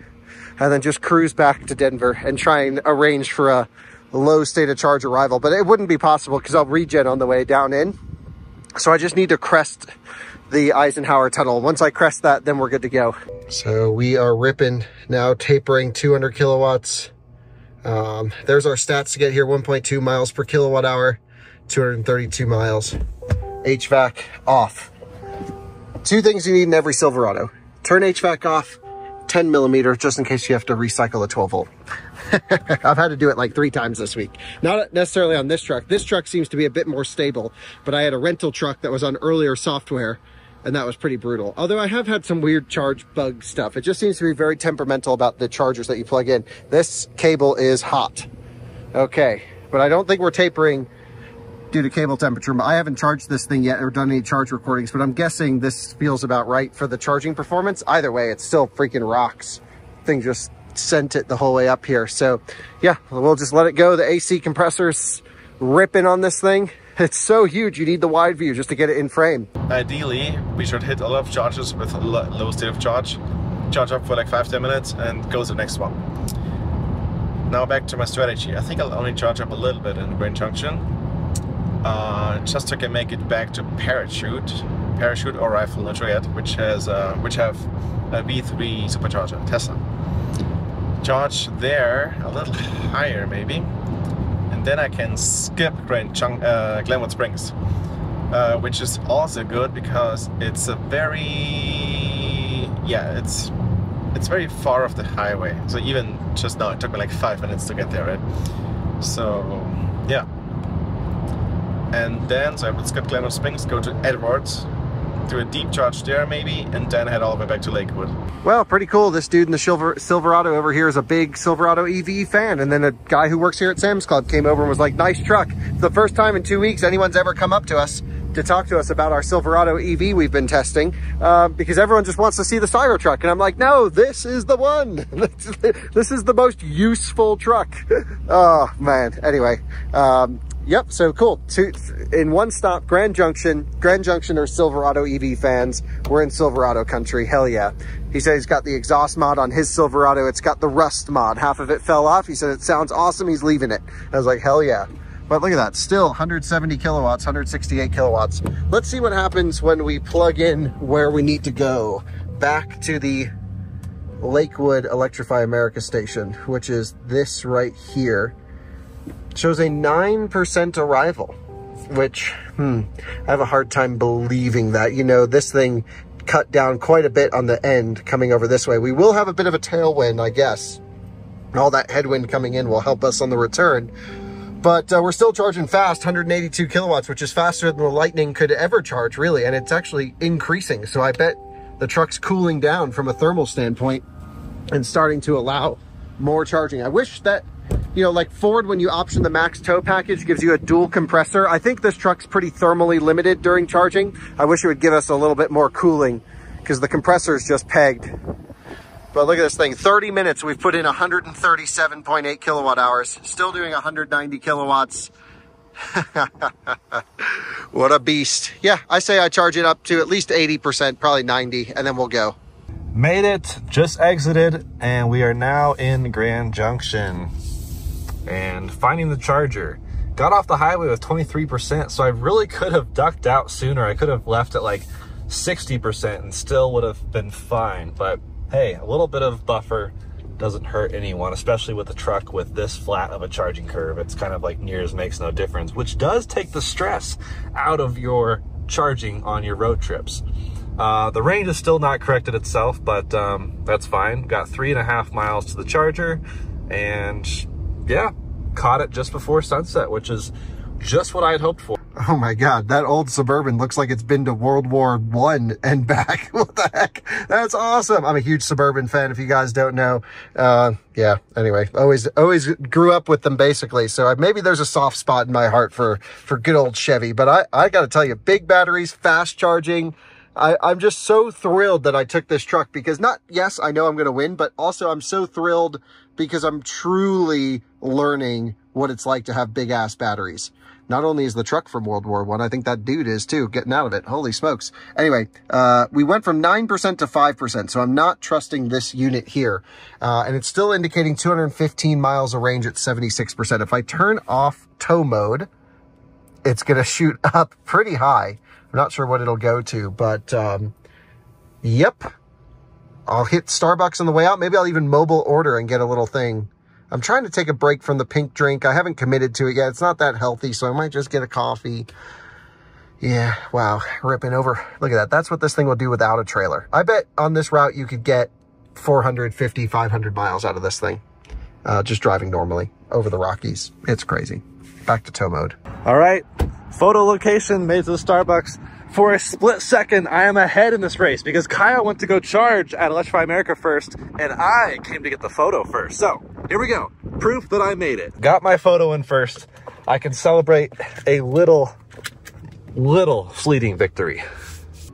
and then just cruise back to Denver and try and arrange for a low state of charge arrival. But it wouldn't be possible because I'll regen on the way down in. So I just need to crest the Eisenhower Tunnel. Once I crest that, then we're good to go. So we are ripping now, tapering 200 kilowatts. There's our stats to get here. 1.2 miles per kilowatt hour, 232 miles. HVAC off. Two things you need in every Silverado. Turn HVAC off, 10 millimeter, just in case you have to recycle a 12 volt. I've had to do it like 3 times this week. Not necessarily on this truck. This truck seems to be a bit more stable, but I had a rental truck that was on earlier software and that was pretty brutal. Although I have had some weird charge bug stuff. It just seems to be very temperamental about the chargers that you plug in. This cable is hot. Okay, but I don't think we're tapering due to cable temperature. I haven't charged this thing yet or done any charge recordings, but I'm guessing this feels about right for the charging performance. Either way, it still freaking rocks. Thing just sent it the whole way up here. So yeah, we'll just let it go. The AC compressor's ripping on this thing. It's so huge, you need the wide view just to get it in frame. Ideally, we should hit a lot of charges with a low state of charge. Charge up for like 5-10 minutes and go to the next one. Now back to my strategy. I think I'll only charge up a little bit in Grand Junction. Just so I can make it back to Parachute or Rifle, not sure yet, which have a V3 supercharger, Tesla. Charge there a little higher maybe, and then I can skip Glenwood Springs, which is also good because it's a very, it's very far off the highway. So even just now, it took me like 5 minutes to get there, right? So yeah. And then, so I would skip Glenwood Springs, go to Edwards, do a deep charge there maybe, and then head all the way back to Lakewood. Well, pretty cool. This dude in the Silverado over here is a big Silverado EV fan. And then a guy who works here at Sam's Club came over and was like, nice truck. It's the first time in 2 weeks anyone's ever come up to us to talk to us about our Silverado EV we've been testing, because everyone just wants to see the Cybertruck. And I'm like, no, this is the one. This is the most useful truck. Oh, man. Anyway. Yep, so cool. In one stop, Grand Junction are Silverado EV fans. We're in Silverado country, hell yeah. He said he's got the exhaust mod on his Silverado. It's got the rust mod. Half of it fell off. He said it sounds awesome, he's leaving it. I was like, hell yeah. But look at that, still 170 kilowatts, 168 kilowatts. Let's see what happens when we plug in where we need to go. Back to the Lakewood Electrify America station, which is this right here. Shows a 9% arrival, which, I have a hard time believing that. You know, this thing cut down quite a bit on the end coming over this way. We will have a bit of a tailwind, I guess. All that headwind coming in will help us on the return. But we're still charging fast, 182 kilowatts, which is faster than the Lightning could ever charge, really. And it's actually increasing. So I bet the truck's cooling down from a thermal standpoint and starting to allow more charging. I wish that, you know, like Ford, when you option the max tow package, gives you a dual compressor. I think this truck's pretty thermally limited during charging. I wish it would give us a little bit more cooling because the compressor is just pegged. But look at this thing, 30 minutes, we've put in 137.8 kilowatt hours, still doing 190 kilowatts. What a beast. Yeah, I say I charge it up to at least 80%, probably 90, and then we'll go. Made it, just exited, and we are now in Grand Junction. And finding the charger. Got off the highway with 23%, so I really could have ducked out sooner. I could have left at like 60% and still would have been fine. But hey, a little bit of buffer doesn't hurt anyone, especially with a truck with this flat of a charging curve. It's kind of like nears makes no difference, which does take the stress out of your charging on your road trips. The range is still not corrected itself, but that's fine. Got 3.5 miles to the charger, and yeah, caught it just before sunset, which is just what I had hoped for. Oh my God, that old Suburban looks like it's been to World War I and back. What the heck? That's awesome. I'm a huge Suburban fan, if you guys don't know. Yeah, anyway, always grew up with them basically. So maybe there's a soft spot in my heart for good old Chevy, but I gotta tell you, big batteries, fast charging. I'm just so thrilled that I took this truck because yes, I know I'm going to win, but also I'm so thrilled because I'm truly learning what it's like to have big ass batteries. Not only is the truck from World War I, I think that dude is too, getting out of it. Holy smokes. Anyway, we went from 9% to 5%, so I'm not trusting this unit here. And it's still indicating 215 miles of range at 76%. If I turn off tow mode, it's going to shoot up pretty high. I'm not sure what it'll go to, but yep. I'll hit Starbucks on the way out. Maybe I'll even mobile order and get a little thing. I'm trying to take a break from the pink drink. I haven't committed to it yet. It's not that healthy, so I might just get a coffee. Yeah, wow, ripping over. Look at that. That's what this thing will do without a trailer. I bet on this route you could get 450, 500 miles out of this thing, just driving normally over the Rockies. It's crazy. Back to tow mode. All right, photo location, made to the Starbucks. For a split second, I am ahead in this race because Kyle went to go charge at Electrify America first, and I came to get the photo first. So here we go, proof that I made it. Got my photo in first. I can celebrate a little fleeting victory.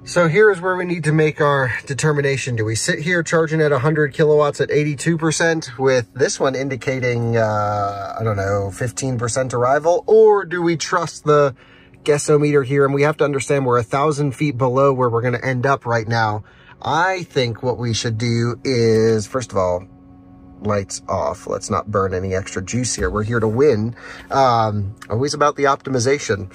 So here is where we need to make our determination. Do we sit here charging at 100 kilowatts at 82% with this one indicating, I don't know, 15% arrival? Or do we trust the guessometer here? And we have to understand we're 1,000 feet below where we're going to end up right now. I think what we should do is, first of all, lights off. Let's not burn any extra juice here. We're here to win. Always about the optimization.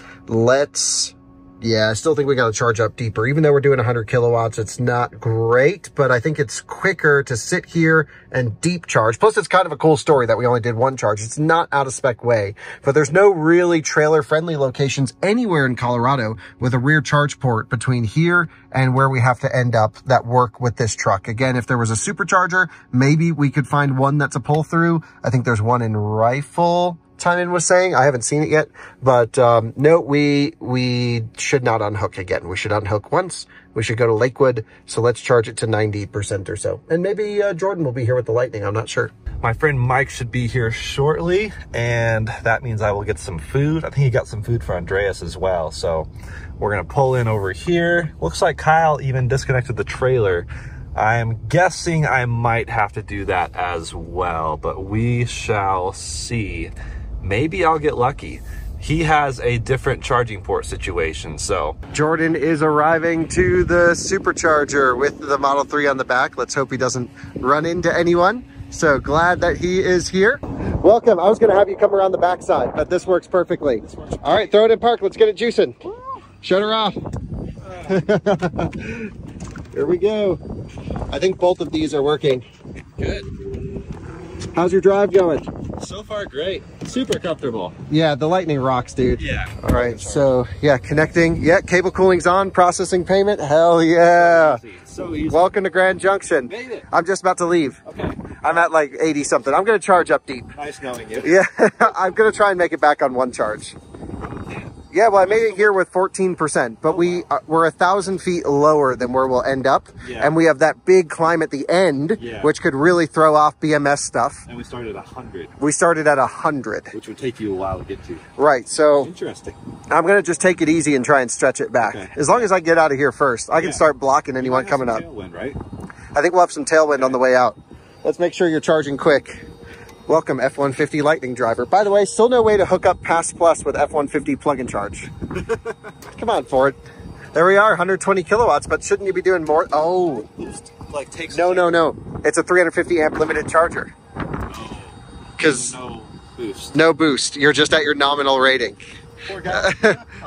Yeah, I still think we got to charge up deeper. Even though we're doing 100 kilowatts, it's not great, but I think it's quicker to sit here and deep charge. Plus, it's kind of a cool story that we only did one charge. It's not out of spec way, but there's no really trailer-friendly locations anywhere in Colorado with a rear charge port between here and where we have to end up that work with this truck. Again, if there was a supercharger, maybe we could find one that's a pull-through. I think there's one in Rifle, Tynan was saying. I haven't seen it yet, but no, we should not unhook again. We should unhook once. We should go to Lakewood, so let's charge it to 90% or so. And maybe Jordan will be here with the Lightning, I'm not sure. My friend Mike should be here shortly, and that means I will get some food. I think he got some food for Andreas as well, so we're gonna pull in over here. Looks like Kyle even disconnected the trailer. I'm guessing I might have to do that as well, but we shall see. Maybe I'll get lucky. He has a different charging port situation, so. Jordan is arriving to the supercharger with the Model 3 on the back. Let's hope he doesn't run into anyone. So glad that he is here. Welcome. I was gonna have you come around the backside, but this works perfectly. All right, throw it in park. Let's get it juicing. Shut her off. Here we go. I think both of these are working. Good. How's your drive going? So far, great. Super comfortable. Yeah, the Lightning rocks, dude. Yeah. All right, so yeah, connecting. Yeah, cable cooling's on, processing payment. Hell yeah. So easy. So easy. Welcome to Grand Junction. Made it. I'm just about to leave. Okay. I'm at like 80 something. I'm going to charge up deep. Nice knowing you. Yeah, I'm going to try and make it back on one charge. Yeah, well, I made it here with 14%, but we're 1,000 feet lower than where we'll end up, yeah. And we have that big climb at the end, yeah, which could really throw off BMS stuff. And we started at 100. We started at 100. Which would take you a while to get to. Right, so... Interesting. I'm going to just take it easy and try and stretch it back. Okay. As long as I get out of here first, I can start blocking anyone coming up. Tailwind, right? I think we'll have some tailwind on the way out. Let's make sure you're charging quick. Welcome, F-150 Lightning driver. By the way, still no way to hook up Pass Plus with F-150 plug and charge. Come on, Ford. There we are, 120 kilowatts, but shouldn't you be doing more? Oh. Like takes no. It's a 350 amp limited charger. No boost. No boost. You're just at your nominal rating. Poor guy.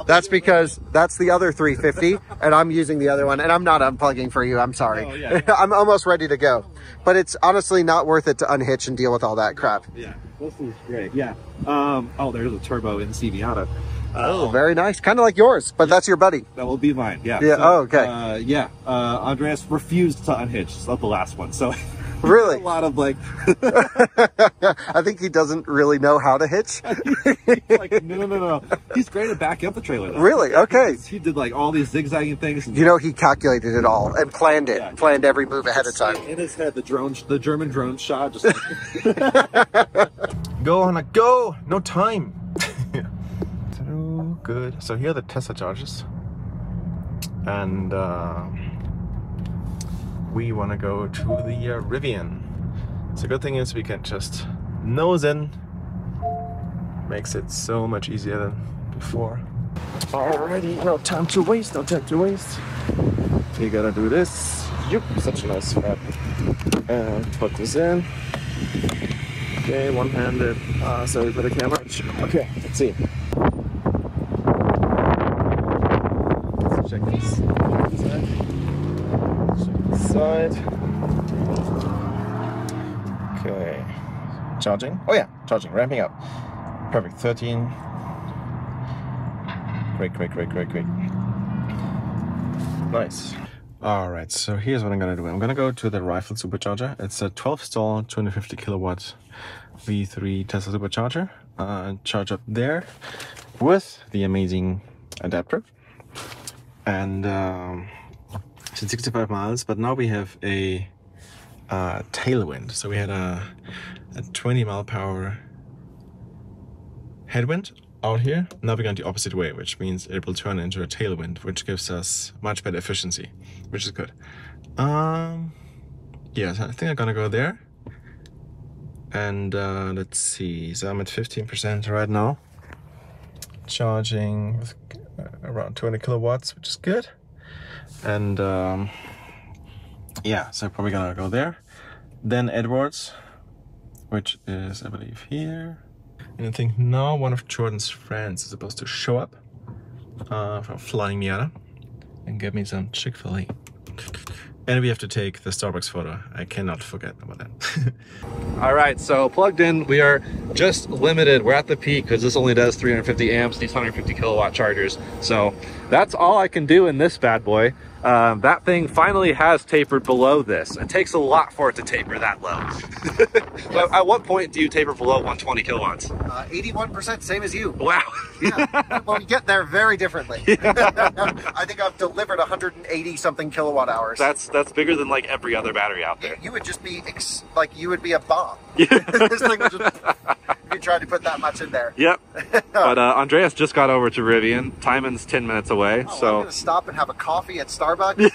That's because that's the other 350 and I'm using the other one, and I'm not unplugging for you. I'm sorry. No, yeah, yeah. I'm almost ready to go, but it's honestly not worth it to unhitch and deal with all that crap. Yeah, this is great. Yeah. Oh, there's a turbo in Silverado. Oh, very nice. Kind of like yours, but yeah, that's your buddy. That will be mine. Yeah. Yeah. So, oh, okay. Yeah. Andreas refused to unhitch. It's not the last one. So really a lot of like, I think he doesn't really know how to hitch. He's like, no. He's great at backing up the trailer, though. Really? Okay. He did like all these zigzagging things. You know, he calculated it all and planned it, yeah, planned every move ahead of time. In his head, the German drone shot. Just like... Go on, go. No time. Good. So here are the Tesla charges, and we want to go to the Rivian. So the good thing is we can just nose in. Makes it so much easier than before. Alrighty, no time to waste, no time to waste. We gotta do this. Yep, such a nice wrap. And put this in. Okay, one-handed. Sorry for the camera. Okay, let's see. Check this side. Check this side. Okay. Charging. Oh yeah, charging. Ramping up. Perfect. 13. Great. Nice. All right. So here's what I'm gonna do. I'm gonna go to the Rifle Supercharger. It's a 12-stall, 250 kilowatt V3 Tesla Supercharger. Charge up there with the amazing adapter. And it's at 65 miles, but now we have a tailwind. So we had a 20-mile-per-hour headwind out here. Now we're going the opposite way, which means it will turn into a tailwind, which gives us much better efficiency, which is good. Yeah, so I think I'm gonna go there. And let's see, so I'm at 15% right now. Charging with around 200 kilowatts, which is good. And yeah, so probably gonna go there, then Edwards, which is I believe here. And I think now one of Jordan's friends is supposed to show up from Flying Miata and get me some Chick-fil-A, and we have to take the Starbucks photo. I cannot forget about that. All right, so plugged in, we are just limited. We're at the peak because this only does 350 amps, these 150 kilowatt chargers. So that's all I can do in this bad boy. That thing finally has tapered below this. It takes a lot for it to taper that low. Yes. At what point do you taper below 120 kilowatts? 81%, same as you. Wow. Yeah, well, we get there very differently. Yeah. I think I've delivered 180 something kilowatt hours. That's bigger than like every other battery out there. You would just be like, you would be a bomb. Yeah. This thing would just... You tried to put that much in there. Yep. But Andreas just got over to Rivian. Timon's 10 minutes away. Oh, so I'm gonna stop and have a coffee at Starbucks.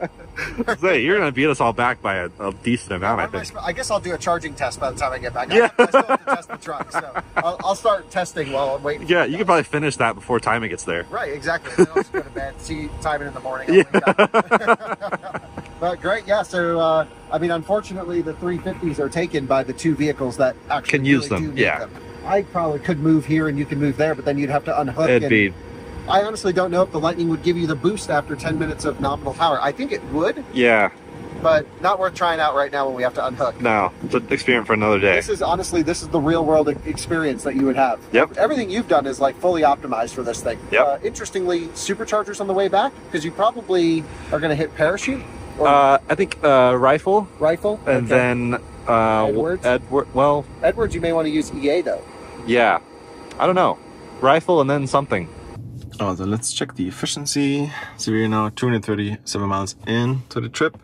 Yeah. So, hey, you're gonna beat us all back by a decent amount, I think. I guess I'll do a charging test by the time I get back. Yeah. I still have to test the truck, so I'll start testing while I'm waiting. Yeah, you can probably finish that before Timon gets there. Right, exactly. Then I'll just go to bed, see Timon in the morning. I'll yeah. But great, yeah. So I mean, unfortunately, the 350s are taken by the two vehicles that actually can use them. Yeah, I probably could move here and you can move there, but then you'd have to unhook. It'd be. I honestly don't know if the Lightning would give you the boost after 10 minutes of nominal power. I think it would. Yeah. But not worth trying out right now when we have to unhook. No, it's an experience for another day. This is honestly, this is the real world experience that you would have. Yep. Everything you've done is like fully optimized for this thing. Yep. Interestingly, superchargers on the way back, because you probably are going to hit Parachute. I think Rifle. And okay. Then Edwards. Well, Edwards, you may want to use EA though. Yeah. I don't know. Rifle and then something. Oh, so let's check the efficiency. So we're now 237 miles into the trip.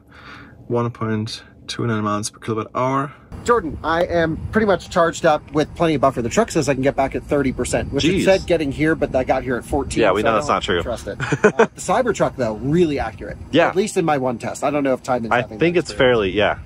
1.29 miles per kilowatt hour. Jordan, I am pretty much charged up with plenty of buffer. The truck says I can get back at 30%, which it said getting here, but I got here at 14. Yeah, we know that's not true. Trust it. The Cybertruck, though, really accurate. Yeah. At least in my one test. I don't know if time is I think it's fairly, yeah.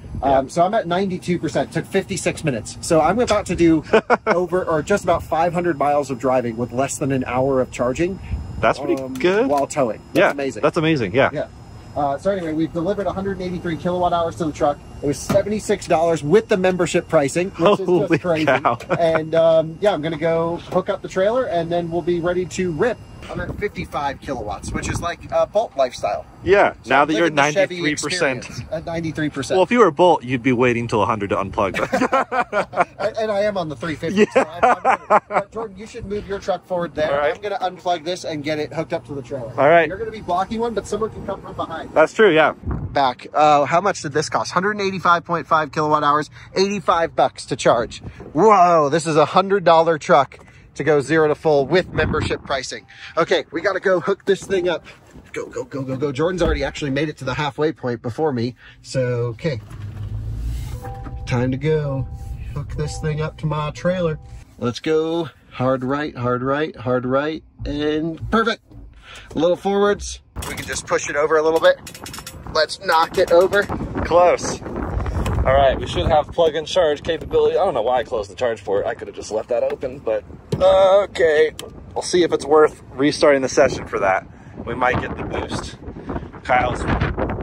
So I'm at 92%, took 56 minutes. So I'm about to do over or just about 500 miles of driving with less than an hour of charging. That's pretty good. While towing. That's amazing. That's amazing, yeah. So anyway, we've delivered 183 kilowatt hours to the truck. It was $76 with the membership pricing, which is just crazy. Cow. And yeah, I'm gonna go hook up the trailer and then we'll be ready to rip. I'm at 55 kilowatts, which is like a Bolt lifestyle. Yeah, so now that you're at 93%. At 93%. Well, if you were a Bolt, you'd be waiting till 100 to unplug. And I am on the 350. Yeah. So Jordan, you should move your truck forward there. Right. I'm going to unplug this and get it hooked up to the trailer. All right. You're going to be blocking one, but someone can come from behind. That's true, yeah. Back. How much did this cost? 185.5 kilowatt hours, $85 to charge. Whoa, this is a $100 truck to go 0 to full with membership pricing. Okay, we gotta go hook this thing up. Go, go, go, go, go. Jordan's already actually made it to the halfway point before me. So, okay. Time to go hook this thing up to my trailer. Let's go hard right, hard right, hard right, and perfect. A little forwards. We can just push it over a little bit. Let's knock it over. Close. All right, we should have plug and charge capability. I don't know why I closed the charge port. I could have just left that open, but okay. We'll see if it's worth restarting the session for that. We might get the boost. Kyle's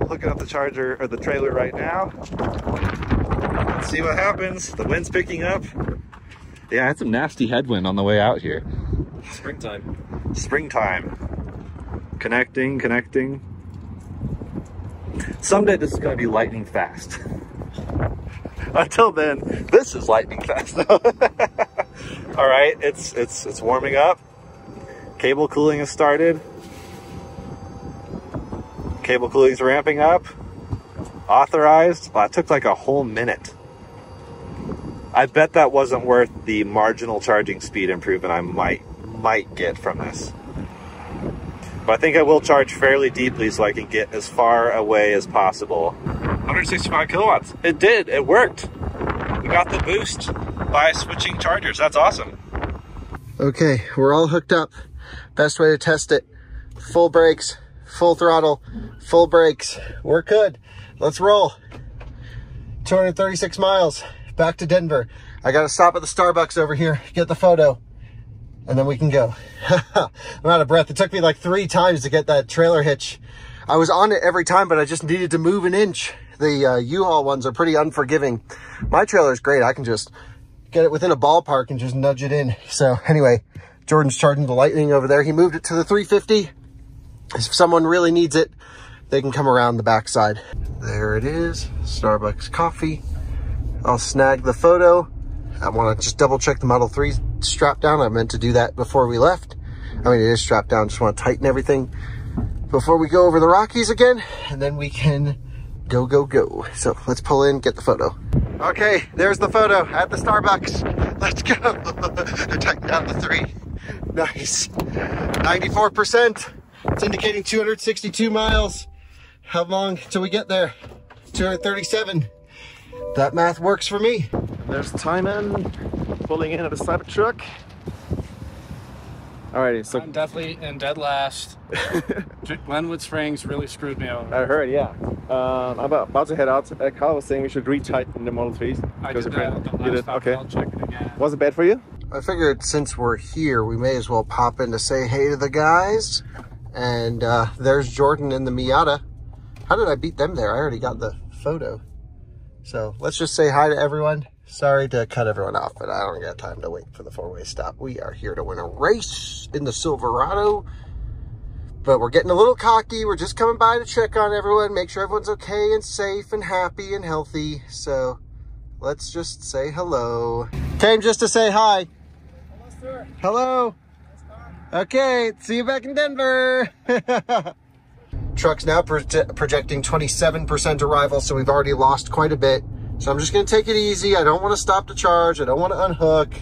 hooking up the charger or the trailer right now. Let's see what happens. The wind's picking up. Yeah, I had some nasty headwind on the way out here. Springtime. Springtime. Connecting, connecting. Someday this is going to be lightning fast. Until then, this is lightning fast though. All right, it's warming up. Cable cooling has started. Cable cooling's ramping up. Authorized. Well, that took like a whole minute. I bet that wasn't worth the marginal charging speed improvement I might get from this. But I think I will charge fairly deeply so I can get as far away as possible. 165 kilowatts. It did. It worked. We got the boost by switching chargers. That's awesome. Okay, we're all hooked up. Best way to test it. Full brakes, full throttle, full brakes. We're good. Let's roll. 236 miles back to Denver. I got to stop at the Starbucks over here, get the photo, and then we can go. I'm out of breath. It took me like 3 times to get that trailer hitch. I was on it every time, but I just needed to move an inch. The U-Haul ones are pretty unforgiving. My trailer's great. I can just get it within a ballpark and just nudge it in. So anyway, Jordan's charging the Lightning over there. He moved it to the 350. If someone really needs it, they can come around the backside. There it is, Starbucks coffee. I'll snag the photo. I want to just double check the Model 3's strapped down. I meant to do that before we left. I mean, it is strapped down. Just want to tighten everything before we go over the Rockies again, and then we can go, go, go. So let's pull in, get the photo. Okay, there's the photo at the Starbucks. Let's go. Tighten down the 3. Nice. 94%. It's indicating 262 miles. How long till we get there? 237. That math works for me. There's Timon pulling in at a Cybertruck. Alrighty, so I'm definitely in dead last. Glenwood Springs really screwed me over. I heard, yeah. I'm about to head out. Kyle was saying we should retighten the Model 3s. I did that. You did? Okay. I'll check it again. Was it bad for you? I figured since we're here, we may as well pop in to say hey to the guys. And there's Jordan in the Miata. How did I beat them there? I already got the photo. So let's just say hi to everyone. Sorry to cut everyone off, but I don't got time to wait for the 4-way stop. We are here to win a race in the Silverado, but we're getting a little cocky. We're just coming by to check on everyone, make sure everyone's okay and safe and happy and healthy. So let's just say hello. Came just to say hi. Hello, sir. Hello. Okay, see you back in Denver. Truck's now projecting 27% arrival, so we've already lost quite a bit. So I'm just going to take it easy. I don't want to stop to charge. I don't want to unhook.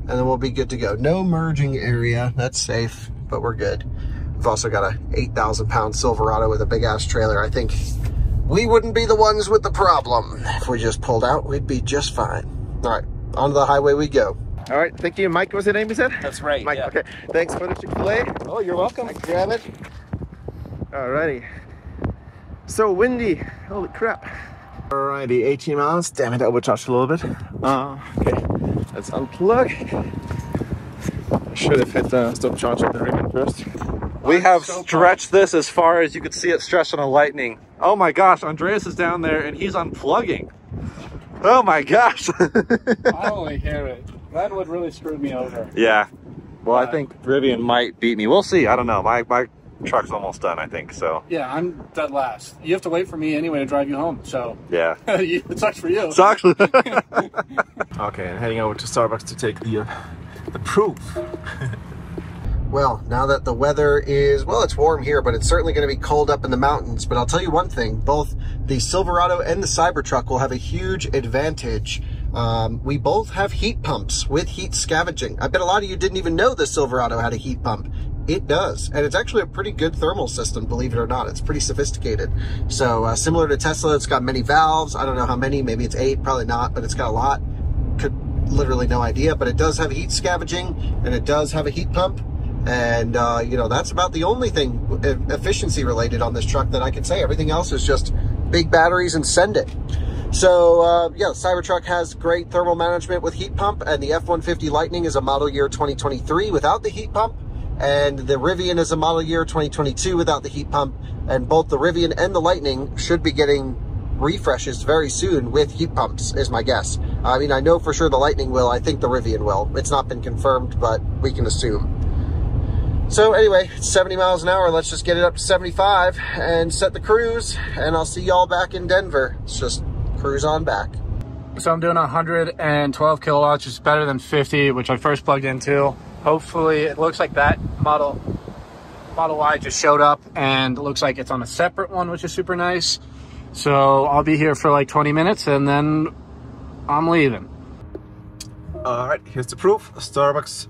And then we'll be good to go. No merging area. That's safe, but we're good. We've also got a 8,000 pound Silverado with a big ass trailer. I think we wouldn't be the ones with the problem. If we just pulled out, we'd be just fine. All right, onto the highway we go. All right, thank you. Mike was the name you said? That's right, Mike, yeah. Okay. Thanks for the Chick-fil-A. Oh, you're welcome. I grab it. All righty. So windy. Holy crap. Alrighty, 18 miles. Damn it, I overcharged a little bit. Okay, let's unplug. I should have hit stop charging the Rivian first. We have stretched this as far as you could see it stretched on a Lightning. Oh my gosh, Andreas is down there and he's unplugging. Oh my gosh. I only hear it. That would really screw me over. Yeah. Well, I think Rivian might beat me. We'll see. I don't know. My truck's almost done, I think, so. Yeah, I'm dead last. You have to wait for me anyway to drive you home, so. Yeah. It sucks for you. Sucks. Okay, and heading over to Starbucks to take the proof. Well, now that the weather is, well, it's warm here, but it's certainly going to be cold up in the mountains. But I'll tell you one thing, both the Silverado and the Cybertruck will have a huge advantage. We both have heat pumps with heat scavenging. I bet a lot of you didn't even know the Silverado had a heat pump. It does, and it's actually a pretty good thermal system, believe it or not. It's pretty sophisticated. So similar to Tesla, it's got many valves. I don't know how many, maybe it's 8, probably not, but it's got a lot. Could literally no idea, but it does have heat scavenging, and it does have a heat pump. And, you know, that's about the only thing efficiency related on this truck that I can say. Everything else is just big batteries and send it. So, yeah, the Cybertruck has great thermal management with heat pump, and the F-150 Lightning is a model year 2023 without the heat pump, and the Rivian is a model year 2022 without the heat pump, and both the Rivian and the Lightning should be getting refreshes very soon with heat pumps, is my guess. I mean, I know for sure the Lightning will. I think the Rivian will. It's not been confirmed, but we can assume. So anyway, it's 70 miles an hour. Let's just get it up to 75 and set the cruise, and I'll see y'all back in Denver. Let's just cruise on back. So I'm doing 112 kilowatts, which is better than 50, which I first plugged into. Hopefully, it looks like that Model Y just showed up, and it looks like it's on a separate one, which is super nice. So I'll be here for like 20 minutes, and then I'm leaving. All right, here's the proof. Starbucks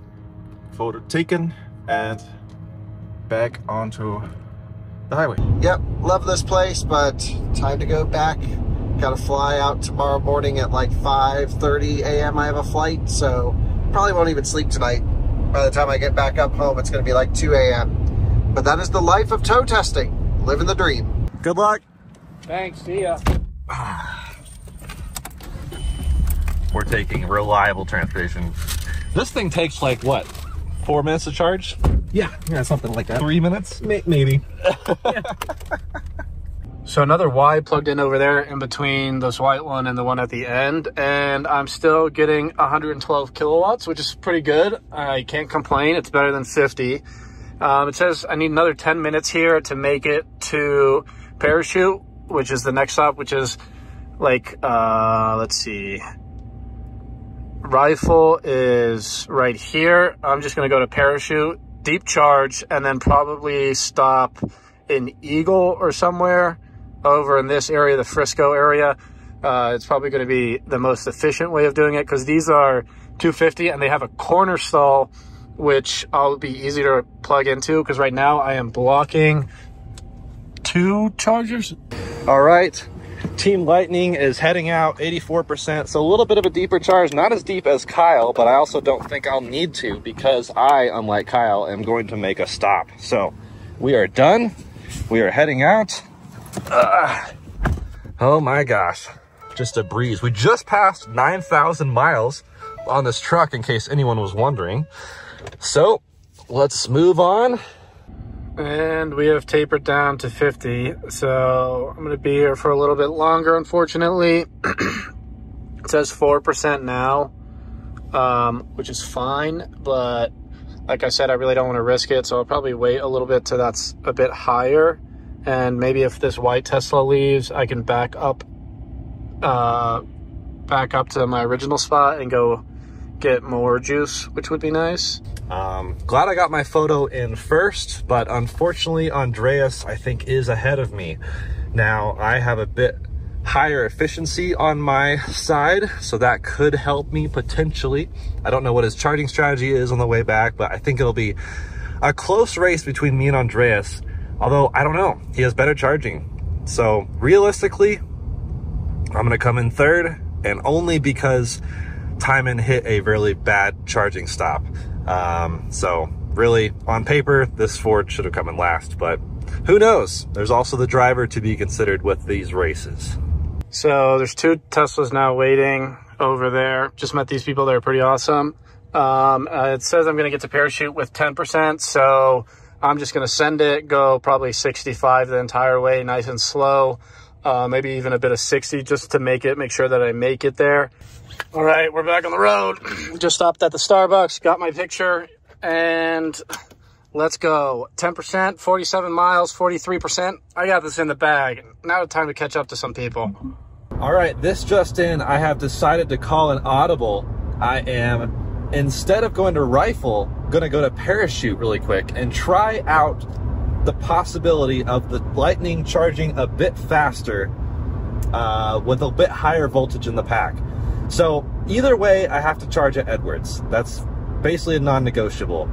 photo taken. And back onto the highway. Yep, love this place, but time to go back. Gotta fly out tomorrow morning at like 5:30 a.m. I have a flight, so probably won't even sleep tonight. By the time I get back up home, it's gonna be like 2 a.m. But that is the life of tow testing. Living the dream. Good luck. Thanks, see ya. We're taking reliable transportation. This thing takes like what? 4 minutes to charge? Yeah, something like that. 3 minutes? Maybe. Yeah. So another Y plugged in over there in between this white one and the one at the end, and I'm still getting 112 kilowatts, which is pretty good. I can't complain. It's better than 50. It says I need another 10 minutes here to make it to Parachute, which is the next stop, which is like, let's see. Rifle is right here. I'm just going to go to Parachute, deep charge, and then probably stop in Eagle or somewhere over in this area, the Frisco area. It's probably going to be the most efficient way of doing it because these are 250 and they have a corner stall, which I'll be easy to plug into because right now I am blocking 2 chargers. All right. Team Lightning is heading out 84%, so a little bit of a deeper charge, not as deep as Kyle, but I also don't think I'll need to because I, unlike Kyle, am going to make a stop. So we are done. We are heading out. Oh my gosh, just a breeze. We just passed 9,000 miles on this truck in case anyone was wondering. So let's move on. And we have tapered down to 50, so I'm going to be here for a little bit longer, unfortunately. It says 4% now, which is fine, but like I said, I really don't want to risk it, so I'll probably wait a little bit till that's a bit higher, and maybe if this white Tesla leaves, I can back up to my original spot and go get more juice, which would be nice. Glad I got my photo in first, but unfortunately Andreas, I think, is ahead of me. Now, I have a bit higher efficiency on my side, so that could help me potentially. I don't know what his charging strategy is on the way back, but I think it'll be a close race between me and Andreas, although I don't know. He has better charging. So realistically, I'm going to come in third, and only because Timon hit a really bad charging stop. So really, on paper, this Ford should have come in last, but who knows? There's also the driver to be considered with these races. So there's 2 Teslas now waiting over there. Just met these people. They're pretty awesome. It says I'm going to get to Parachute with 10%. So I'm just going to send it, go probably 65 the entire way, nice and slow. maybe even a bit of 60 just to make sure that I make it there. All right, we're back on the road. Just stopped at the Starbucks, got my picture, and let's go. 10%, 47 miles, 43%. I got this in the bag. Now it's time to catch up to some people. All right, this just in, I have decided to call an audible. I am, instead of going to Rifle, gonna go to Parachute really quick and try out the possibility of the Lightning charging a bit faster with a bit higher voltage in the pack. So either way, I have to charge at Edwards. That's basically a non-negotiable,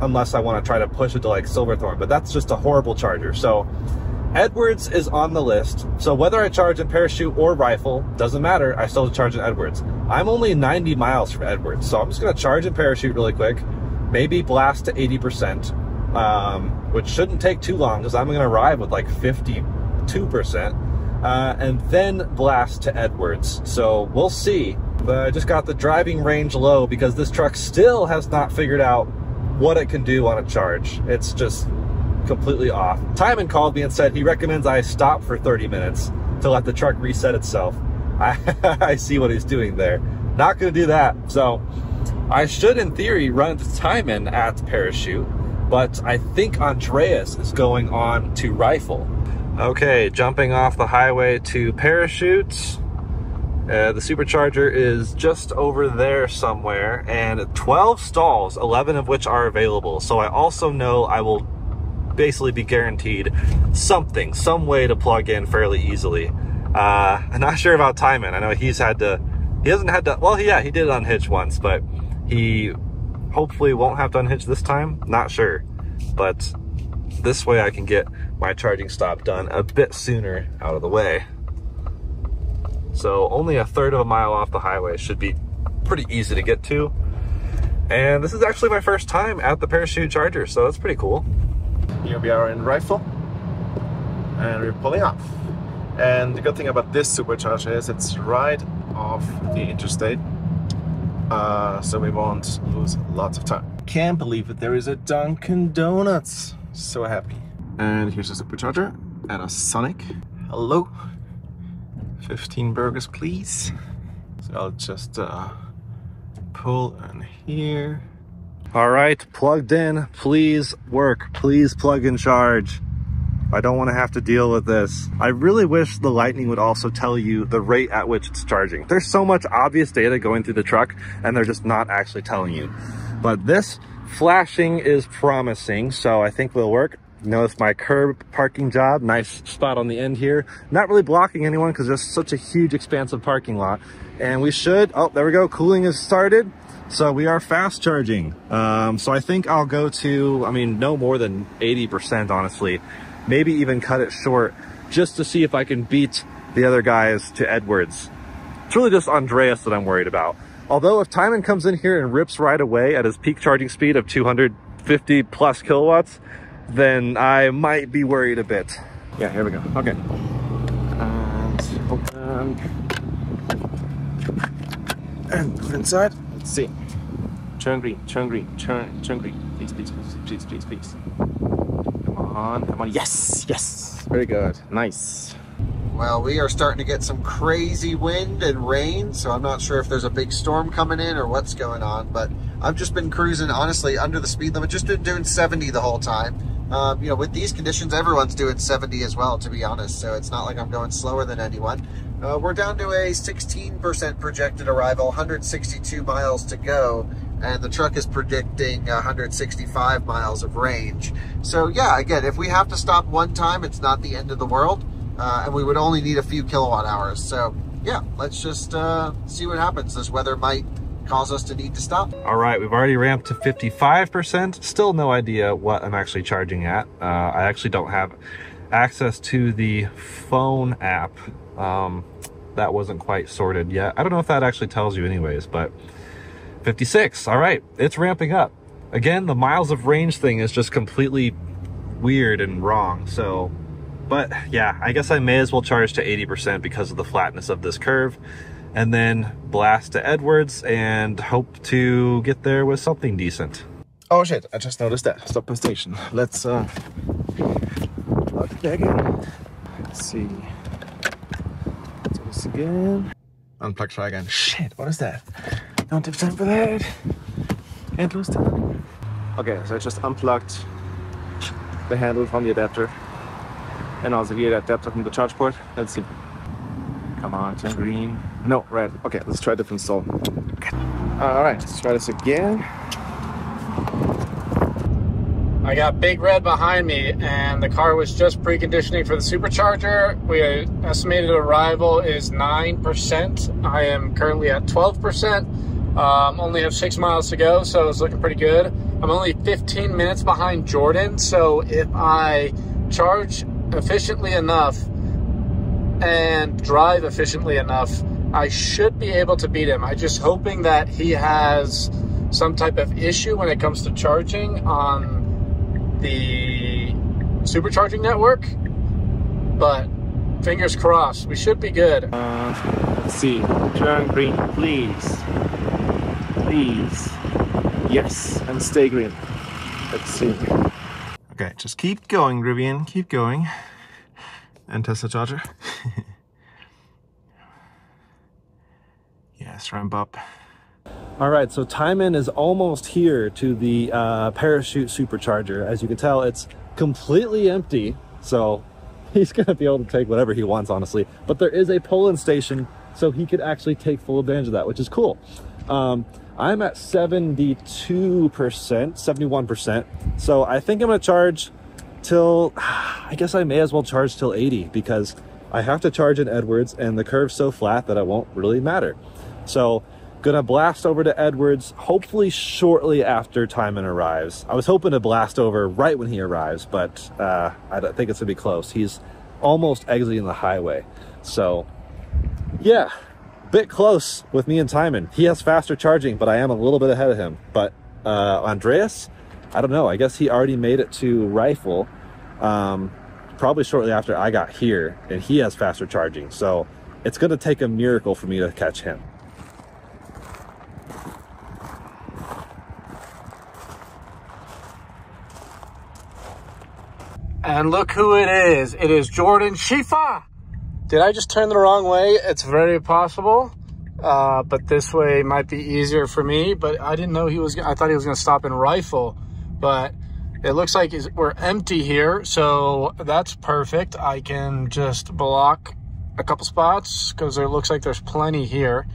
unless I want to try to push it to like Silverthorne, but that's just a horrible charger. So Edwards is on the list. So whether I charge in Parachute or Rifle, doesn't matter, I still charge in Edwards. I'm only 90 miles from Edwards, so I'm just gonna charge in Parachute really quick, maybe blast to 80%. Which shouldn't take too long because I'm going to arrive with like 52%, and then blast to Edwards. So we'll see. But I just got the driving range low because this truck still has not figured out what it can do on a charge. It's just completely off. Timon called me and said he recommends I stop for 30 minutes to let the truck reset itself. I see what he's doing there. Not going to do that. So I should, in theory, run to Timon at Parachute. But I think Andreas is going on to Rifle. Okay, jumping off the highway to Parachute. The Supercharger is just over there somewhere, and 12 stalls, 11 of which are available. So I also know I will basically be guaranteed something, some way to plug in fairly easily. I'm not sure about Timon. I know he did unhitch once, but he hopefully won't have to unhitch this time, not sure. But this way I can get my charging stop done a bit sooner out of the way. So only a third of a mile off the highway, should be pretty easy to get to. And this is actually my first time at the Parachute charger, so that's pretty cool. Here we are in Rifle, and we're pulling off. And the good thing about this supercharger is it's right off the interstate. So we won't lose lots of time. Can't believe that there is a Dunkin' Donuts. So happy. And here's a supercharger and a Sonic. Hello. 15 burgers, please. So I'll just pull in here. All right, plugged in. Please work. Please plug and charge. I don't want to have to deal with this. I really wish the Lightning would also tell you the rate at which it's charging. There's so much obvious data going through the truck and they're just not actually telling you. But this flashing is promising, so I think will work. Notice my curb parking job, nice spot on the end here. Not really blocking anyone because there's such a huge expansive parking lot. And we should, oh, there we go, cooling is started. So we are fast charging. So I think I'll go to, I mean, no more than 80%, honestly. Maybe even cut it short just to see if I can beat the other guys to Edwards. It's really just Andreas that I'm worried about. Although if Timon comes in here and rips right away at his peak charging speed of 250 plus kilowatts, then I might be worried a bit. Yeah, here we go. Okay. And inside, let's see. Turn green. Please. Come on. Yes. Very good. Nice. Well, we are starting to get some crazy wind and rain, so I'm not sure if there's a big storm coming in or what's going on, but I've just been cruising, honestly, under the speed limit, just been doing 70 the whole time. You know, with these conditions, everyone's doing 70 as well, to be honest, so it's not like I'm going slower than anyone. We're down to a 16% projected arrival, 162 miles to go. And the truck is predicting 165 miles of range. So yeah, again, if we have to stop one time, it's not the end of the world, and we would only need a few kilowatt hours. So yeah, let's just see what happens. This weather might cause us to need to stop. All right, we've already ramped to 55%. Still no idea what I'm actually charging at. I actually don't have access to the phone app. That wasn't quite sorted yet. I don't know if that actually tells you anyways, but 56, all right, it's ramping up. Again, the miles of range thing is just completely weird and wrong, so. But yeah, I guess I may as well charge to 80% because of the flatness of this curve, and then blast to Edwards and hope to get there with something decent. Oh shit, I just noticed that. Stop the station. Let's, plug it again. Let's see. Let's do this again. Unplug, try again. Shit, what is that? Don't have time for that. And lose time. Okay, so I just unplugged the handle from the adapter. And also the adapter from the charge port. Let's see. Come on, turn green. No, red. Okay, let's try a different stall. Alright, let's try this again. I got Big Red behind me, and the car was just preconditioning for the supercharger. We estimated arrival is 9%. I am currently at 12%. Only have 6 miles to go, so it's looking pretty good. I'm only 15 minutes behind Jordan, so if I charge efficiently enough and drive efficiently enough, I should be able to beat him. I'm just hoping that he has some type of issue when it comes to charging on the supercharging network, but fingers crossed, we should be good. Let's see, turn green, please. Please. Yes, and stay green. Let's see. Okay, just keep going, Rivian, keep going. And Tesla charger. Yes, ramp up. All right, so time in is almost here to the Parachute supercharger. As you can tell, it's completely empty, so he's gonna be able to take whatever he wants, honestly. But there is a pull-in station, so he could actually take full advantage of that, which is cool. I'm at 71%, so I think I'm gonna charge till, I guess I may as well charge till 80, because I have to charge in Edwards and the curve's so flat that it won't really matter. So gonna blast over to Edwards, hopefully shortly after Timon arrives. I was hoping to blast over right when he arrives, but I don't think it's gonna be close. He's almost exiting the highway. So yeah, bit close with me and Timon. He has faster charging, but I am a little bit ahead of him. But Andreas, I don't know, I guess he already made it to Rifle, probably shortly after I got here, and he has faster charging. So it's gonna take a miracle for me to catch him. And look who it is Jordan Shifa. Did I just turn the wrong way? It's very possible, but this way might be easier for me, but I didn't know he was, I thought he was gonna stop in Rifle, but it looks like we're empty here, so that's perfect. I can just block a couple spots because it looks like there's plenty here.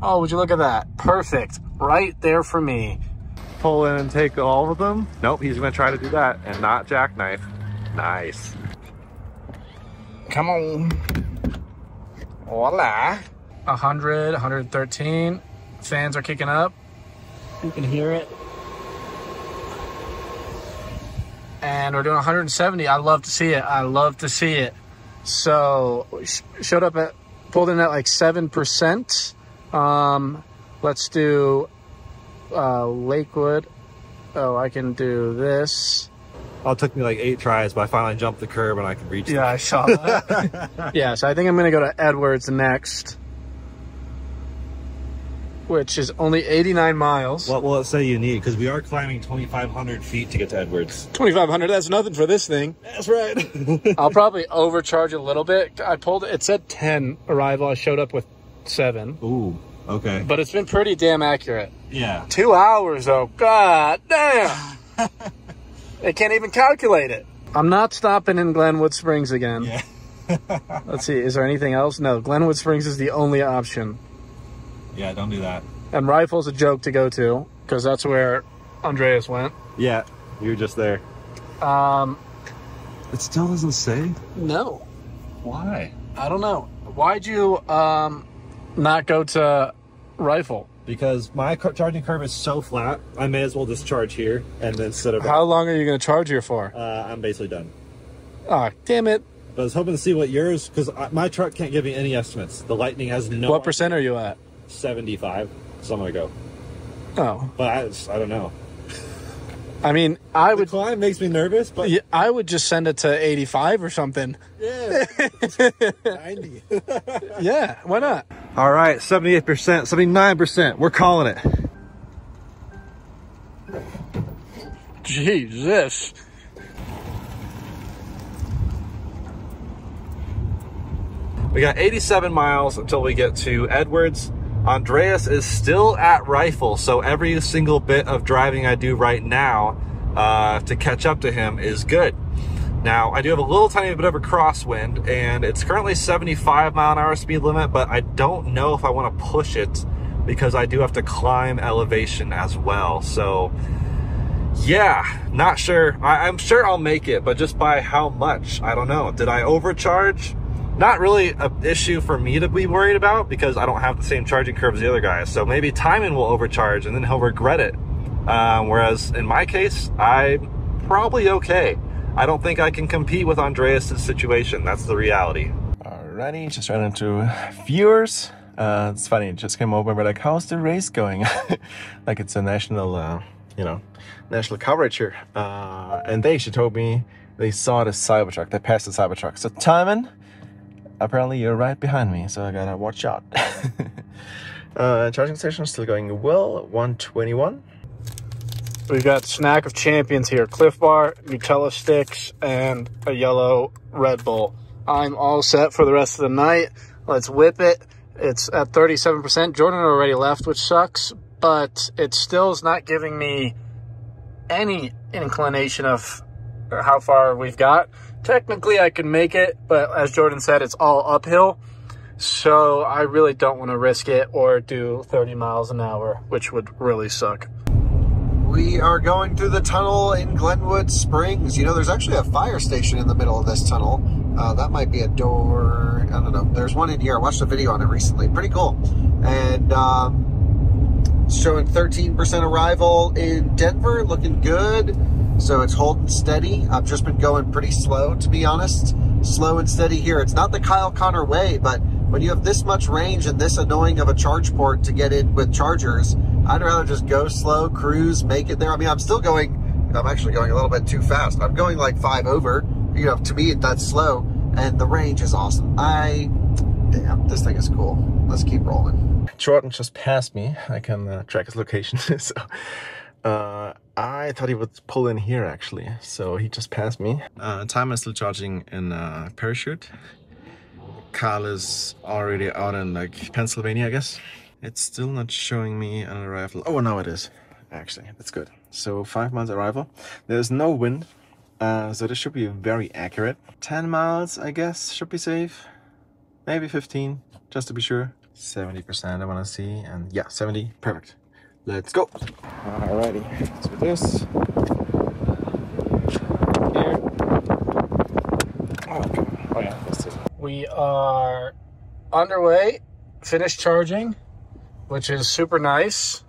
Oh, would you look at that? Perfect, right there for me. Pull in and take all of them? Nope, he's gonna try to do that and not jackknife. Nice. Come on. Voila. 100, 113. Fans are kicking up. You can hear it. And we're doing 170. I love to see it. I love to see it. So we showed up at, pulled in at like 7%. Let's do Lakewood. Oh, I can do this. Oh, it took me like 8 tries, but I finally jumped the curb and I could reach. Yeah, I saw that. Yeah, so I think I'm going to go to Edwards next, which is only 89 miles. What will it say you need? Because we are climbing 2,500 feet to get to Edwards. 2,500, that's nothing for this thing. That's right. I'll probably overcharge a little bit. I pulled, it said 10 arrival. I showed up with 7. Ooh, okay. But it's been pretty damn accurate. Yeah. 2 hours though, god damn. They can't even calculate it. I'm not stopping in Glenwood Springs again. Yeah. Let's see, is there anything else? No, Glenwood Springs is the only option. Yeah, don't do that. And Rifle's a joke to go to, because that's where Andreas went. Yeah, you were just there. It still doesn't say? No. Why? I don't know. Why'd you not go to Rifle? Because my charging curve is so flat, I may as well just charge here and then sit about. How long are you going to charge here for? I'm basically done. Ah, damn it. But I was hoping to see what yours, because my truck can't give me any estimates. The Lightning has no. What percent are you at? 75, so I'm going to go. Oh. But I don't know. I mean, I would. The climb makes me nervous, but. Yeah, I would just send it to 85 or something. Yeah. 90. Yeah, why not? All right, 78%, 79%. We're calling it. Jesus. We got 87 miles until we get to Edwards. Andreas is still at Rifle, so every single bit of driving I do right now to catch up to him is good. Now, I do have a little tiny bit of a crosswind, and it's currently 75 mile an hour speed limit, but I don't know if I want to push it because I do have to climb elevation as well. So, yeah, not sure. I'm sure I'll make it, but just by how much, I don't know. Did I overcharge? Not really an issue for me to be worried about because I don't have the same charging curve as the other guys. So maybe Timon will overcharge and then he'll regret it. Whereas in my case, I'm probably okay. I don't think I can compete with Andreas' situation. That's the reality. Alrighty, just ran into viewers. It's funny, just came over and we're like, how's the race going? Like it's a national, you know, national coverage here. And they actually told me they saw the Cybertruck. They passed the Cybertruck. So Timon, apparently you're right behind me, so I gotta watch out. Charging station still going well, 121. We've got Snack of Champions here. Cliff Bar, Nutella Sticks, and a yellow Red Bull. I'm all set for the rest of the night. Let's whip it. It's at 37%. Jordan already left, which sucks, but it still is not giving me any inclination of how far we've got. Technically, I can make it, but as Jordan said, it's all uphill. So I really don't want to risk it or do 30 miles an hour, which would really suck. We are going through the tunnel in Glenwood Springs. You know, there's actually a fire station in the middle of this tunnel. That might be a door. I don't know. There's one in here. I watched a video on it recently. Pretty cool. And showing 13% arrival in Denver. Looking good. So it's holding steady. I've just been going pretty slow, to be honest. Slow and steady here. It's not the Kyle Connor way, but when you have this much range and this annoying of a charge port to get in with chargers, I'd rather just go slow, cruise, make it there. I mean, I'm actually going a little bit too fast. I'm going like 5 over. You know, to me, that's slow, and the range is awesome. Damn, this thing is cool. Let's keep rolling. Jordan just passed me. I can track his location. So, I thought he would pull in here, actually. So he just passed me. Time is still charging in Parachute. Kyle is already out in like Pennsylvania, I guess. It's still not showing me an arrival. Oh, no, it is. Actually, that's good. So 5 miles arrival. There's no wind, so this should be very accurate. 10 miles, I guess, should be safe. Maybe 15, just to be sure. 70% I want to see, and yeah, 70, perfect. Let's go. Alrighty, let's do this. Here. Oh, yeah, that's it. We are underway, finished charging, which is super nice.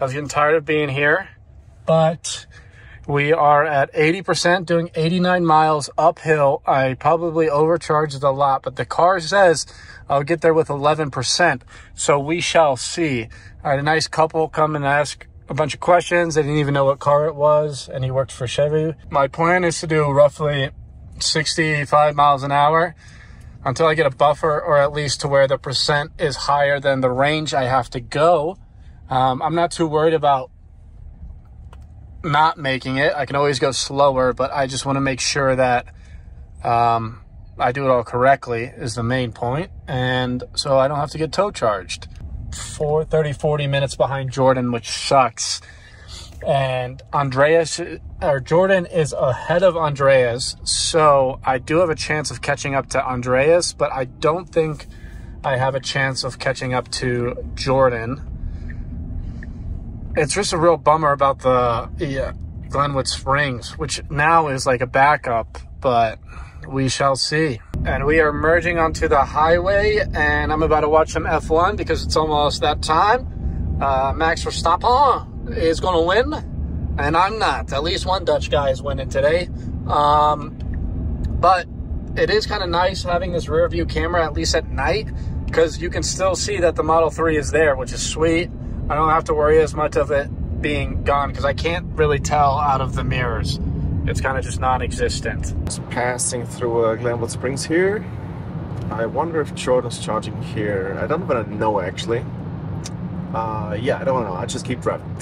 I was getting tired of being here, but we are at 80%, doing 89 miles uphill. I probably overcharged a lot, but the car says I'll get there with 11%, so we shall see. I had a nice couple come and ask a bunch of questions. They didn't even know what car it was, and he worked for Chevy. My plan is to do roughly 65 miles an hour until I get a buffer, or at least to where the percent is higher than the range I have to go. I'm not too worried about not making it. I can always go slower, but I just want to make sure that I do it all correctly is the main point, and so I don't have to get tow charged. 40 minutes behind Jordan, which sucks. And Jordan is ahead of Andreas, so I do have a chance of catching up to Andreas, but I don't think I have a chance of catching up to Jordan. It's just a real bummer about the Glenwood Springs, which now is like a backup, but we shall see. And we are merging onto the highway, and I'm about to watch some F1 because it's almost that time. Max Verstappen is going to win, and I'm not. At least one Dutch guy is winning today. But it is kind of nice having this rear view camera, at least at night, because you can still see that the Model 3 is there, which is sweet. I don't have to worry as much of it being gone because I can't really tell out of the mirrors. It's kind of just non-existent. Just passing through Glenwood Springs here. I wonder if Jordan's charging here. I don't even know, actually. Yeah, I don't know. I just keep driving.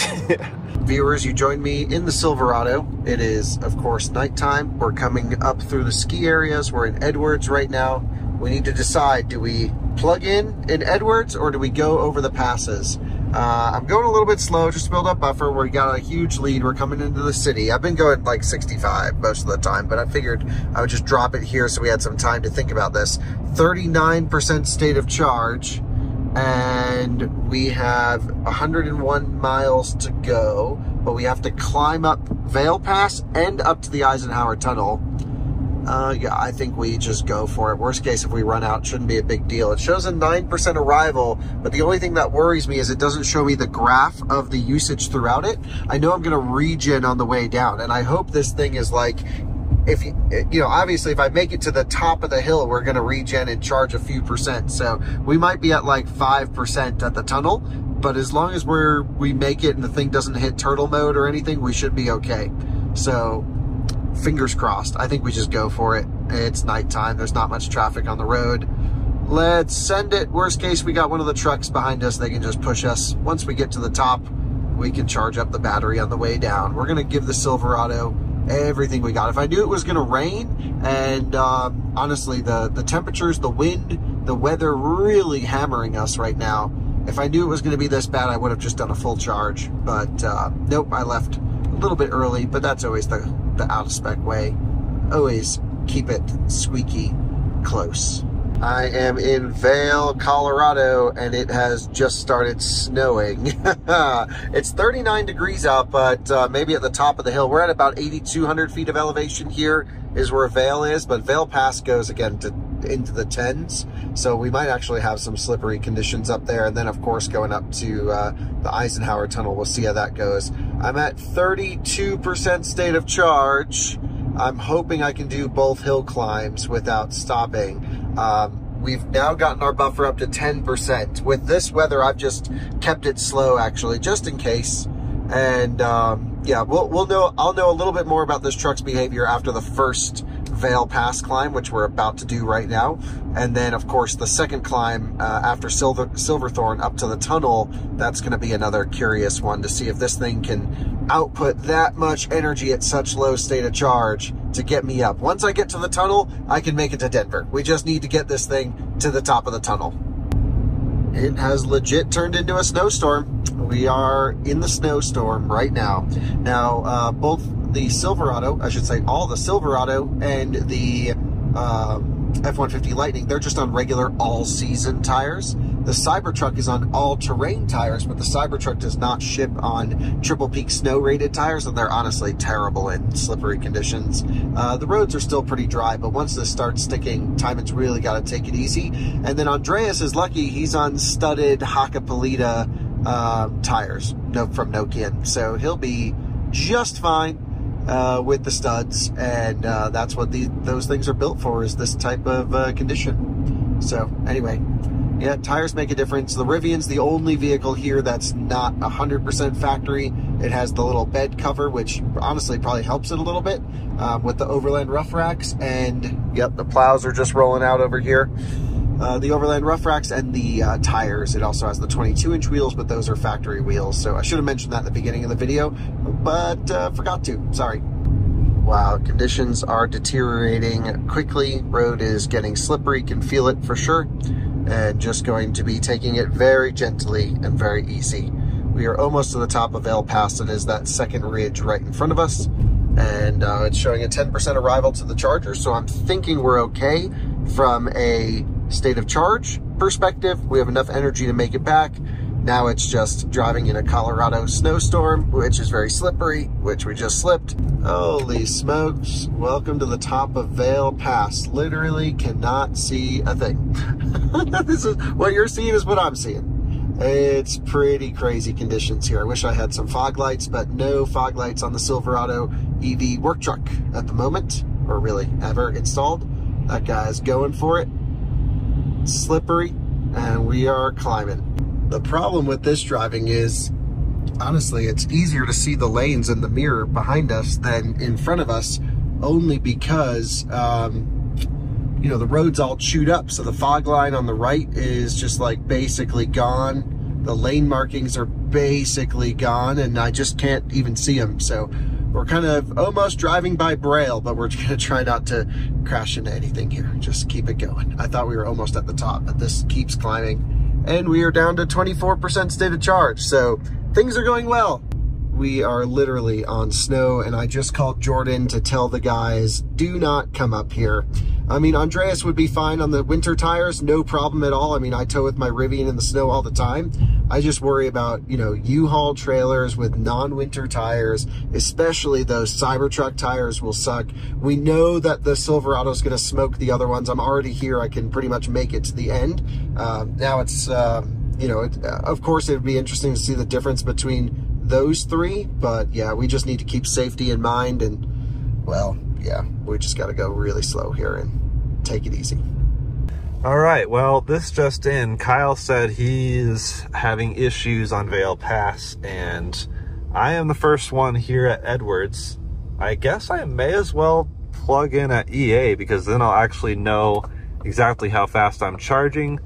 Viewers, you joined me in the Silverado. It is, of course, nighttime. We're coming up through the ski areas. We're in Edwards right now. we need to decide, do we plug in Edwards or do we go over the passes? I'm going a little bit slow just to build up buffer. We got a huge lead. We're coming into the city. I've been going like 65 most of the time, but I figured I would just drop it here so we had some time to think about this. 39% state of charge, and we have 101 miles to go, but we have to climb up Vail Pass and up to the Eisenhower Tunnel. Yeah, I think we just go for it. Worst case, if we run out, shouldn't be a big deal. It shows a 9% arrival, but the only thing that worries me is it doesn't show me the graph of the usage throughout it. I know I'm going to regen on the way down, and I hope this thing is like, if you know, obviously if I make it to the top of the hill, we're going to regen and charge a few percent. So we might be at like 5% at the tunnel, but as long as we make it and the thing doesn't hit turtle mode or anything, we should be okay. So fingers crossed. I think we just go for it. It's nighttime. There's not much traffic on the road. Let's send it. Worst case, we got one of the trucks behind us. They can just push us. Once we get to the top, we can charge up the battery on the way down. We're going to give the Silverado everything we got. If I knew it was going to rain, and honestly, the temperatures, the wind, the weather really hammering us right now. If I knew it was going to be this bad, I would have just done a full charge. But nope, I left a little bit early, but that's always the out of spec way. Always keep it squeaky close. I am in Vail, Colorado, and it has just started snowing. It's 39 degrees out, but maybe at the top of the hill. We're at about 8,200 feet of elevation here is where Vail is, but Vail Pass goes again to into the tens, so we might actually have some slippery conditions up there. And then of course going up to the Eisenhower Tunnel, we'll see how that goes. I'm at 32% state of charge. I'm hoping I can do both hill climbs without stopping. We've now gotten our buffer up to 10%. With this weather, I've just kept it slow actually, just in case. And yeah, we'll know. I'll know a little bit more about this truck's behavior after the first Vail Pass climb, which we're about to do right now, and then of course the second climb after Silverthorne up to the tunnel. That's going to be another curious one to see if this thing can output that much energy at such low state of charge to get me up. Once I get to the tunnel, I can make it to Denver. We just need to get this thing to the top of the tunnel. It has legit turned into a snowstorm. We are in the snowstorm right now. Now, both the Silverado, I should say all the Silverado and the F-150 Lightning, they're just on regular all-season tires. The Cybertruck is on all-terrain tires, but the Cybertruck does not ship on triple-peak snow-rated tires, and they're honestly terrible in slippery conditions. The roads are still pretty dry, but once this starts sticking, Timon's really got to take it easy. And then Andreas is lucky. He's on studded Hakkapelita tires from Nokian, so he'll be just fine with the studs, and that's what those things are built for, is this type of condition. So anyway, yeah, tires make a difference. The Rivian's the only vehicle here that's not 100% factory. It has the little bed cover, which honestly probably helps it a little bit with the Overland Rough Racks. And yep, the plows are just rolling out over here. The Overland Rough Racks and the tires. It also has the 22-inch wheels, but those are factory wheels. So I should have mentioned that at the beginning of the video, but forgot to. Sorry. Wow, conditions are deteriorating quickly. Road is getting slippery, can feel it for sure. And just going to be taking it very gently and very easy. We are almost to the top of Vail Pass. It is that second ridge right in front of us. And it's showing a 10% arrival to the charger. So I'm thinking we're okay from a state of charge perspective. We have enough energy to make it back. Now it's just driving in a Colorado snowstorm, which is very slippery, which we just slipped. Holy smokes. Welcome to the top of Vail Pass. Literally cannot see a thing. This is what you're seeing is what I'm seeing. It's pretty crazy conditions here. I wish I had some fog lights, but no fog lights on the Silverado EV work truck at the moment, or really ever installed. That guy's going for it. Slippery, and we are climbing. The problem with this driving is, honestly, it's easier to see the lanes in the mirror behind us than in front of us, only because you know, the roads all chewed up, so the fog line on the right is just like basically gone. The lane markings are basically gone, and I just can't even see them. So We're kind of almost driving by Braille, but we're going to try not to crash into anything here. Just keep it going. I thought we were almost at the top, but this keeps climbing. And we are down to 24% state of charge, so things are going well. We are literally on snow, and I just called Jordan to tell the guys, do not come up here. I mean, Andreas would be fine on the winter tires, no problem at all. I mean, I tow with my Rivian in the snow all the time. I just worry about, you know, U-Haul trailers with non-winter tires, especially those Cybertruck tires will suck. We know that the Silverado is going to smoke the other ones. I'm already here. I can pretty much make it to the end. Now it's, you know, of course it would be interesting to see the difference between those three, but yeah, we just need to keep safety in mind, and well, yeah, we just got to go really slow here and take it easy. All right, well, this just in, Kyle said he's having issues on Vail Pass, and I am the first one here at Edwards. I guess I may as well plug in at EA, because then I'll actually know exactly how fast I'm charging,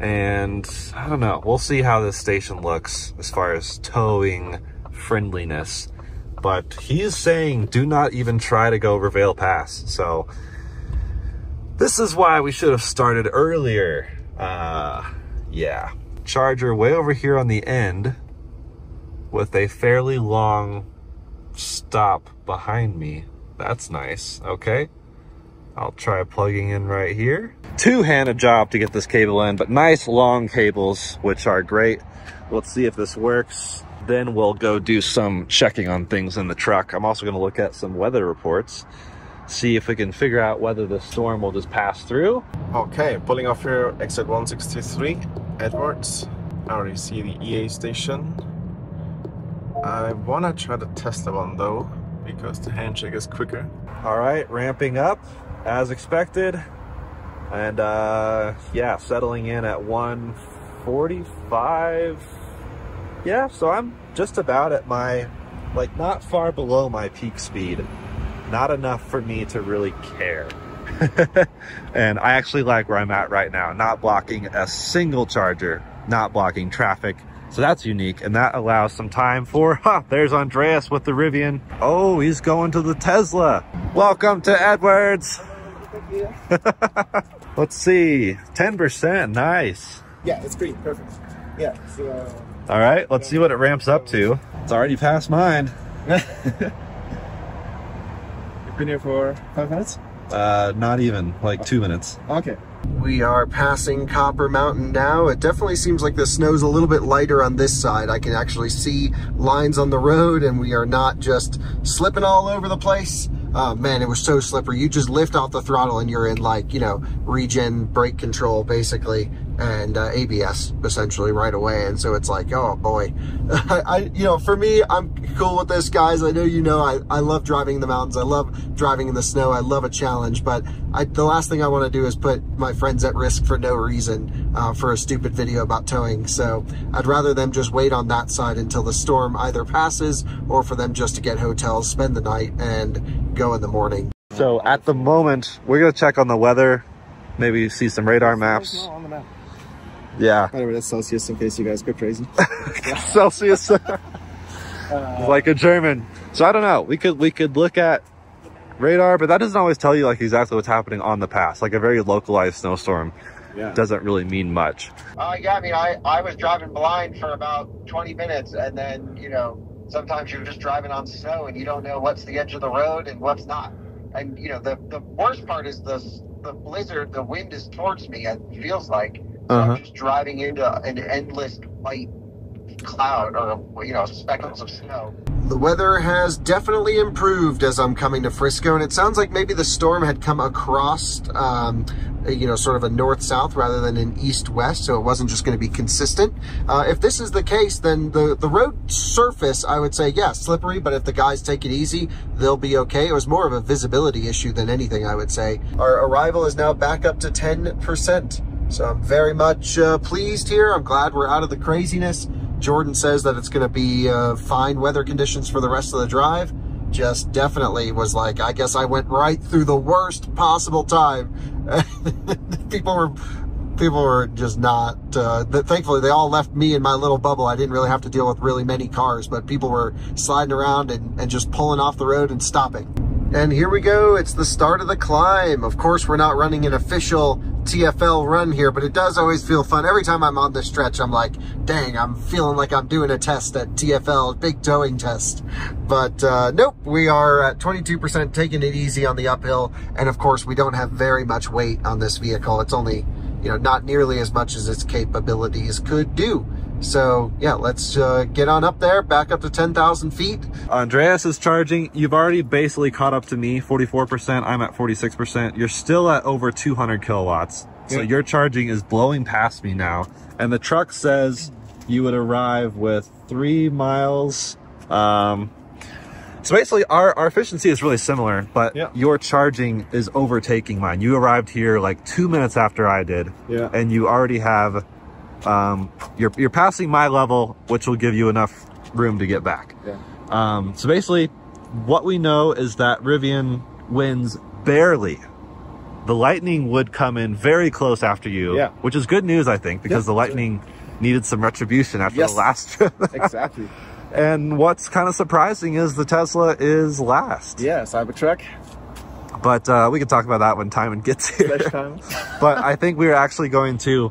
and I don't know, we'll see how this station looks as far as towing friendliness. But he's saying do not even try to go over Vail Pass. So this is why we should have started earlier. Yeah. Charger way over here on the end with a fairly long stop behind me. That's nice. Okay. I'll try plugging in right here. Two-handed job to get this cable in, but nice long cables, which are great. Let's see if this works. Then we'll go do some checking on things in the truck. I'm also going to look at some weather reports, see if we can figure out whether the storm will just pass through. Okay, pulling off here, exit 163, Edwards. I already see the EA station. I want to try the Tesla one though, because the handshake is quicker. All right, ramping up as expected. And yeah, settling in at 145. Yeah, so I'm just about at my, like, not far below my peak speed. Not enough for me to really care. And I actually like where I'm at right now. Not blocking a single charger, not blocking traffic. So that's unique, and that allows some time for, there's Andreas with the Rivian. Oh, he's going to the Tesla. Welcome to Edwards. Thank you. Let's see, 10%, nice. Yeah, it's great, perfect. Yeah, so... all right, let's see what it ramps up to. It's already past mine. You've been here for 5 minutes? Not even, like 2 minutes. Okay. We are passing Copper Mountain now. It definitely seems like the snow's a little bit lighter on this side. I can actually see lines on the road, and we are not just slipping all over the place. Oh man, it was so slippery. You just lift off the throttle and you're in, like, you know, regen brake control basically, and ABS essentially right away. And so it's like, oh boy. I, you know, for me, I'm cool with this, guys. I know, you know, I love driving in the mountains. I love driving in the snow. I love a challenge, but the last thing I want to do is put my friends at risk for no reason for a stupid video about towing. So I'd rather them just wait on that side until the storm either passes, or for them just to get hotels, spend the night, and go in the morning. So at the moment we're gonna check on the weather, maybe see some radar maps. On the map. Yeah, by the way, that's Celsius in case you guys go crazy. Celsius. Like a German. So I don't know, we could look at radar, but that doesn't always tell you like exactly what's happening on the pass. Like a very localized snowstorm, yeah, doesn't really mean much. Yeah, I mean, I was driving blind for about 20 minutes, and then, you know, sometimes you're just driving on snow and you don't know what's the edge of the road and what's not. And, you know, the worst part is the blizzard, the wind is towards me, it feels like. So I'm just driving into an endless white cloud or, you know, speckles of snow. The weather has definitely improved as I'm coming to Frisco, and it sounds like maybe the storm had come across, you know, sort of a north-south rather than an east-west, so it wasn't just going to be consistent. If this is the case, then the road surface, I would say, yeah, slippery, but if the guys take it easy, they'll be okay. It was more of a visibility issue than anything, I would say. Our arrival is now back up to 10%, so I'm very much pleased here. I'm glad we're out of the craziness. Jordan says that it's going to be fine weather conditions for the rest of the drive. Just definitely was like, I guess I went right through the worst possible time. People were people were just not, thankfully they all left me in my little bubble. I didn't really have to deal with really many cars, but people were sliding around and just pulling off the road and stopping. And here we go, it's the start of the climb. Of course, we're not running an official TFL run here, but it does always feel fun. Every time I'm on this stretch, I'm like, dang, I'm feeling like I'm doing a test at TFL, big towing test. But nope, we are at 22%, taking it easy on the uphill. And of course, we don't have very much weight on this vehicle. It's only, you know, not nearly as much as its capabilities could do. So yeah, let's get on up there, back up to 10,000 feet. Andreas is charging. You've already basically caught up to me, 44%. I'm at 46%. You're still at over 200 kilowatts. Yeah. So your charging is blowing past me now. And the truck says you would arrive with 3 miles. So basically our efficiency is really similar, but yeah, your charging is overtaking mine. You arrived here like 2 minutes after I did, yeah, and you already have you're passing my level, which will give you enough room to get back. Yeah. So basically what we know is that Rivian wins barely. The Lightning would come in very close after you, yeah, which is good news, I think, because yeah, the Lightning needed some retribution after yes, the last trip. Exactly. And what's kind of surprising is the Tesla is last. Yeah, Cybertruck. But we can talk about that when Timon gets here. But I think we're actually going to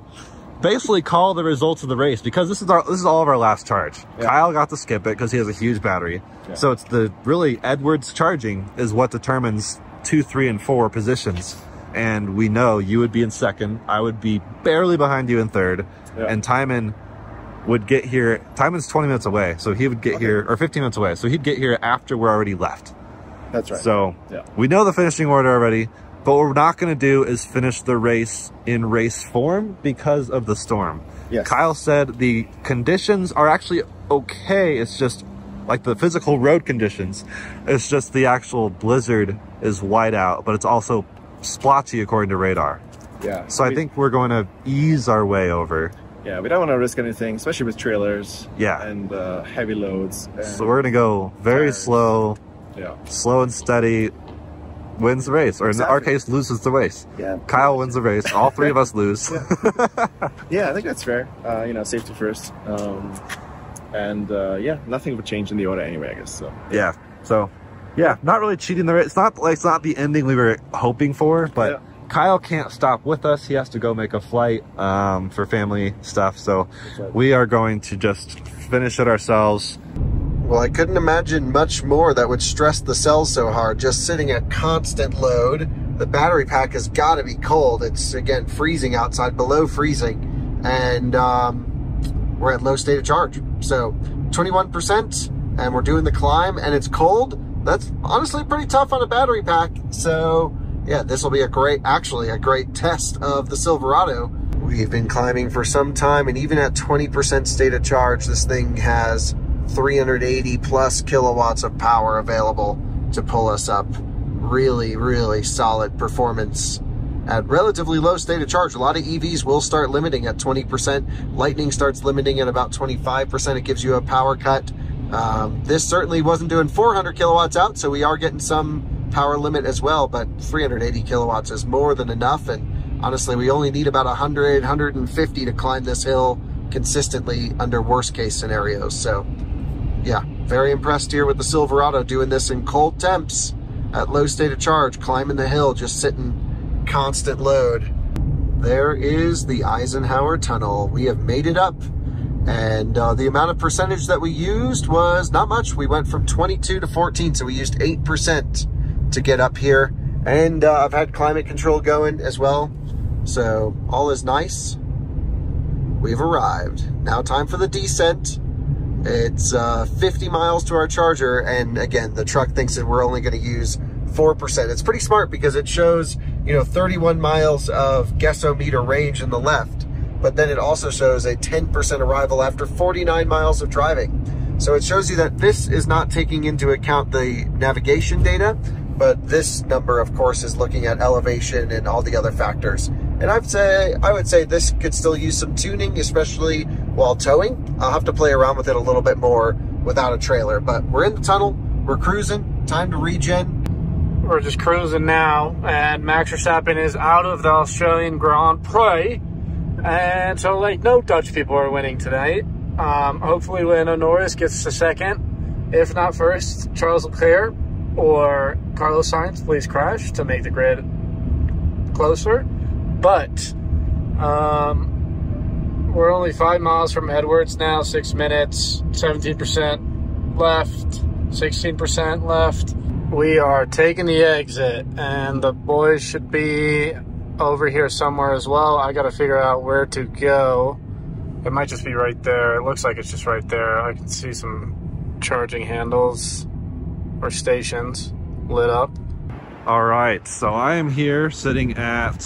basically call the results of the race, because this is all of our last charge. Yeah. Kyle got to skip it because he has a huge battery. Yeah. So it's the really Edwards charging is what determines 2, 3, and 4 positions. And we know you would be in second. I would be barely behind you in third. Yeah. And Timon would get here. Timon's 20 minutes away. So he would get okay, here, or 15 minutes away. So he'd get here after we're already left. That's right. So yeah, we know the finishing order already. But what we're not going to do is finish the race in race form because of the storm. Yes. Kyle said the conditions are actually okay. It's just like the physical road conditions. It's just the actual blizzard is white out, but it's also splotchy according to radar. Yeah. So I think we're going to ease our way over. Yeah, we don't want to risk anything, especially with trailers. Yeah. And heavy loads. And so we're going to go very tires, slow. Yeah. Slow and steady. Wins the race, or exactly, in our case, loses the race. Yeah, Kyle wins the race. All three of us lose. Yeah. Yeah, I think that's fair. You know, safety first, and yeah, nothing would change in the order anyway, I guess. So yeah, so yeah, not really cheating the race. It's not like it's not the ending we were hoping for, but yeah, Kyle can't stop with us. He has to go make a flight for family stuff. So exactly, we are going to just finish it ourselves. Well, I couldn't imagine much more that would stress the cells so hard, just sitting at constant load. The battery pack has got to be cold. It's, again, freezing outside, below freezing. And we're at low state of charge. So 21%, and we're doing the climb, and it's cold. That's honestly pretty tough on a battery pack. So yeah, this will be a great, actually a great test of the Silverado. We've been climbing for some time, and even at 20% state of charge, this thing has 380 plus kilowatts of power available to pull us up. Really, really solid performance at relatively low state of charge. A lot of EVs will start limiting at 20%. Lightning starts limiting at about 25%. It gives you a power cut. This certainly wasn't doing 400 kilowatts out, so we are getting some power limit as well, but 380 kilowatts is more than enough. And honestly, we only need about 100, 150 to climb this hill consistently under worst case scenarios. So yeah, very impressed here with the Silverado doing this in cold temps at low state of charge, climbing the hill, just sitting constant load. There is the Eisenhower Tunnel. We have made it up, and the amount of percentage that we used was not much. We went from 22 to 14, so we used 8% to get up here. And I've had climate control going as well, so all is nice. We've arrived. Now time for the descent. It's 50 miles to our charger, and again, the truck thinks that we're only going to use 4%. It's pretty smart because it shows, you know, 31 miles of guessometer range in the left, but then it also shows a 10% arrival after 49 miles of driving. So it shows you that this is not taking into account the navigation data, but this number, of course, is looking at elevation and all the other factors. And I would say this could still use some tuning, especially while towing. I'll have to play around with it a little bit more without a trailer, but we're in the tunnel, we're cruising, time to regen. We're just cruising now, and Max Verstappen is out of the Australian Grand Prix. And so, like, no Dutch people are winning tonight. Hopefully Lando Norris gets to second. If not first, Charles Leclerc or Carlos Sainz please crash to make the grid closer. But we're only 5 miles from Edwards now, 6 minutes, 17% left, 16% left. We are taking the exit, and the boys should be over here somewhere as well. I gotta figure out where to go. It might just be right there. It looks like it's just right there. I can see some charging handles or stations lit up. All right, so I am here sitting at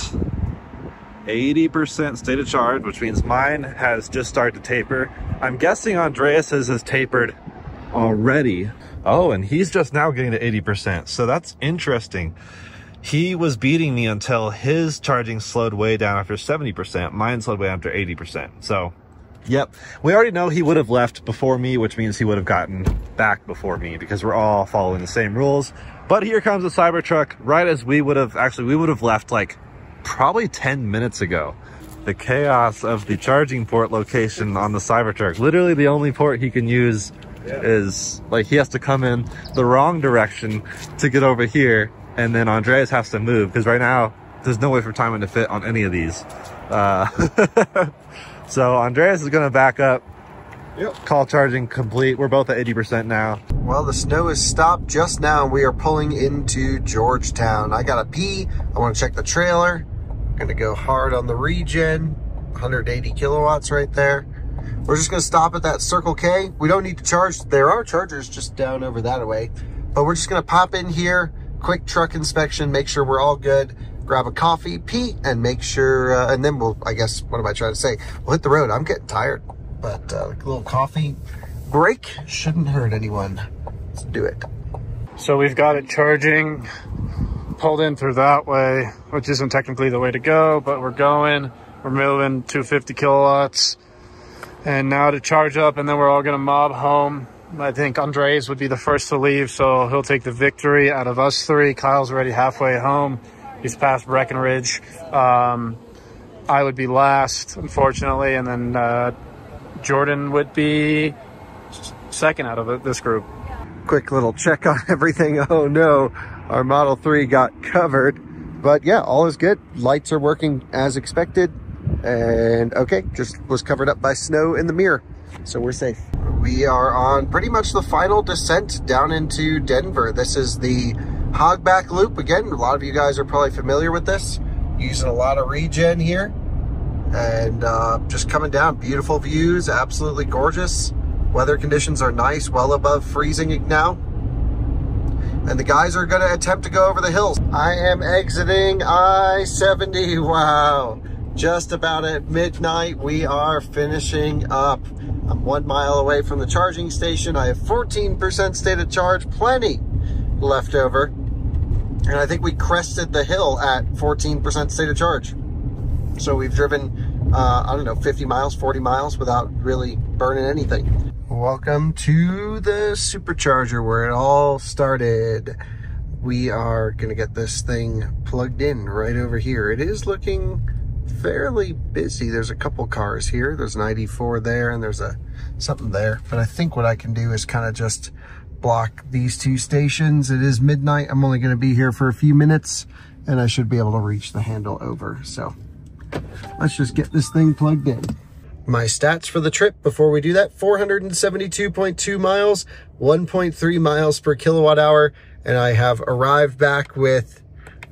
80% state of charge, which means mine has just started to taper. I'm guessing Andreas's has tapered already. Oh, and he's just now getting to 80%, so that's interesting. He was beating me until his charging slowed way down after 70%. Mine slowed way down after 80%. So, yep. We already know he would have left before me, which means he would have gotten back before me because we're all following the same rules. But here comes the Cybertruck right as we would have... Actually, we would have left like probably 10 minutes ago. The chaos of the charging port location on the Cybertruck. Literally the only port he can use is... Like, he has to come in the wrong direction to get over here. And then Andreas has to move because right now there's no way for timing to fit on any of these. So Andreas is going to back up. Yep. Call charging complete. We're both at 80% now. Well, the snow has stopped just now. We are pulling into Georgetown. I got to pee. I want to check the trailer. I'm going to go hard on the regen. 180 kilowatts right there. We're just going to stop at that Circle K. We don't need to charge. There are chargers just down over that way. But we're just going to pop in here. Quick truck inspection, make sure we're all good, grab a coffee, pee, and make sure, and then we'll, I guess, what am I trying to say? We'll hit the road. I'm getting tired, but a little coffee break shouldn't hurt anyone. Let's do it. So we've got it charging, pulled in through that way, which isn't technically the way to go, but we're going, we're moving 250 kilowatts, and now to charge up, and then we're all going to mob home. I think Andres would be the first to leave, so he'll take the victory out of us three. Kyle's already halfway home. He's past Breckenridge. I would be last, unfortunately, and then Jordan would be second out of this group. Quick little check on everything. Oh, no. Our Model 3 got covered. But, yeah, all is good. Lights are working as expected. And, okay, just was covered up by snow in the mirror. So we're safe. We are on pretty much the final descent down into Denver. This is the Hogback Loop. Again, a lot of you guys are probably familiar with this. Using a lot of regen here. And just coming down. Beautiful views. Absolutely gorgeous. Weather conditions are nice. Well above freezing now. And the guys are going to attempt to go over the hills. I am exiting I-70. Wow. Just about at midnight, we are finishing up. I'm 1 mile away from the charging station. I have 14% state of charge, plenty left over. And I think we crested the hill at 14% state of charge. So we've driven, I don't know, 50 miles, 40 miles without really burning anything. Welcome to the supercharger where it all started. We are gonna get this thing plugged in right over here. It is looking fairly busy. There's a couple cars here. There's an ID4 there and there's a something there. But I think what I can do is kind of just block these two stations. It is midnight. I'm only going to be here for a few minutes and I should be able to reach the handle over. So let's just get this thing plugged in. My stats for the trip before we do that: 472.2 miles, 1.3 miles per kilowatt hour. And I have arrived back with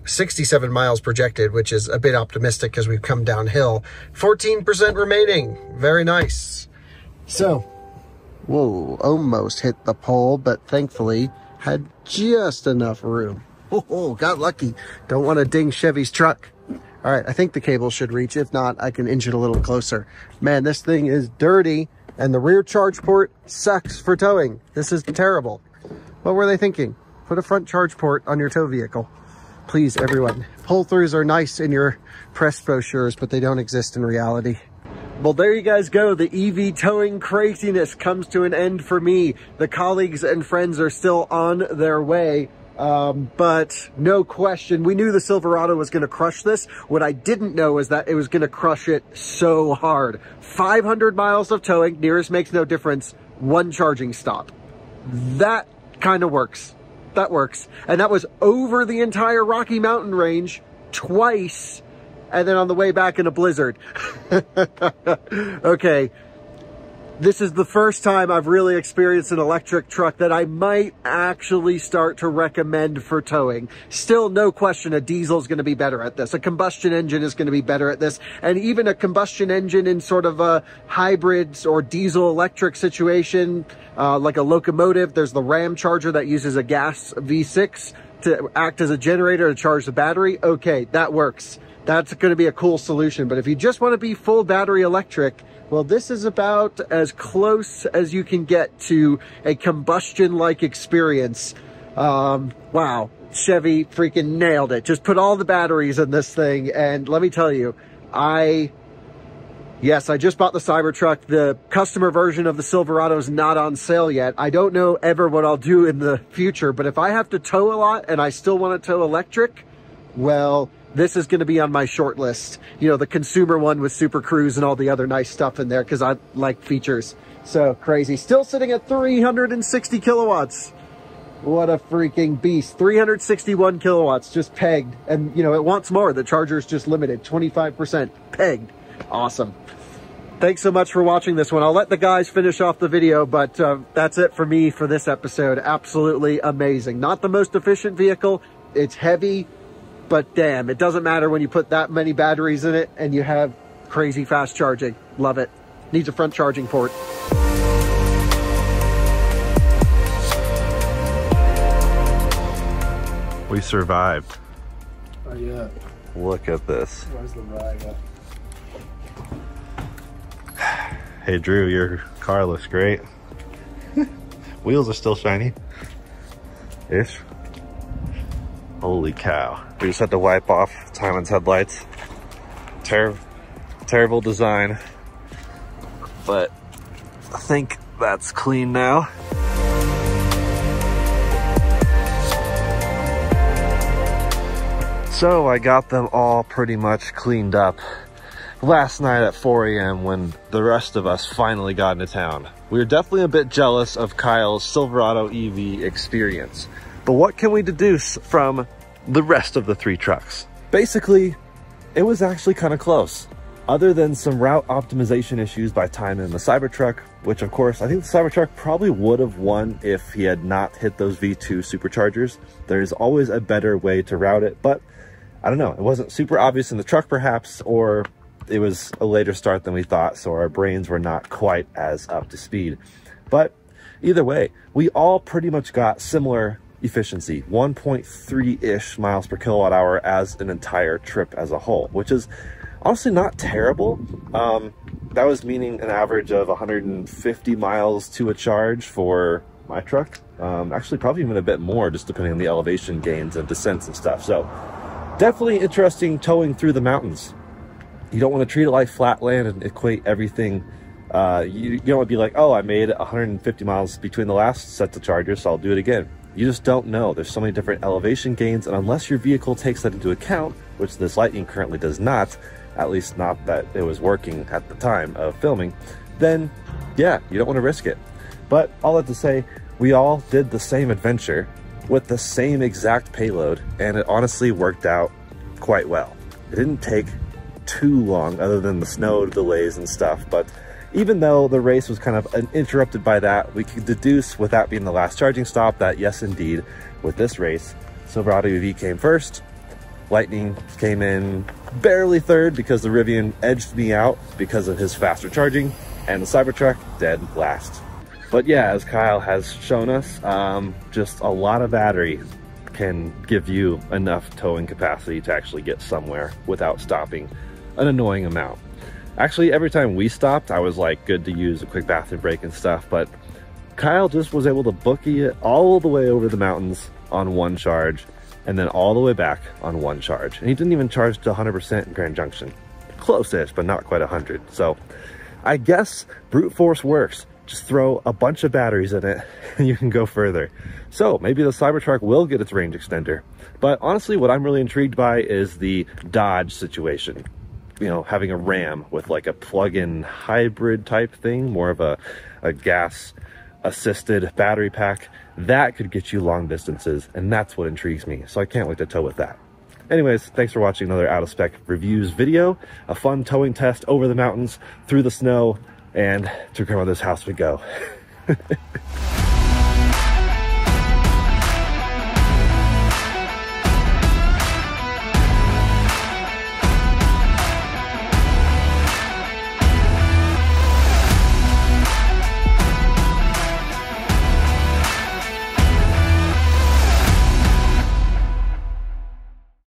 67 miles projected, which is a bit optimistic because we've come downhill. 14% remaining. Very nice. So, whoa, almost hit the pole, but thankfully had just enough room. Oh, got lucky. Don't want to ding Chevy's truck. All right, I think the cable should reach. If not, I can inch it a little closer. Man, this thing is dirty, and the rear charge port sucks for towing. This is terrible. What were they thinking? Put a front charge port on your tow vehicle. Please, everyone. Pull-throughs are nice in your press brochures, but they don't exist in reality. Well, there you guys go. The EV towing craziness comes to an end for me. The colleagues and friends are still on their way. But no question, we knew the Silverado was going to crush this. What I didn't know is that it was going to crush it so hard. 500 miles of towing, nearest makes no difference, one charging stop. That kind of works. That works. And that was over the entire Rocky Mountain range twice, and then on the way back in a blizzard. Okay. This is the first time I've really experienced an electric truck that I might actually start to recommend for towing. Still, no question, a diesel is going to be better at this. A combustion engine is going to be better at this. And even a combustion engine in sort of a hybrids or diesel electric situation, like a locomotive, there's the Ram Charger that uses a gas V6 to act as a generator to charge the battery. Okay, that works. That's going to be a cool solution. But if you just want to be full battery electric, well, this is about as close as you can get to a combustion-like experience. Wow, Chevy freaking nailed it. Just put all the batteries in this thing. And let me tell you, yes, I just bought the Cybertruck. The customer version of the Silverado is not on sale yet. I don't know ever what I'll do in the future, but if I have to tow a lot and I still want to tow electric, well, this is going to be on my short list. You know, the consumer one with Super Cruise and all the other nice stuff in there, because I like features. So crazy. Still sitting at 360 kilowatts. What a freaking beast. 361 kilowatts just pegged. And, you know, it wants more. The charger's just limited. 25% pegged. Awesome. Thanks so much for watching this one. I'll let the guys finish off the video, but that's it for me for this episode. Absolutely amazing. Not the most efficient vehicle. It's heavy. But damn, it doesn't matter when you put that many batteries in it and you have crazy fast charging. Love it. Needs a front charging port. We survived. Oh, yeah. Look at this. Where's the ride at? Hey, Drew, your car looks great. Wheels are still shiny. Ish. Holy cow. We just had to wipe off Timon's headlights. Terrible design, but I think that's clean now. So I got them all pretty much cleaned up last night at 4 a.m. when the rest of us finally got into town. We were definitely a bit jealous of Kyle's Silverado EV experience, but what can we deduce from the rest of the three trucks? Basically, it was actually kind of close, other than some route optimization issues by Timon and the Cybertruck, which of course, I think the Cybertruck probably would have won if he had not hit those V2 superchargers. There's always a better way to route it, but I don't know, it wasn't super obvious in the truck perhaps, or it was a later start than we thought, so our brains were not quite as up to speed. But either way, we all pretty much got similar efficiency, 1.3-ish miles per kilowatt hour as an entire trip as a whole, which is honestly not terrible. That was meaning an average of 150 miles to a charge for my truck. Actually, probably even a bit more, just depending on the elevation gains and descents and stuff. So definitely interesting towing through the mountains. You don't want to treat it like flat land and equate everything. You don't want to be like, oh, I made 150 miles between the last set of chargers, so I'll do it again. You just don't know. There's so many different elevation gains, and unless your vehicle takes that into account, which this Lightning currently does not, at least not that it was working at the time of filming, then yeah, you don't want to risk it. But all that to say, we all did the same adventure with the same exact payload, and it honestly worked out quite well. It didn't take too long, other than the snow delays and stuff, but even though the race was kind of interrupted by that, we could deduce, with that being the last charging stop, that yes, indeed, with this race, Silverado EV came first. Lightning came in barely third because the Rivian edged me out because of his faster charging, and the Cybertruck dead last. But yeah, as Kyle has shown us, just a lot of battery can give you enough towing capacity to actually get somewhere without stopping an annoying amount. Actually, every time we stopped, I was like good to use a quick bathroom break and stuff, but Kyle just was able to bookie it all the way over the mountains on one charge, and then all the way back on one charge. And he didn't even charge to 100% in Grand Junction. Close-ish, but not quite 100. So I guess brute force works. Just throw a bunch of batteries in it and you can go further. So maybe the Cybertruck will get its range extender. But honestly, what I'm really intrigued by is the Dodge situation. You know, having a Ram with like a plug-in hybrid type thing, more of a gas assisted battery pack, that could get you long distances, and that's what intrigues me. So I can't wait to tow with that. Anyways, thanks for watching another Out of Spec Reviews video, a fun towing test over the mountains, through the snow, and to grandmother's house we go.